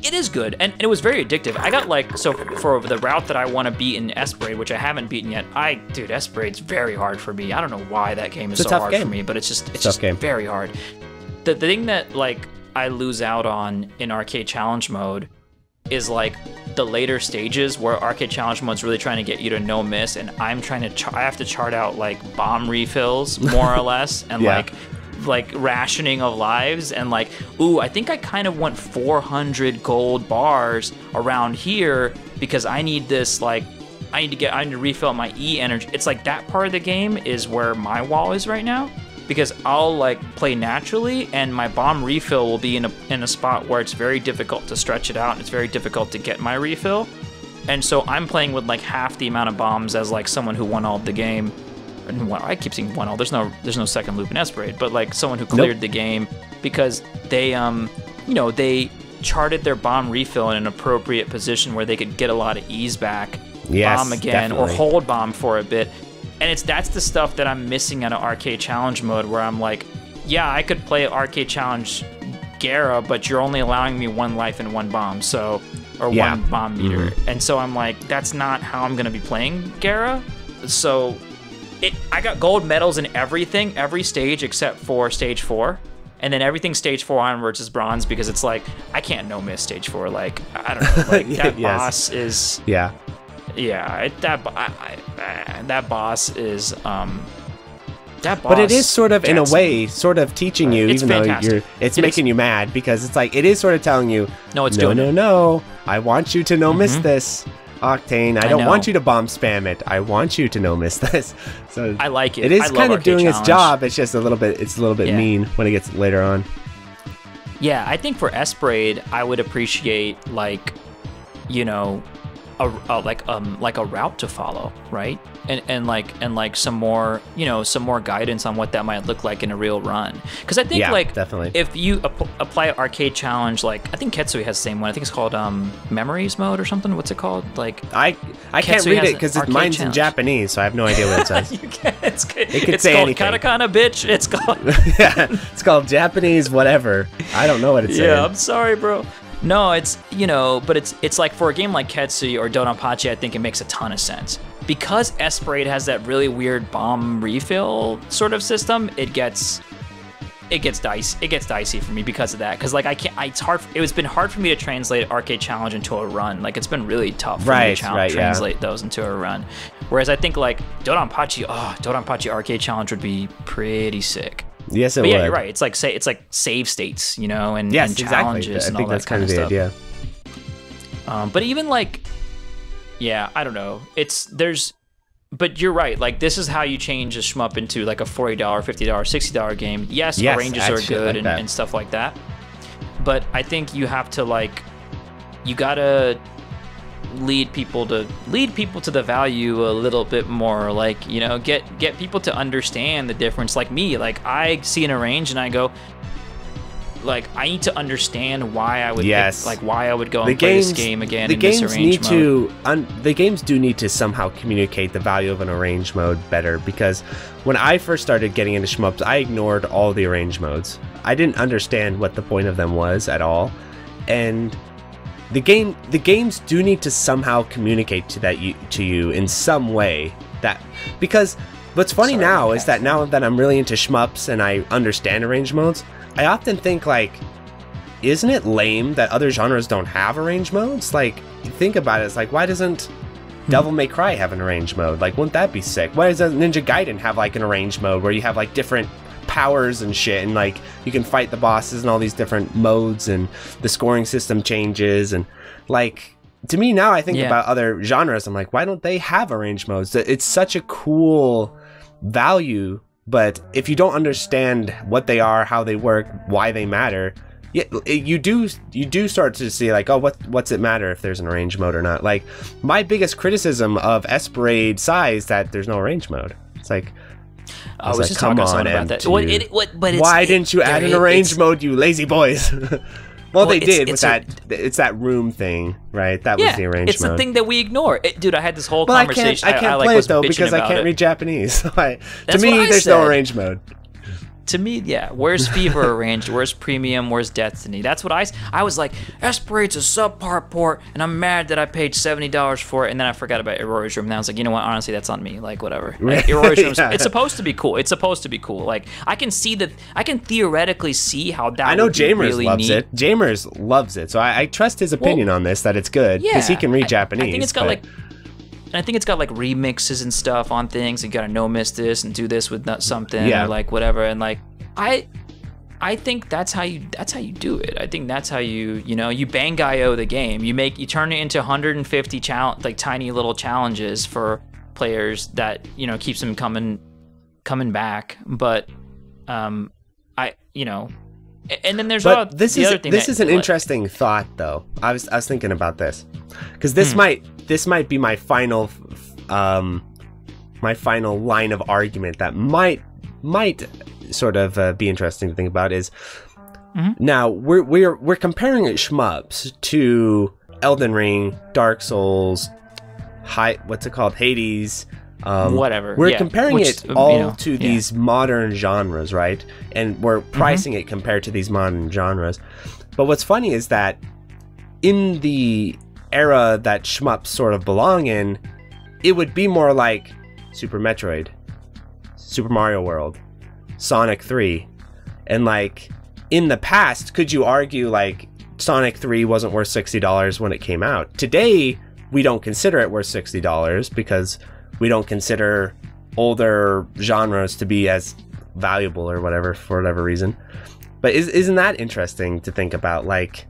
it is good, and it was very addictive. I got like, so for the route that I want to beat in Esprade, which I haven't beaten yet, dude, Esprade's very hard for me. I don't know why that game is so hard for me, but it's just very hard. The thing that like I lose out on in Arcade Challenge Mode is like the later stages where Arcade Challenge Mode's really trying to get you to no miss, and I'm trying to, I have to chart out like bomb refills more or less, and like rationing of lives, and like, ooh, I think I kind of want 400 gold bars around here because I need this, like, I need to refill my E energy. It's like that part of the game is where my wall is right now, because I'll like play naturally and my bomb refill will be in a spot where it's very difficult to stretch it out and it's very difficult to get my refill. And so I'm playing with like half the amount of bombs as like someone who won-alled the game. I keep seeing one-all. There's no second loop in Esprade, but like someone who cleared the game because they, you know, they charted their bomb refill in an appropriate position where they could get a lot of ease back, bomb again, or hold bomb for a bit. And that's the stuff that I'm missing out of Arcade Challenge Mode, where I'm like, yeah, I could play Arcade Challenge Garegga, but you're only allowing me one life and one bomb, so, or one bomb meter. And so I'm like, that's not how I'm gonna be playing Garegga. So. I got gold medals in everything, every stage except for stage 4, and then everything stage 4 onwards is bronze because it's like I can't no miss stage 4. Like I don't know, like that boss is that boss is that boss. But it is sort of in a way, sort of teaching you, even fantastic. Though you're, it's making you mad because it's like it is sort of telling you, no, it's no, I want you to no miss this. Octane, I don't want you to bomb spam it. I want you to no miss this. So I like it. It is kind of doing its job. It's just a little bit. It's a little bit mean when it gets later on. Yeah, I think for Esprade, I would appreciate like, you know, like a route to follow, right? And like some more, you know, some more guidance on what that might look like in a real run. Because I think like definitely. If you apply Arcade Challenge, like I think Ketsui has the same one. I think it's called Memories Mode or something. What's it called? Like I can't read it because mine's in Japanese, so I have no idea what it says. It's say called anything. Katakana, bitch. It's called it's called Japanese whatever. I don't know what it's saying. Yeah, I'm sorry, bro. No, it's, you know, but it's like for a game like Ketsui or Dodonpachi, I think it makes a ton of sense. Because Esprade has that really weird bomb refill sort of system, it gets dicey for me because of that. Because like it's been hard for me to translate Arcade Challenge into a run. Like it's been really tough for me to translate those into a run. Whereas I think like Dodonpachi Arcade Challenge would be pretty sick. Yes, it would. Yeah, you're right. It's like save states, you know, and, and challenges and all that kind of stuff. Yes, I think that's kind of the idea. But even like, yeah, I don't know. But you're right. Like this is how you change a shmup into like a $40, $50, $60 game. Yes, ranges are good like and stuff like that. But I think you have to like, you gotta lead people to the value a little bit more, like, you know, get people to understand the difference. Like me, like I see an arrange and I go, like I need to understand why I would why I would go and play this game again in this arrange mode. The games do need to somehow communicate the value of an arrange mode better, because when I first started getting into shmups, I ignored all the arrange modes. I didn't understand what the point of them was at all, and the games do need to somehow communicate to you in some way, that because what's funny now is that now that I'm really into shmups and I understand arrange modes, I often think like, isn't it lame that other genres don't have arrange modes? Like think about it, it's like, why doesn't Devil May Cry have an arrange mode? Like wouldn't that be sick? Why does Ninja Gaiden have like an arrange mode where you have like different powers and shit, and like you can fight the bosses and all these different modes, and the scoring system changes, and like to me now I think about other genres, I'm like, why don't they have arrange modes? It's such a cool value, but if you don't understand what they are, how they work, why they matter, you do start to see like, oh, what's it matter if there's an arrange mode or not? Like my biggest criticism of Esprade is that there's no arrange mode. It's like, I was like, just come talking on about that. Why didn't you add an arrange mode, you lazy boys? Well, they did with that. It's that room thing, right? That was the arrange mode. It's the thing that we ignore. Dude, I had this whole conversation. I can't play it though because I can't read Japanese. To me, there's no arrange mode. to me, yeah. Where's Fever arranged? Where's Premium? Where's Destiny? That's what I was like, Esprade's a subpar port, and I'm mad that I paid $70 for it, and then I forgot about Irori's Room, and I was like, you know what, honestly, that's on me. Like, whatever. Like, Irori's Room, yeah. It's supposed to be cool. It's supposed to be cool. Like, I can see that, I can theoretically see how that I know Jaimers really loves neat. It. Jaimers loves it, so I trust his opinion on this, that it's good, because he can read Japanese. I think it's got, like remixes and stuff on things. You gotta no miss this and do this with something, or like whatever. And like, I think that's how you do it. I think that's how you Bangayo the game. You turn it into 150 like tiny little challenges for players that keeps them coming back. But and then there's this is an interesting thought though. I was thinking about this because this might be my final line of argument that might sort of be interesting to think about is now we're comparing shmups to Elden Ring, Dark Souls, Hades. Whatever. We're comparing it all to these modern genres, right? And we're pricing it compared to these modern genres. But what's funny is that in the era that shmups sort of belong in, it would be more like Super Metroid, Super Mario World, Sonic 3. And like in the past, could you argue like Sonic 3 wasn't worth $60 when it came out? Today, we don't consider it worth $60 because we don't consider older genres to be as valuable or whatever, for whatever reason. But isn't that interesting to think about? Like,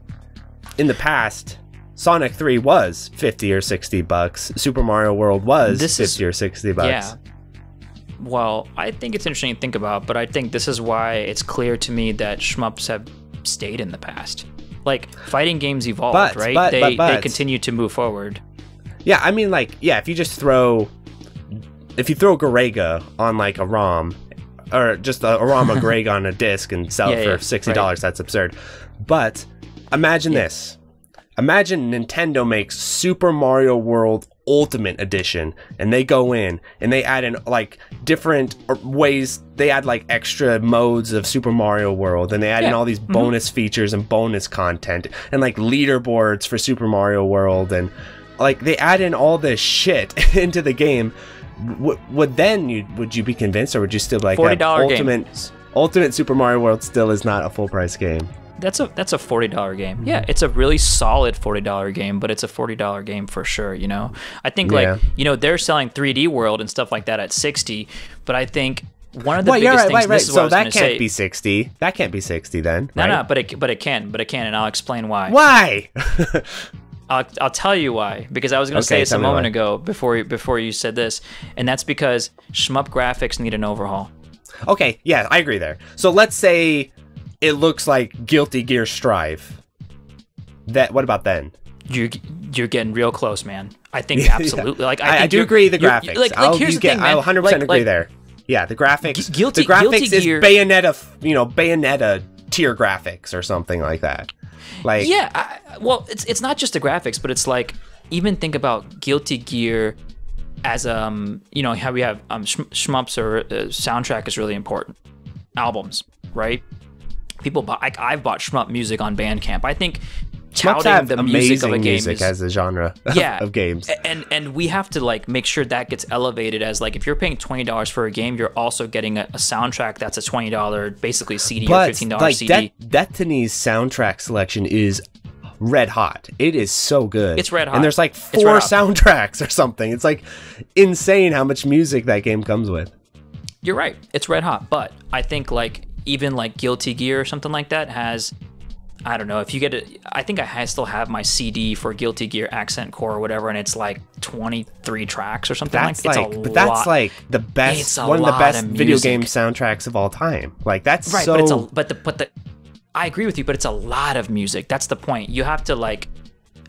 in the past, Sonic 3 was 50 or 60 bucks. Super Mario World was 50 or 60 bucks. Yeah. Well, I think it's interesting to think about, but I think this is why it's clear to me that shmups have stayed in the past. Like, fighting games evolved, right? They continue to move forward. Yeah, I mean, like, yeah, if you throw Garegga on like a ROM, or just a ROM of Garegga on a disc and sell it for $60, that's absurd. But imagine this. Imagine Nintendo makes Super Mario World Ultimate Edition, and they go in and they add in like different ways, they add like extra modes of Super Mario World, and they add in all these bonus features and bonus content, and like leaderboards for Super Mario World, and like they add in all this shit into the game. Would you be convinced, or would you still be like Ultimate Super Mario World still is not a full price game? That's a $40 game. Yeah, it's a really solid $40 game, but it's a $40 game for sure. I think they're selling 3D World and stuff like that at $60, but I think one of the biggest things. Right. So that can't be $60. That can't be $60 then. Right? No, but it can, and I'll explain why. Why? I'll tell you why, because I was going to say this a moment ago before you said this, and that's because shmup graphics need an overhaul. Okay, yeah, I agree there. So let's say it looks like Guilty Gear Strive. What about then? You're getting real close, man. I think absolutely. Like I do agree the graphics. Here's the thing, man. I 100% agree there. Yeah, the graphics. The graphics is Bayonetta, Bayonetta tier graphics or something like that. Like, yeah, well, it's not just the graphics, but it's like, even think about Guilty Gear as how we have shmups, or soundtrack is really important. Albums, right? People buy. I've bought shmup music on Bandcamp. I think touting the music of a game is, as a genre of games, and we have to like make sure that gets elevated as like if you're paying $20 for a game, you're also getting a soundtrack that's a $20 basically CD or $15 like CD. Destiny's soundtrack selection is red hot. It is so good. It's red hot, and there's like 4 soundtracks or something. It's like insane how much music that game comes with. You're right. It's red hot, but I think like even like Guilty Gear or something like that has. I don't know if you get it. I think I still have my CD for Guilty Gear Accent Core or whatever, and it's like 23 tracks or something like that. That's like the best, one of the best video game soundtracks of all time. Like that's right, so. But I agree with you, but it's a lot of music. That's the point. You have to like.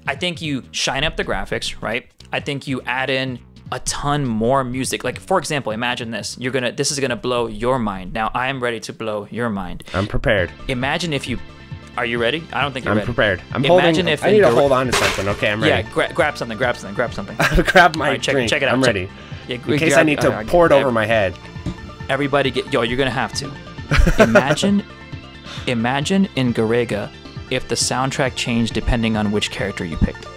I think you shine up the graphics, right? I think you add in a ton more music. Like for example, imagine this. This is gonna blow your mind. Now I am ready to blow your mind. I'm prepared. Imagine if you. Are you ready? I don't think you're ready. I'm prepared. I'm holding. I need to hold on to something. Okay, I'm ready. Yeah, grab something. Grab my drink. Check it out. I'm ready. In case I need to pour it over my head. Everybody, you're gonna have to. Imagine in Garegga if the soundtrack changed depending on which character you picked.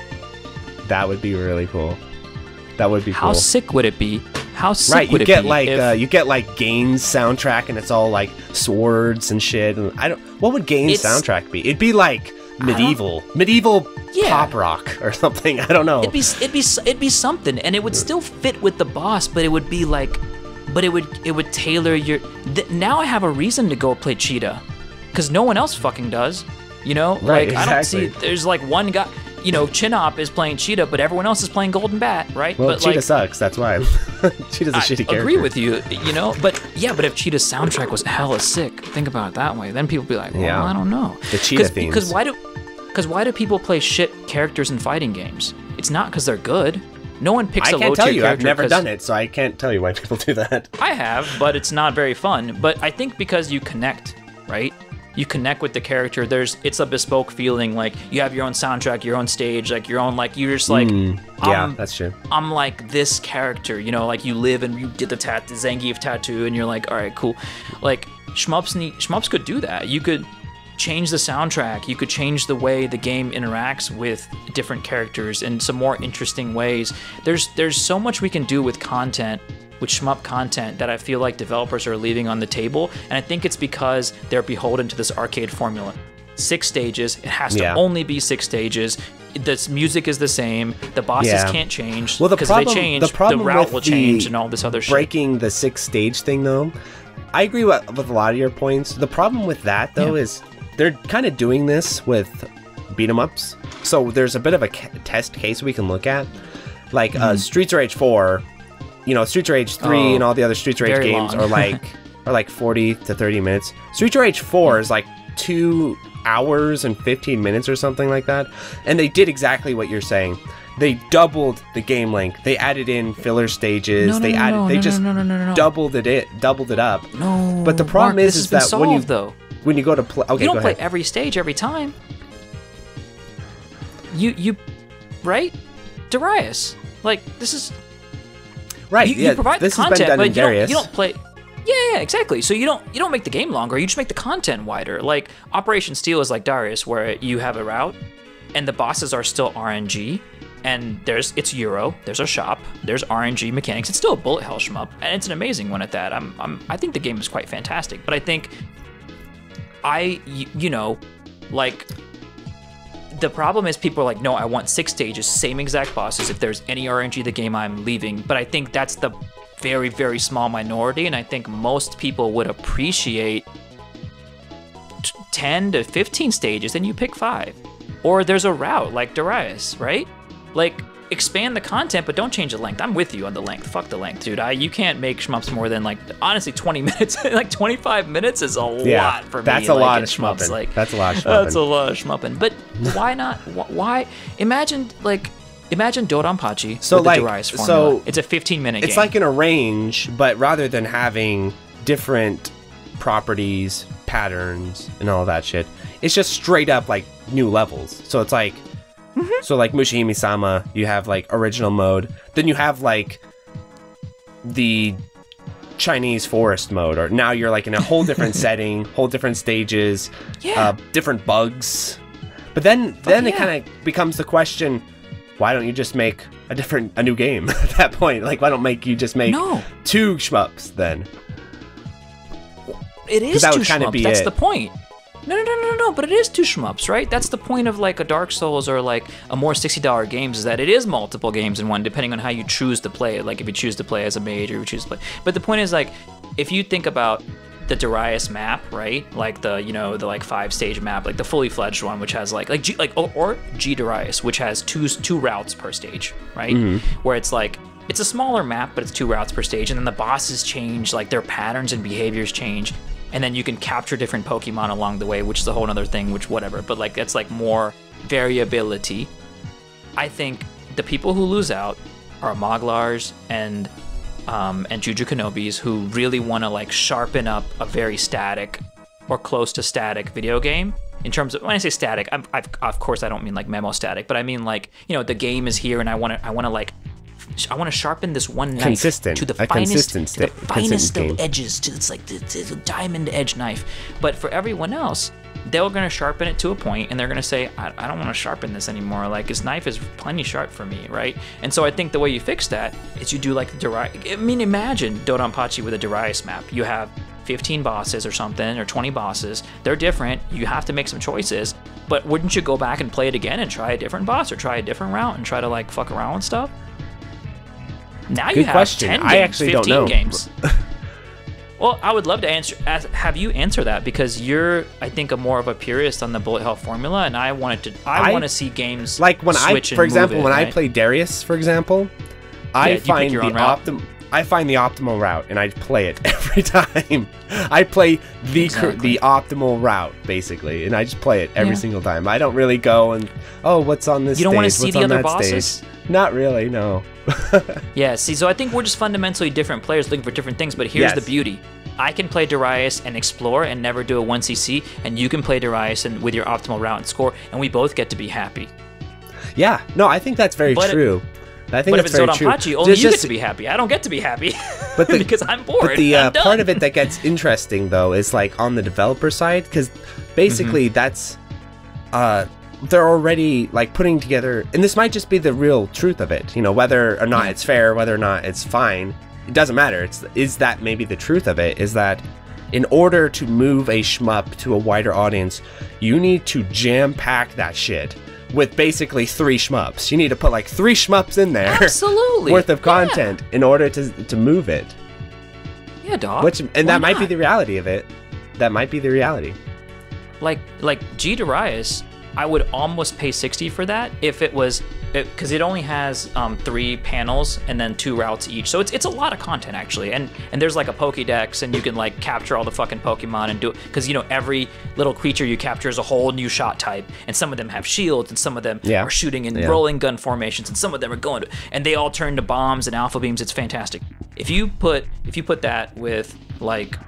That would be really cool. That would be cool. How sick would it be? How sick would it be? Right, you get like Gain's soundtrack and it's all like swords and shit. And I don't. What would Gain's soundtrack be? It'd be like medieval pop rock or something. I don't know. It'd be something, and it would still fit with the boss, but it would be like, but it would tailor your. Now I have a reason to go play Cheetah, because no one else fucking does. You know, right, like exactly. I don't see. There's like one guy. You know, Chinop is playing Cheetah, but everyone else is playing Golden Bat, right? Well, but Cheetah like, sucks, that's why. Cheetah's a shitty character. I agree with you, you know? But, yeah, but if Cheetah's soundtrack was hella sick, think about it that way. Then people be like, well, yeah. I don't know. The Cheetah themes. Because why do people play shit characters in fighting games? It's not because they're good. No one picks a low-tier character. I can't tell you. I've never done it, so I can't tell you why people do that. I have, but it's not very fun. But I think because you connect, right? You connect with the character. It's a bespoke feeling. Like you have your own soundtrack, your own stage, like your own, like you're just like, yeah, that's true. I'm like this character, you know, like you live and you did the Zangief tattoo, and you're like, all right, cool. Like Shmups could do that. You could change the soundtrack. You could change the way the game interacts with different characters in some more interesting ways. There's so much we can do with content. With shmup content that I feel like developers are leaving on the table, and I think it's because they're beholden to this arcade formula. 6 stages, it has to only be 6 stages. This music is the same. The bosses can't change. Well, because if they change, the route will change and all this other shit. Breaking the 6 stage thing, though, I agree with a lot of your points. The problem with that, though, is they're kind of doing this with beat-em-ups. So there's a bit of a test case we can look at. Like Streets of Rage 4... You know, Streets of Rage 3 and all the other Streets of Rage games are like 40 to 30 minutes. Streets of Rage 4 is like 2 hours and 15 minutes or something like that. And they did exactly what you're saying. They doubled the game length. They added in filler stages. They just doubled it up. No. But the problem is that when you go to play you don't play every stage every time. You right? Darius. Like this is right. You provide the content, but you don't play. Yeah, exactly. So you don't make the game longer. You just make the content wider. Like Operation Steel is like Darius, where you have a route, and the bosses are still RNG, and it's Euro. There's a shop. There's RNG mechanics. It's still a bullet hell shmup, and it's an amazing one at that. I think the game is quite fantastic. But I think the problem is people are like, no, I want 6 stages, same exact bosses. If there's any RNG in the game, I'm leaving. But I think that's the very, very small minority, and I think most people would appreciate 10 to 15 stages, and you pick 5. Or there's a route, like Darius, right? Like, expand the content, but don't change the length. I'm with you on the length. Fuck the length, dude. You can't make shmups more than, like, honestly, 20 minutes. Like, 25 minutes is a lot for me. That's a lot of shmupping. That's a lot of shmupping. That's a lot of shmupping. But why not? Why? Imagine Dodonpachi with the Darius formula. So it's a 15-minute game. It's like an arrange, but rather than having different properties, patterns, and all that shit, it's just straight up, like, new levels. So it's like... So like Mushihime-sama, you have like original mode. Then you have like the Chinese forest mode, or now you're like in a whole different setting, whole different stages, different bugs. But then it kind of becomes the question: why don't you just make a new game at that point? Like, why don't you just make 2 shmups then? It is 2 shmups. That's the point. No, but it is 2 shmups, right? That's the point of like a Dark Souls or like a more $60 games, is that it is multiple games in one, depending on how you choose to play it. Like if you choose to play as a mage, or you choose to play. But the point is, like, if you think about the Darius map, right? Like the, you know, the like 5 stage map, like the fully fledged one, which has or G Darius, which has two routes per stage, right? Where it's like, it's a smaller map, but it's 2 routes per stage, and then the bosses change, like their patterns and behaviors change. And then you can capture different Pokemon along the way, which is a whole other thing, which whatever. But like, that's like more variability. I think the people who lose out are Moglars and Juju Kanobis, who really want to like sharpen up a very static or close to static video game. In terms of, when I say static, of course I don't mean like memo static, but I mean like, you know, the game is here and I want to like I want to sharpen this one knife to the finest, of edges. It's like the diamond edge knife. But for everyone else, they're going to sharpen it to a point, and they're going to say, I don't want to sharpen this anymore. Like, this knife is plenty sharp for me, right? And so I think the way you fix that is you do like the Darius. I mean, imagine Dodonpachi with a Darius map. You have 15 bosses or something, or 20 bosses. They're different. You have to make some choices. But wouldn't you go back and play it again and try a different boss or try a different route and try to like fuck around with stuff? Now you have 10 games, I actually 15 don't know. Games. Well, I would love to have you answer that, because you're, I think, more of a purist on the bullet hell formula, and I wanted to, I want to see games like when switch I, for example, it, when right? I play Darius, for example, I find the optimal route, and I play it every time. I play the optimal route, basically, and I just play it every single time. I don't really go and, oh, what's on this stage? You don't want to see the other bosses? Stage? Not really, no. Yeah, see, so I think we're just fundamentally different players looking for different things, but here's the beauty. I can play Darius and explore and never do a 1cc, and you can play Darius and with your optimal route and score, and we both get to be happy. Yeah, no, I think that's very true. I think that's very true. But if it's Dodonpachi, only you get to be happy. I don't get to be happy but the, because I'm bored. But the part of it that gets interesting, though, is like on the developer side, because basically that's... they're already like putting together, and this might just be the real truth of it, you know, whether or not it's fair, whether or not it's fine, it doesn't matter. It's, is that maybe the truth of it, is that in order to move a shmup to a wider audience, you need to jam-pack that shit with basically 3 shmups. You need to put like 3 shmups in there worth of content in order to move it. Yeah, dog. Which, and why that might be the reality of it. That might be the reality. Like G. Darius, I would almost pay 60 for that if it was, because it only has 3 panels and then 2 routes each, so it's a lot of content actually, and there's like a Pokédex, and you can like capture all the fucking Pokemon and do it, because you know every little creature you capture is a whole new shot type, and some of them have shields, and some of them are shooting in rolling gun formations, and some of them are going to, and they all turn to bombs and alpha beams. It's fantastic. If you put that with like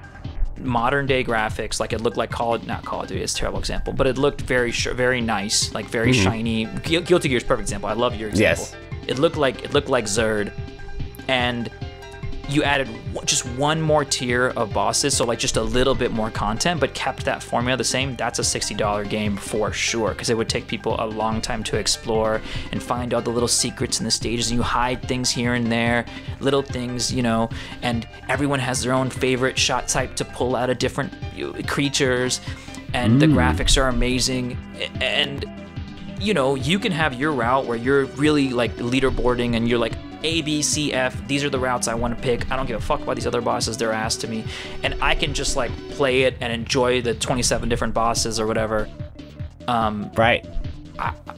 modern day graphics, like it looked like not Call of Duty, it's a terrible example, but it looked very nice, like very shiny. Guilty Gear's perfect example. I love your example. Yes. It looked like Zerd, and you added just one more tier of bosses, so like just a little bit more content, but kept that formula the same. That's a $60 game for sure, because it would take people a long time to explore and find all the little secrets in the stages, and you hide things here and there, little things, you know, and everyone has their own favorite shot type to pull out of different creatures, and the graphics are amazing, and you know, you can have your route where you're really like leaderboarding, and you're like, A, B, C, F, these are the routes I want to pick. I don't give a fuck about these other bosses, they're ass to me. And I can just like play it and enjoy the 27 different bosses or whatever. Right.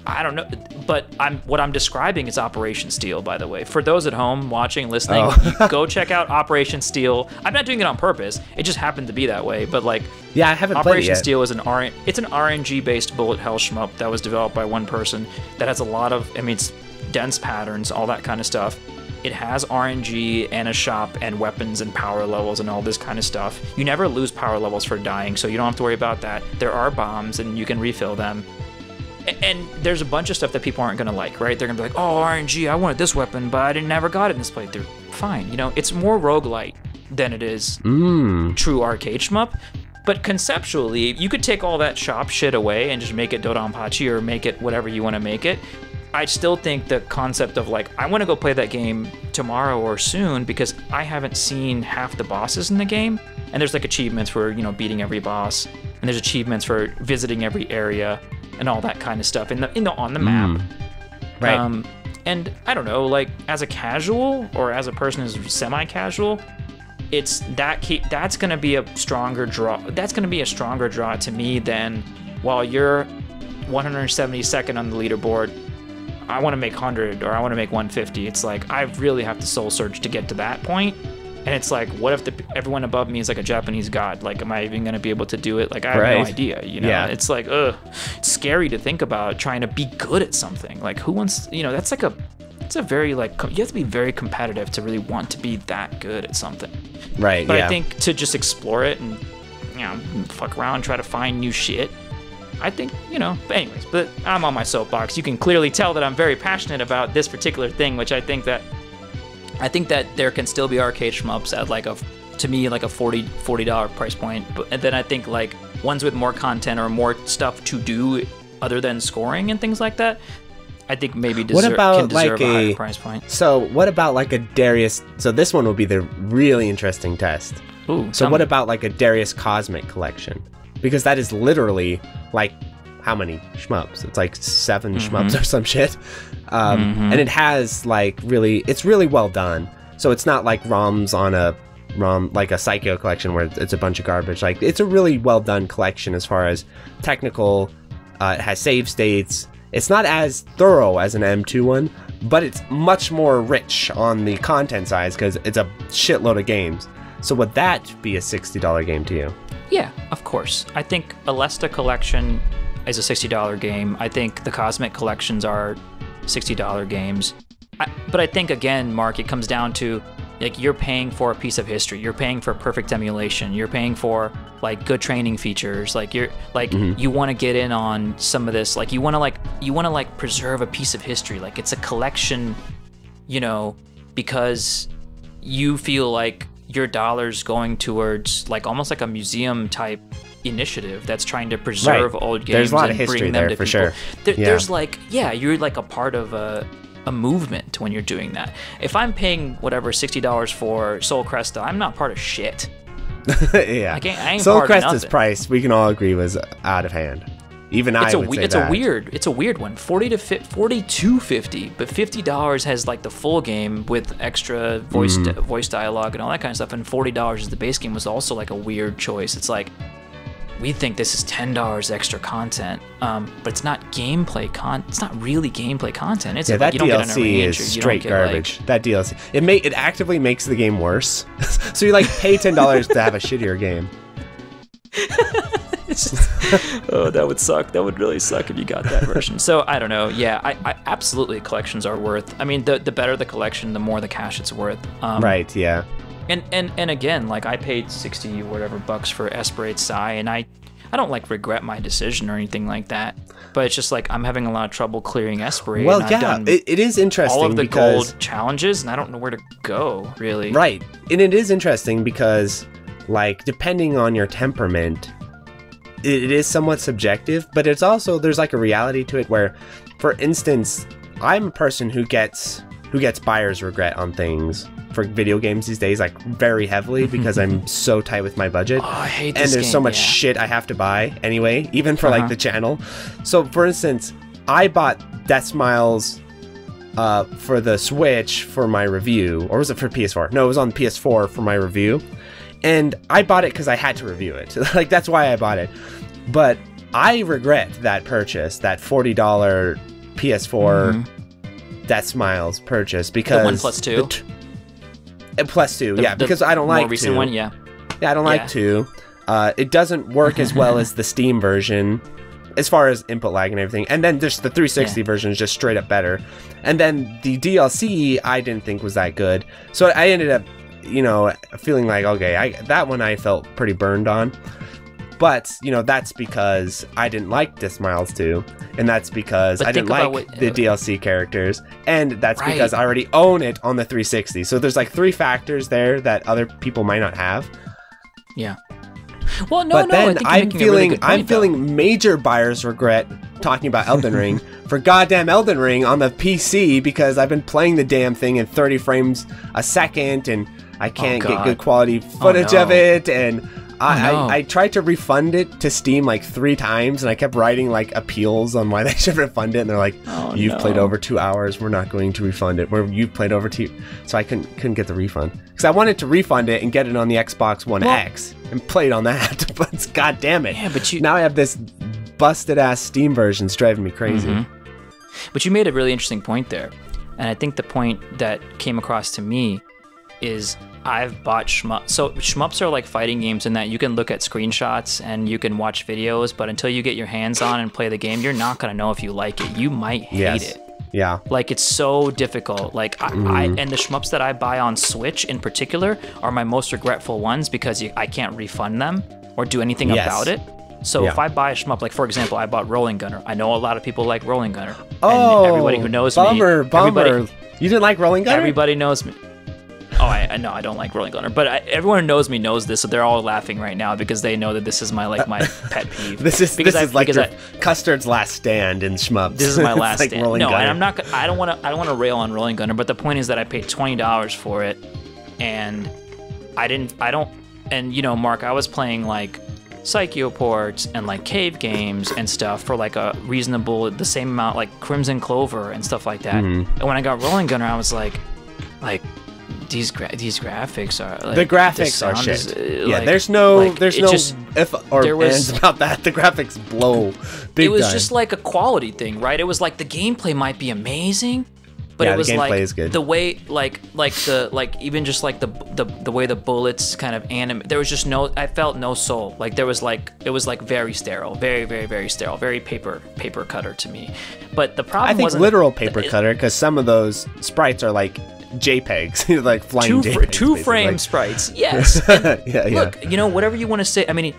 I don't know, but what I'm describing is Operation Steel, by the way. For those at home watching, listening, go check out Operation Steel. I'm not doing it on purpose. It just happened to be that way, but like, yeah, I haven't Operation played it Steel yet. Is an it's an RNG based bullet hell shmup that was developed by one person that has a lot of, I mean, it's dense patterns, all that kind of stuff. It has RNG and a shop and weapons and power levels and all this kind of stuff. You never lose power levels for dying, so you don't have to worry about that. There are bombs and you can refill them. And there's a bunch of stuff that people aren't going to like, right? They're going to be like, oh, RNG, I wanted this weapon, but I never got it in this playthrough. Fine, you know, it's more roguelite than it is true arcade shmup. But conceptually, you could take all that shop shit away and just make it Dodonpachi or make it whatever you want to make it. I still think the concept of like, I want to go play that game tomorrow or soon because I haven't seen half the bosses in the game. And there's like achievements for, you know, beating every boss, and there's achievements for visiting every area and all that kind of stuff on the map. Right. And I don't know, like as a casual or as a person who's semi-casual, it's that's going to be a stronger draw. That's going to be a stronger draw to me than while you're 172nd on the leaderboard, I want to make 100 or I want to make 150. It's like, I really have to soul search to get to that point. And it's like, what if everyone above me is like a Japanese god? Like, am I even going to be able to do it? Like, I have no idea, you know? Yeah. It's like, it's scary to think about trying to be good at something. Like, who wants, you know, that's like it's a very like, you have to be very competitive to really want to be that good at something. Right, but I think to just explore it and, you know, fuck around, try to find new shit. I think, you know, but anyways, but I'm on my soapbox. You can clearly tell that I'm very passionate about this particular thing, which I think that I think that there can still be arcade shmups at like a, to me, like a $40 price point. But, and then I think like ones with more content or more stuff to do other than scoring and things like that, I think maybe can deserve a higher price point. So what about like a Darius? So this one will be the really interesting test. Ooh, so what about like a Darius Cosmic collection? Because that is literally like how many shmups? It's like 7 shmups or some shit. And it has like really, it's really well done. So it's not like ROMs on a ROM, like a Psycho collection where it's a bunch of garbage. Like it's a really well done collection as far as technical, it has save states. It's not as thorough as an M2 one, but it's much more rich on the content size because it's a shitload of games. So would that be a $60 game to you? Yeah, of course. I think Alesta Collection is a $60 game. I think the Cosmic Collections are $60 games. But I think, again, Mark, it comes down to, like, you're paying for a piece of history. You're paying for perfect emulation. You're paying for, like, good training features. Like, you're, like, you want to get in on some of this. Like, you want to preserve a piece of history. Like, it's a collection, you know, because you feel like your dollars going towards like almost like a museum type initiative that's trying to preserve old games. There's a lot of history there for sure. There's like, yeah, you're like a part of a movement when you're doing that. If I'm paying whatever $60 for Sol Cresta, I'm not part of shit. Yeah, I ain't Sol Cresta's price, we can all agree, was out of hand. Even I would say that. It's a weird one. 40 to 42.50, but $50 has like the full game with extra voice dialogue and all that kind of stuff, and $40 as the base game was also like a weird choice. It's like, we think this is $10 extra content, but it's not gameplay it's not really gameplay content. It's like, that you DLC don't get is straight garbage. Like, that DLC, it actively makes the game worse. So you like pay $10 to have a shittier game. It's just, oh, that would suck. That would really suck if you got that version. So I don't know. Yeah, I absolutely, collections are worth. I mean, the better the collection, the more the cash it's worth. Right. Yeah. And again, like, I paid $60 or whatever for Esprade Psy, and I don't like regret my decision or anything like that. But it's just like, I'm having a lot of trouble clearing Esprade. Well, and yeah, it is interesting. All of the gold challenges, and I don't know where to go really. Right. And it is interesting because, like, depending on your temperament, it is somewhat subjective, but it's also, there's like a reality to it where, for instance, I'm a person who gets buyer's regret on things for video games these days, like very heavily, because I'm so tight with my budget. Oh, I hate this and there's game, so much shit I have to buy anyway, even for like the channel. So for instance, I bought Death Smiles for the Switch for my review, or was it for PS4? No, it was on PS4 for my review. And I bought it because I had to review it. Like, that's why I bought it. But I regret that purchase, that $40 PS4 Death Smiles purchase, because the 1+2, because I don't like more recent 2. One, yeah. Yeah, I don't like 2. It doesn't work as well as the Steam version, as far as input lag and everything. And then just the 360 version is just straight up better. And then the DLC I didn't think was that good, so I ended up, you know, feeling like, okay, that one I felt pretty burned on. But, you know, that's because I didn't like Death Smiles 2, and that's because I didn't like the DLC characters, and that's because I already own it on the 360. So there's like 3 factors there that other people might not have. Yeah. Well, no, but then I'm feeling major buyer's regret talking about Elden Ring for goddamn Elden Ring on the PC, because I've been playing the damn thing in 30 frames a second, and I can't get good quality footage of it, and I tried to refund it to Steam like 3 times, and I kept writing like appeals on why they should refund it, and they're like, you've played over 2 hours, we're not going to refund it. You've played over 2, so I couldn't get the refund, because I wanted to refund it and get it on the Xbox One X and play it on that. But god damn it, yeah, but now I have this busted ass Steam version. It's driving me crazy. But you made a really interesting point there, and I think the point that came across to me is, I've bought shmups. So shmups are like fighting games in that you can look at screenshots and you can watch videos, but until you get your hands on and play the game, you're not going to know if you like it. You might hate it. Yeah. Like, it's so difficult. Like, and the shmups that I buy on Switch in particular are my most regretful ones, because I can't refund them or do anything about it. So if I buy a shmup, like, for example, I bought Rolling Gunner. I know a lot of people like Rolling Gunner. Oh, and everybody who knows me. Bummer. You didn't like Rolling Gunner? Everybody knows me. I know I don't like rolling gunner, but everyone who knows me knows this, so they're all laughing right now because they know that this is my like my pet peeve. This is like Custard's last stand in Shmups. This is my last like stand. And I'm not. I don't want to rail on rolling gunner, but the point is that I paid $20 for it, and I didn't. I don't. And you know, Mark, I was playing like Psychoports and like cave games and stuff for like a reasonable, the same amount, like Crimzon Clover and stuff like that. Mm-hmm. And when I got Rolling Gunner, I was like these graphics are like, the graphics are shit. Yeah, there's no if or ands about that. The graphics blow. It was just like a quality thing, right? It was like the gameplay might be amazing, but it was like the way, even just the way the bullets kind of animate. There was just no, I felt no soul. Like there was like, it was like very sterile, very sterile, very paper cutter to me. But the problem, I think, wasn't literal paper cutter, because some of those sprites are like JPEGs, like flying JPEGs, two-frame like sprites. Yes. Look, you know, whatever you want to say. I mean,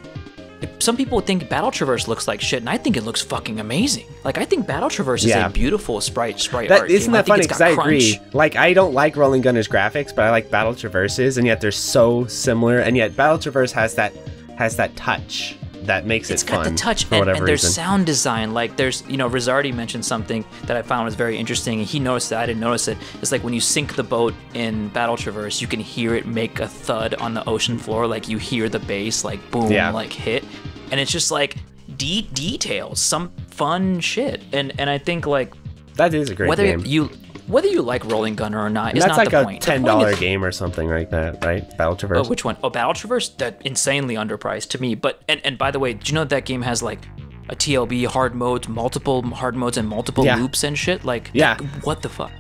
some people think Battle Traverse looks like shit, and I think it looks fucking amazing. Like, I think Battle Traverse is a beautiful sprite art. Isn't that funny? Because I agree. Like, I don't like Rolling Gunner's graphics, but I like Battle Traverse's, and yet they're so similar. And yet Battle Traverse has that touch that makes it fun. It's got the touch, and there's sound design. Like, there's, you know, Rizzardi mentioned something that I found was very interesting, and he noticed that I didn't notice it. It's like when you sink the boat in Battle Traverse, you can hear it make a thud on the ocean floor. Like, you hear the bass, like, boom, like, hit. And it's just, like, details, some fun shit. And I think, like, that is a great game. Whether you like Rolling Gunner or not, is not the point. That's like a $10 game or something like that, right? Battle Traverse. Oh, which one? Oh, Battle Traverse? That insanely underpriced to me. But and by the way, do you know that game has like a TLB hard mode, multiple hard modes, and multiple loops and shit? Like, what the fuck?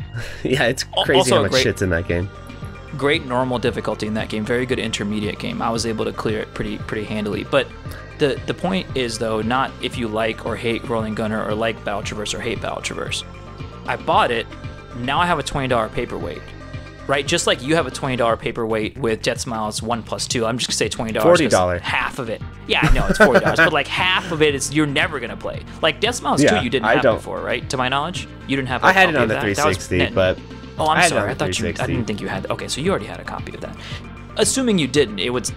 Yeah, it's crazy also how much shit's in that game. Great normal difficulty in that game. Very good intermediate game. I was able to clear it pretty handily. But the point is though, not if you like or hate Rolling Gunner or like Battle Traverse or hate Battle Traverse. I bought it. Now I have a $20 paperweight, right? Just like you have a $20 paperweight with Jet Smiles 1+2. I'm just gonna say $20. $40. Half of it. Yeah, I know it's $40, but like half of it is you're never gonna play. Like Death Smiles 2, you didn't have before, right? To my knowledge, you didn't have. I had it on the 360, but oh, I'm sorry. I thought you. I didn't think you had. Okay, so you already had a copy of that. Assuming you didn't, it would.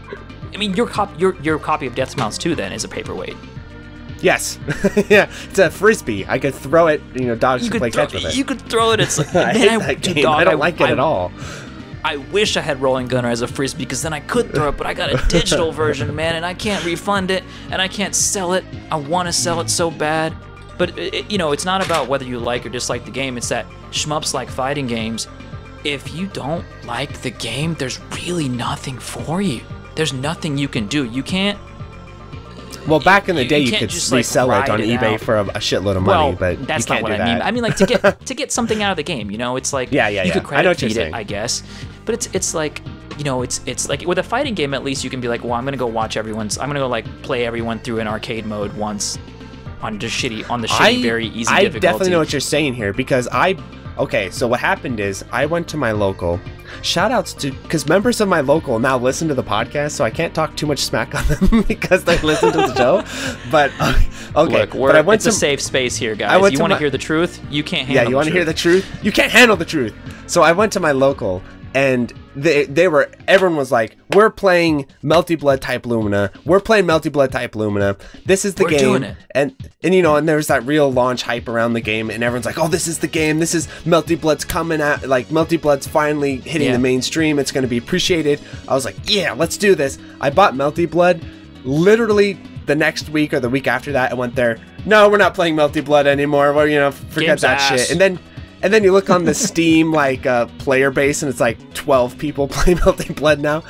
I mean, your copy of Death Smiles 2 then is a paperweight. Yes, yeah, it's a frisbee. I could throw it, you know, dodge to play catch with it. You could throw it. It's like, I hate that game. I don't like it at all. I wish I had Rolling Gunner as a frisbee because then I could throw it. But I got a digital version, man, and I can't refund it and I can't sell it. I want to sell it so bad, but you know, it's not about whether you like or dislike the game. It's that shmups like fighting games. If you don't like the game, there's really nothing for you. There's nothing you can do. You can't. Well, back in the day, you could resell it on eBay for a shitload of money, but that's not what I mean. I mean, like to get something out of the game, you know, it's like you could credit feed it, I guess. But it's like, you know, it's like with a fighting game, at least you can be like, well, I'm gonna go watch everyone's. I'm gonna go like play everyone through an arcade mode once on the shitty, very easy difficulty. I definitely know what you're saying here because okay, so what happened is I went to my local. Shoutouts to, because members of my local now listen to the podcast, so I can't talk too much smack on them because they listen to the show. But okay, look, but I went to a safe space here, guys. You want to hear the truth? You can't handle. Yeah, you want to hear the truth? You can't handle the truth. So I went to my local, and everyone was like, "We're playing Melty Blood Type Lumina. We're playing Melty Blood Type Lumina. This is the game." Doing it. And you know, and there's that real launch hype around the game, and everyone's like, "Oh, this is the game. This is Melty Blood's coming out. Like Melty Blood's finally hitting." The mainstream, it's going to be appreciated. I was like, yeah, let's do this. I bought Melty Blood literally the next week or the week after that. I went there, no, we're not playing Melty Blood anymore. Well, you know, forget Game's that ass. Shit. And then you look on the Steam like player base, and it's like 12 people play Melty Blood now.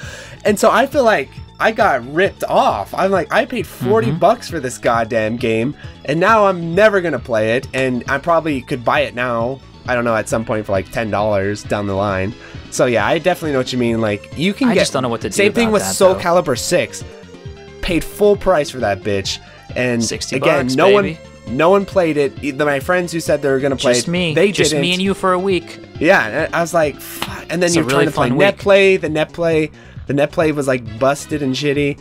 And so I feel like I got ripped off. I'm like, I paid 40 bucks for this goddamn game, and now I'm never gonna play it. And I probably could buy it now, I don't know, at some point for like $10 down the line. So yeah, I definitely know what you mean. Like you can just don't know what to do. Same thing with Soul Calibur 6. Paid full price for that bitch, and again, no one played it. Either my friends who said they were gonna play it, they didn't. Just me and you for a week. Yeah, and I was like, fuck. And then you're trying to play NetPlay. The NetPlay was like busted and shitty.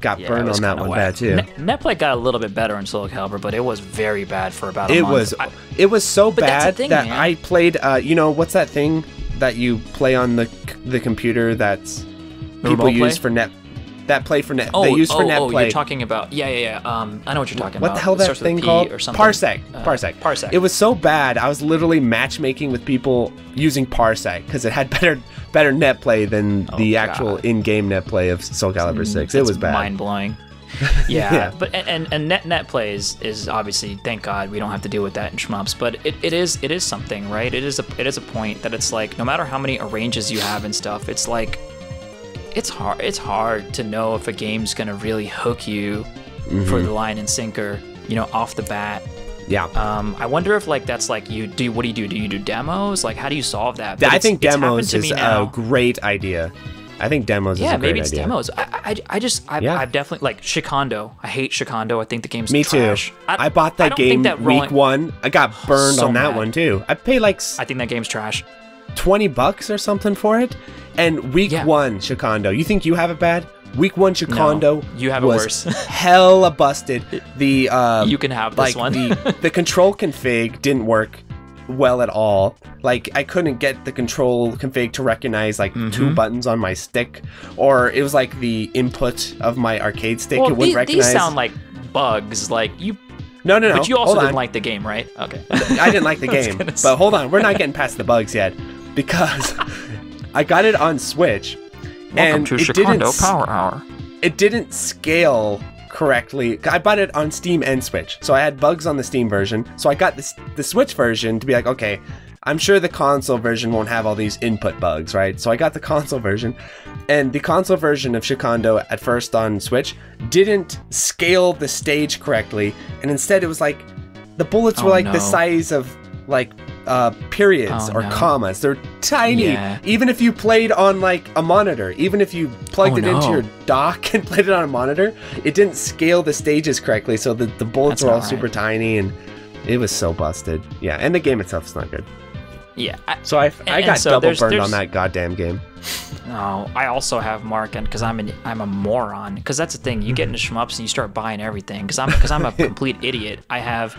Got burned on that one bad too. NetPlay got a little bit better in Soul Calibur, but it was very bad for about a month. It was so bad that I played. You know what's that thing? that you play on the computer that's people use for net. That play for net. They use for net play. You're talking about yeah. I know what you're talking about. What the hell that thing called? Parsec. Parsec. It was so bad. I was literally matchmaking with people using Parsec because it had better net play than the actual in-game net play of Soul Calibur 6. It was bad. Mind blowing. Yeah, yeah, but and net play is obviously, thank God we don't have to deal with that in shmups. But it is something, right? It is a point that it's like, no matter how many arranges you have and stuff, it's like, it's hard to know if a game's gonna really hook you for the line and sinker, you know, off the bat. Yeah. I wonder if like that's like what do you do? Do you do demos? Like, how do you solve that? I think demos is a great idea. I think demos is a great idea. Yeah, maybe it's demos. I've definitely, like, Shikando. I hate Shikando. I think the game's trash. Me too. I bought that game week one. I got burned on that one too. I paid like, I think that game's trash, $20 or something for it. And week one Shikando. You think you have it bad? Week 1 Shikando. No, you have it worse. Hella busted. The you can have this one. the control config didn't work well at all. Like, I couldn't get the control config to recognize like 2 buttons on my stick, or it was like the input of my arcade stick. Well, it wouldn't recognize. These sound like bugs. Like, you. No. But you also didn't like the game, right? Okay. I didn't like the game, but hold on, we're not getting past the bugs yet, because I got it on Switch, and it didn't scale correctly. I bought it on Steam and Switch, so I had bugs on the Steam version. So I got the Switch version to be like, okay, I'm sure the console version won't have all these input bugs, right? So I got the console version, and the console version of Shikando at first on Switch didn't scale the stage correctly, and instead it was like the bullets were like the size of like periods or commas. They're tiny. Yeah. Even if you played on like a monitor, even if you plugged it into your dock and played it on a monitor, it didn't scale the stages correctly, so the bullets were all super tiny, and it was so busted. Yeah, and the game itself's not good. Yeah. So I got double burned on that goddamn game. No, I also have Mark, and because I'm a moron. Because that's the thing, you get into shmups and you start buying everything. Because I'm a complete idiot. I have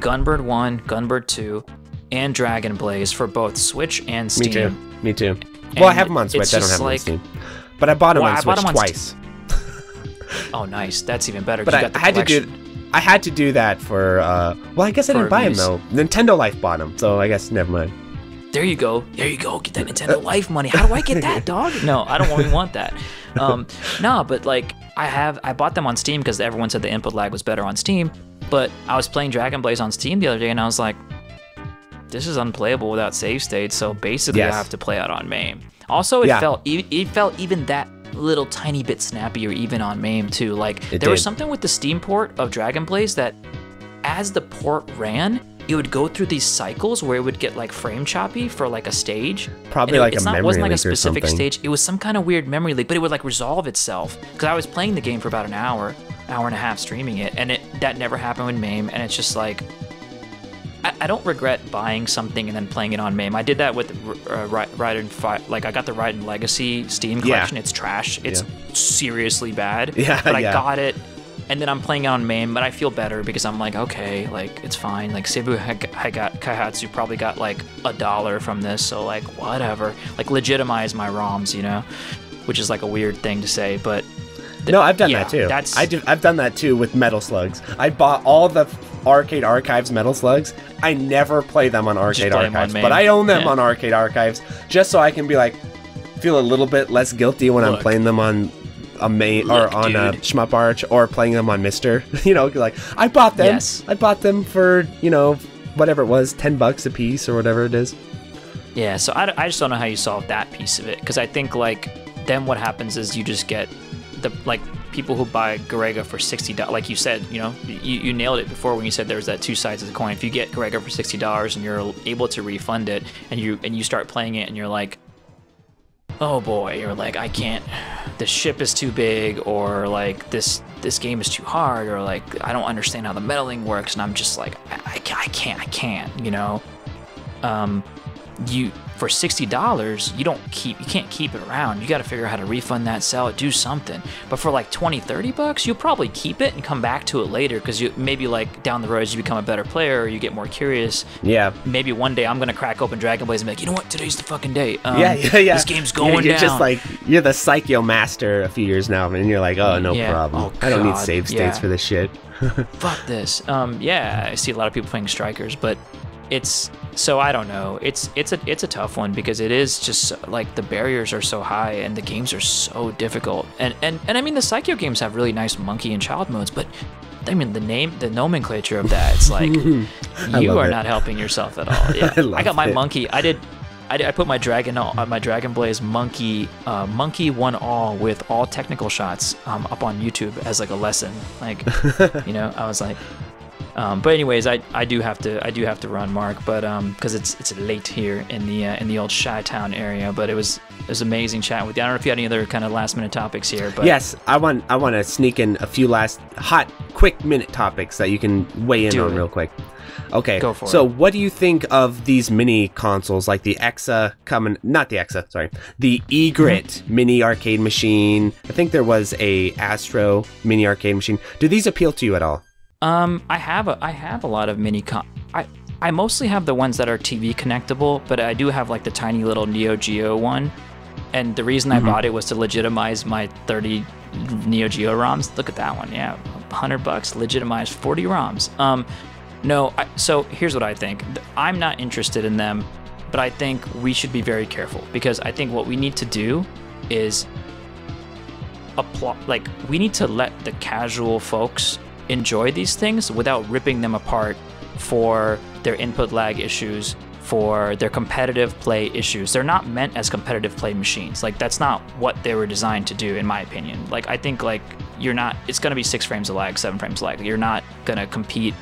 Gunbird 1, Gunbird 2, and Dragon Blaze for both Switch and Steam. Me too. And I have them on Switch. I don't have them on Steam. But I bought them on Switch twice. Oh, nice. That's even better. But I had to do that for. Well, I guess I didn't buy them though. Nintendo Life bought them, so I guess never mind. There you go. Get that Nintendo Life money. How do I get that, dog? No, I don't want that. But like I bought them on Steam because everyone said the input lag was better on Steam. But I was playing Dragon Blaze on Steam the other day, and I was like, this is unplayable without save states. So basically, I have to play out on MAME. Also, it felt even that little tiny bit snappier even on MAME too. Like there was something with the Steam port of Dragon Blaze that, as the port ran, it would go through these cycles where it would get like frame choppy for like a stage. Probably like a memory leak or something. It wasn't like a specific stage. It was some kind of weird memory leak, but it would like resolve itself. Because I was playing the game for about an hour and a half streaming it, and that never happened with MAME. And it's just like, I don't regret buying something and then playing it on MAME. I did that with Raiden. Like I got the Raiden Legacy Steam collection. Yeah. It's trash. It's seriously bad. Yeah, but I got it. And then I'm playing it on MAME, but I feel better because I'm like, okay, like, it's fine. Like, Cebu Kaihatsu probably got, like, $1 from this, so, like, whatever. Like, legitimize my ROMs, you know? Which is, like, a weird thing to say, but... No, I've done that, too. I've done that, too, with Metal Slugs. I bought all the Arcade Archives Metal Slugs. I never play them on Arcade Archives, but I own them on Arcade Archives, just so I can be, like, feel a little bit less guilty when I'm playing them on... a Shmup Arch, or playing them on Mister. You know, like, I bought them. Yes. I bought them for, you know, whatever it was, $10 a piece or whatever it is. Yeah, so I just don't know how you solve that piece of it, because I think, like, then what happens is you just get the, like, people who buy Garegga for $60, like you said, you know, you nailed it before when you said there was that two sides of the coin. If you get Garegga for $60 and you're able to refund it, and you start playing it and you're like, oh boy, you're like, I can't, the ship is too big, or like this game is too hard, or like I don't understand how the meddling works, and I'm just like, I can't, you know. for $60, you can't keep it around. You got to figure out how to refund that, sell it, do something. But for like 20, 30 bucks, you'll probably keep it and come back to it later, because you maybe like down the road as you become a better player or you get more curious. Yeah. Maybe one day I'm gonna crack open Dragon Blaze and be like, you know what, today's the fucking day. This game's going down. Just like, you're the Psycho master a few years now, and you're like, oh, no problem. Oh, I don't need save states for this shit. Fuck this. Yeah, I see a lot of people playing Strikers, but it's so I don't know. It's a tough one, because it is just like the barriers are so high and the games are so difficult. And I mean, the Psycho games have really nice monkey and child modes, but I mean, the nomenclature of that, it's like you are not helping yourself at all. Yeah. I got my monkey. I put my Dragon Blaze monkey one all with all technical shots up on YouTube as like a lesson. Like, you know, I was like, but anyways, I do have to run, Mark, but because it's late here in the old Chi-Town area. But it was amazing chatting with you. I don't know if you had any other kind of last minute topics here. But yes, I want to sneak in a few last hot quick minute topics that you can weigh in on real quick. Okay, go for it. So what do you think of these mini consoles, like the Exa the Egret mini arcade machine? I think there was a Astro mini arcade machine. Do these appeal to you at all? I have a lot of mini I mostly have the ones that are TV connectable, but I do have like the tiny little Neo Geo one. And the reason I bought it was to legitimize my 30 Neo Geo ROMs. Look at that one. Yeah, $100 legitimize 40 ROMs. So here's what I think. I'm not interested in them, but I think we should be very careful, because I think what we need to do is we need to let the casual folks enjoy these things without ripping them apart for their input lag issues, for their competitive play issues. They're not meant as competitive play machines. Like, that's not what they were designed to do, in my opinion. Like, I think like you're not, it's gonna be 6 frames of lag, 7 frames of lag. You're not gonna compete.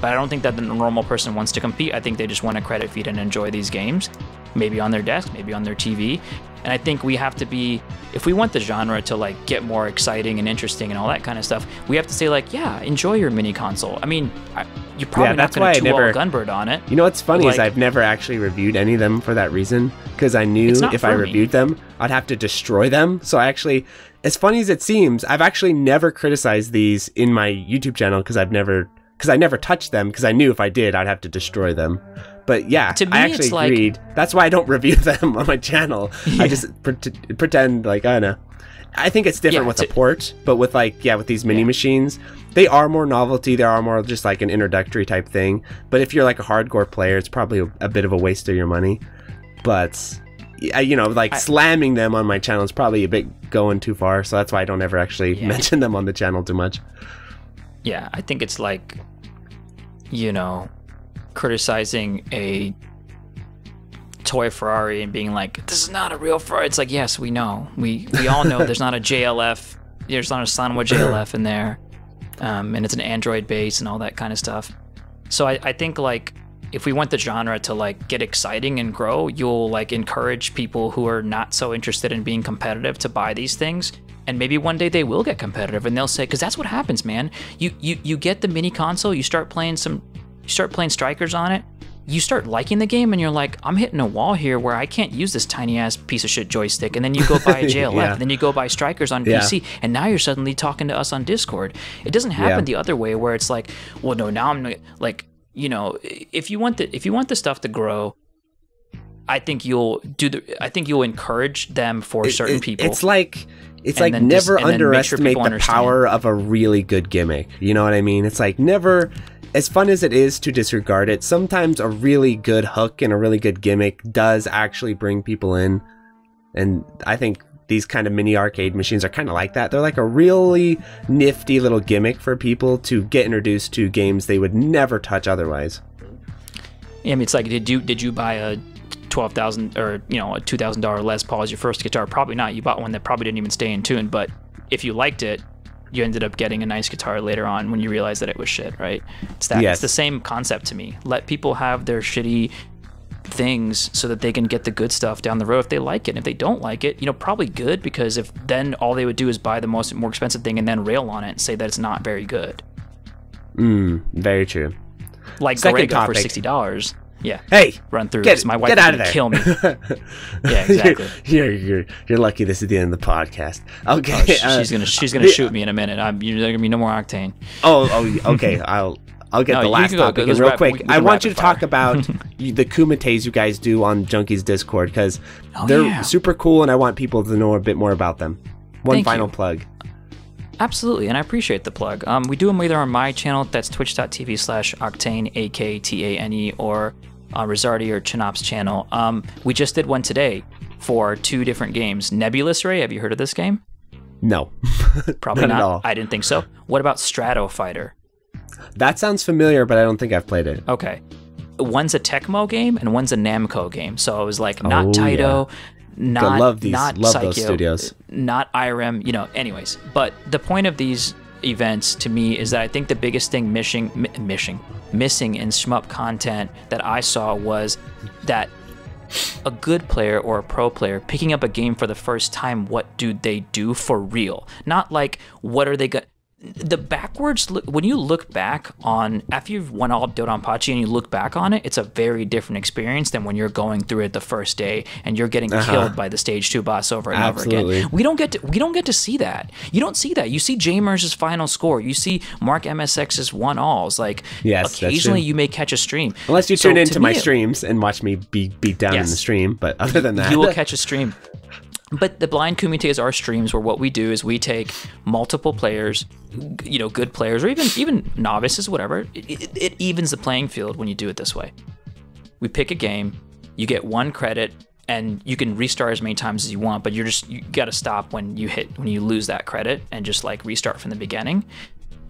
But I don't think that the normal person wants to compete. I think they just want to credit feed and enjoy these games, maybe on their desk, maybe on their TV. And I think we have to be, if we want the genre to like get more exciting and interesting and all that kind of stuff, we have to say like, yeah, enjoy your mini console. I mean, you're probably not going to two-wall Gunbird on it. You know what's funny is I've never actually reviewed any of them for that reason, because I knew if I reviewed them, I'd have to destroy them. So I actually, as funny as it seems, I've actually never criticized these in my YouTube channel, because I never touched them, because I knew if I did, I'd have to destroy them. But yeah, to me, I actually agreed. Like, that's why I don't review them on my channel. Yeah. I just pretend like, I don't know. I think it's different with a port, but with like, with these mini machines, they are more novelty. They are more just like an introductory type thing. But if you're like a hardcore player, it's probably a bit of a waste of your money. But, you know, like slamming them on my channel is probably a bit going too far. So that's why I don't ever actually mention them on the channel too much. Yeah, I think it's like, you know, criticizing a toy Ferrari and being like, this is not a real Ferrari. It's like, yes, we know. We all know there's not a JLF, there's not a Sanwa JLF in there. And it's an Android base and all that kind of stuff. So I think like, if we want the genre to like get exciting and grow, you'll like encourage people who are not so interested in being competitive to buy these things. And maybe one day they will get competitive, and they'll say, because that's what happens, man. You get the mini console, you start playing Strikers on it, you start liking the game, and you're like, I'm hitting a wall here where I can't use this tiny ass piece of shit joystick. And then you go buy a JLF, and then you go buy Strikers on PC, and now you're suddenly talking to us on Discord. It doesn't happen the other way, where it's like, well, no, now I'm like, you know, if you want the stuff to grow, I think you'll encourage them for certain people. It's like, never underestimate the power of a really good gimmick. You know what I mean? It's like, never, as fun as it is to disregard it, sometimes a really good hook and a really good gimmick does actually bring people in. And I think these kind of mini arcade machines are kind of like that. They're like a really nifty little gimmick for people to get introduced to games they would never touch otherwise. Yeah, I mean, it's like, did you buy a $12,000 or, you know, a $2,000 Les Paul as your first guitar? Probably not. You bought one that probably didn't even stay in tune, but if you liked it, you ended up getting a nice guitar later on when you realized that it was shit, right? It's that. Yes. It's the same concept to me. Let people have their shitty things so that they can get the good stuff down the road if they like it. And if they don't like it, you know, probably good, because if then all they would do is buy the more expensive thing and then rail on it and say that it's not very good. Very true. Like Garegga for $60. Yeah. Hey, run through this. My wife is going to kill me. Yeah, exactly. You're lucky this is the end of the podcast. Okay. Oh, she's gonna shoot me in a minute. There's gonna be no more Octane. Oh, okay. I'll get the last topic in real quick. I want you to talk about the Kumites you guys do on Junkies Discord, because they're super cool, and I want people to know a bit more about them. One final plug. Absolutely, and I appreciate the plug. We do them either on my channel, that's twitch.tv/Octane, A-K-T-A-N-E, or Rizardi or Chinop's channel. We just did one today for 2 different games. Nebulous Ray, have you heard of this game? No. Probably not. At all. I didn't think so. What about Stratofighter? That sounds familiar, but I don't think I've played it. Okay. One's a Tecmo game, and one's a Namco game. So it was like, not Taito... Yeah. Not Psycho, those studios. Not IRM, you know, anyways. But the point of these events to me is that I think the biggest thing missing in Shmup content that I saw was that a good player or a pro player picking up a game for the first time, what do they do for real? Not like, what are they going to... The backwards look, when you look back on, after you've won all of Dodonpachi and you look back on it, it's a very different experience than when you're going through it the first day and you're getting killed by the stage 2 boss over and over again. We don't get to see that. You don't see that. You see Jaimers' final score. You see Mark MSX's 1-alls. Like, occasionally you may catch a stream. Unless you tune into my streams and watch me be beat down in the stream, but other than that. You will catch a stream. But the blind kumites are streams where what we do is we take multiple players, you know, good players or even novices, whatever. It evens the playing field when you do it this way. We pick a game, you get 1 credit, and you can restart as many times as you want. But you got to stop when you lose that credit and just like restart from the beginning.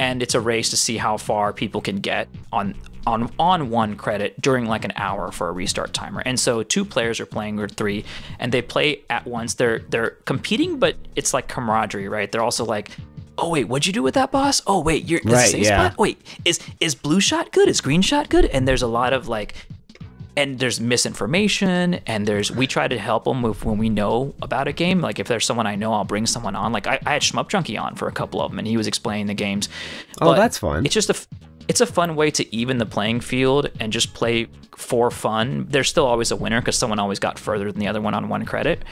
And it's a race to see how far people can get on 1 credit during like an hour for a restart timer. And so 2 players are playing, or 3, and they play at once. They're competing, but it's like camaraderie, right? They're also like, oh wait, what'd you do with that boss? Oh wait, you're in a safe spot? Wait, is blue shot good? Is green shot good? And there's a lot of like, and there's misinformation, and we try to help them with when we know about a game. Like if there's someone I know, I'll bring someone on. Like I had Shmup Junkie on for a couple of them, and he was explaining the games. Oh, that's fun. It's just it's a fun way to even the playing field and just play for fun. There's still always a winner because someone always got further than the other one on 1 credit.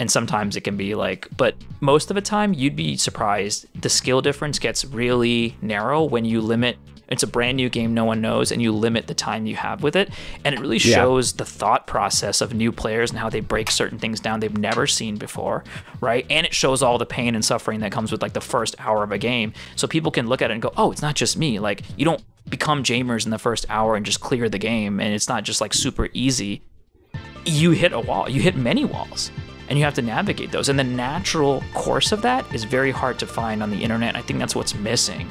And sometimes it can be like, but most of the time you'd be surprised. The skill difference gets really narrow when you limit. It's a brand new game no one knows, and you limit the time you have with it. And it really shows the thought process of new players and how they break certain things down they've never seen before, right? And it shows all the pain and suffering that comes with like the first hour of a game. So people can look at it and go, oh, it's not just me. Like you don't become Jaimers in the first hour and just clear the game. And it's not just like super easy. You hit a wall, you hit many walls. And you have to navigate those. And the natural course of that is very hard to find on the internet. I think that's what's missing.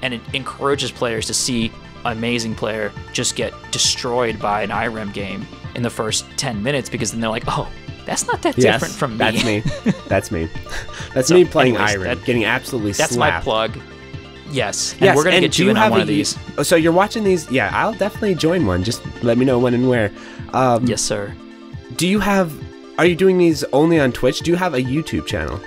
And it encourages players to see an amazing player just get destroyed by an IREM game in the first 10 minutes, because then they're like, oh, that's not that different from me. That's me. That's me. That's me playing IREM, getting absolutely slapped. That's my plug. Yes. And we're going to get you in on one of these. So you're watching these. Yeah, I'll definitely join one. Just let me know when and where. Yes, sir. Are you doing these only on Twitch? Do you have a YouTube channel?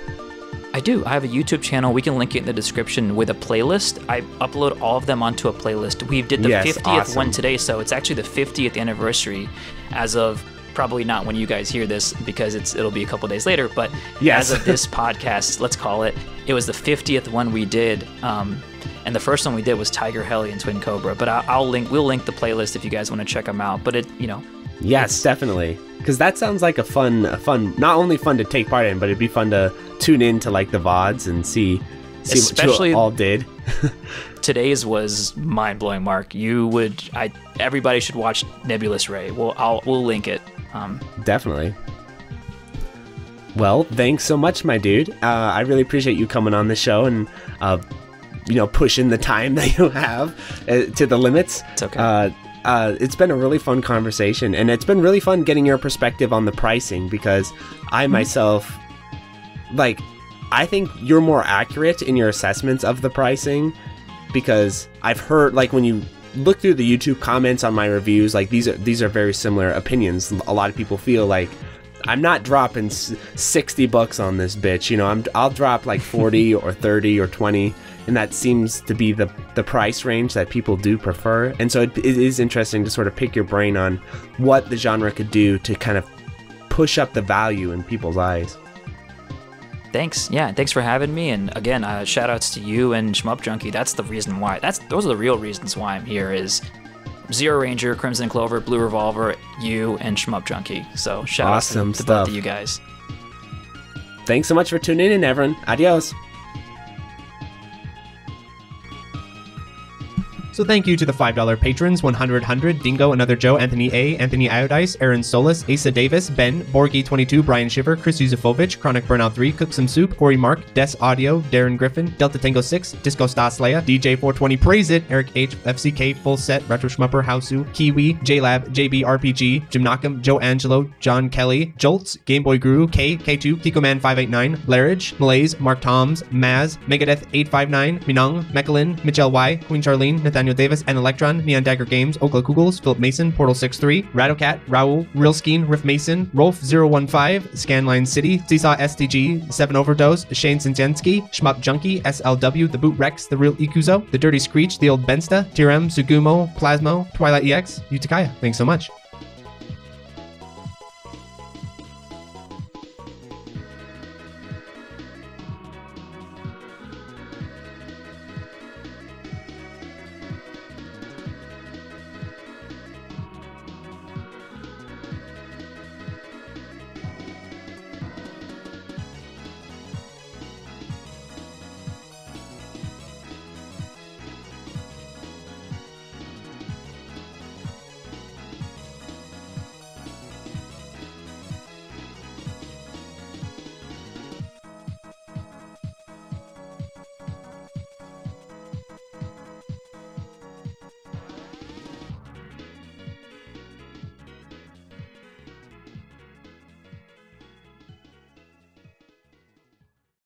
I do. I have a YouTube channel. We can link it in the description with a playlist. I upload all of them onto a playlist. We did the 50th one today, so it's actually the 50th anniversary as of probably not when you guys hear this, because it'll be a couple days later, but as of this podcast, let's call it, it was the 50th one we did. And the first one we did was Tiger Heli and Twin Cobra, but we'll link the playlist if you guys want to check them out. But yes, definitely. Because that sounds like a fun, not only fun to take part in, but it'd be fun to tune in to like the VODs and see what you all did. Today's was mind blowing, Mark. Everybody should watch Nebulous Ray. We'll link it. Definitely. Well, thanks so much, my dude. I really appreciate you coming on the show and pushing the time that you have to the limits. It's okay. It's been a really fun conversation, and it's been really fun getting your perspective on the pricing, because I myself, like, I think you're more accurate in your assessments of the pricing, because I've heard, like, when you look through the YouTube comments on my reviews, like, these are very similar opinions. A lot of people feel like I'm not dropping $60 on this bitch. You know, I'll drop like 40 or 30 or 20, and that seems to be the price range that people do prefer. And so it is interesting to sort of pick your brain on what the genre could do to kind of push up the value in people's eyes. Thanks. Yeah, thanks for having me. And again, shout outs to you and Shmup Junkie. That's the reason why. Those are the real reasons why I'm here, is Zero Ranger, Crimzon Clover, Blue Revolver, you, and Shmup Junkie. So shout out to both of you guys. Thanks so much for tuning in, everyone. Adios. So thank you to the $5 patrons, 100, Dingo, Another Joe, Anthony A, Anthony Iodice, Aaron Solis, Asa Davis, Ben, Borgi22, Brian Shiver, Chris Yusufovich, Chronic Burnout 3, Cook Some Soup, Ori Mark, Des Audio, Darren Griffin, Delta Tango 6, Disco Staslaya, DJ420, Praise It, Eric H, FCK, Full Set, Retro Schmupper, Hausu, Kiwi, JLab, JBRPG, Jimnacum, Joe Angelo, John Kelly, Jolts, Game Boy Guru, K, K2, Kikoman589, Larridge, Malaise, Mark Toms, Maz, Megadeth859, Minung, Mechelin, Mitchell Y, Queen Charlene, Nathaniel Davis, and Electron, Neon Dagger Games, Okla Kugels, Philip Mason, Portal 63, Radocat, Raul, Rilskeen, Riff Mason, Rolf015, Scanline City, Seesaw SDG, 7 Overdose, Shane Sinjensky, Shmup Junkie, SLW, The Boot Rex, The Real Ikuzo, The Dirty Screech, The Old Bensta, Tirem, Sugumo, Plasmo, Twilight EX, Utakaya. Thanks so much.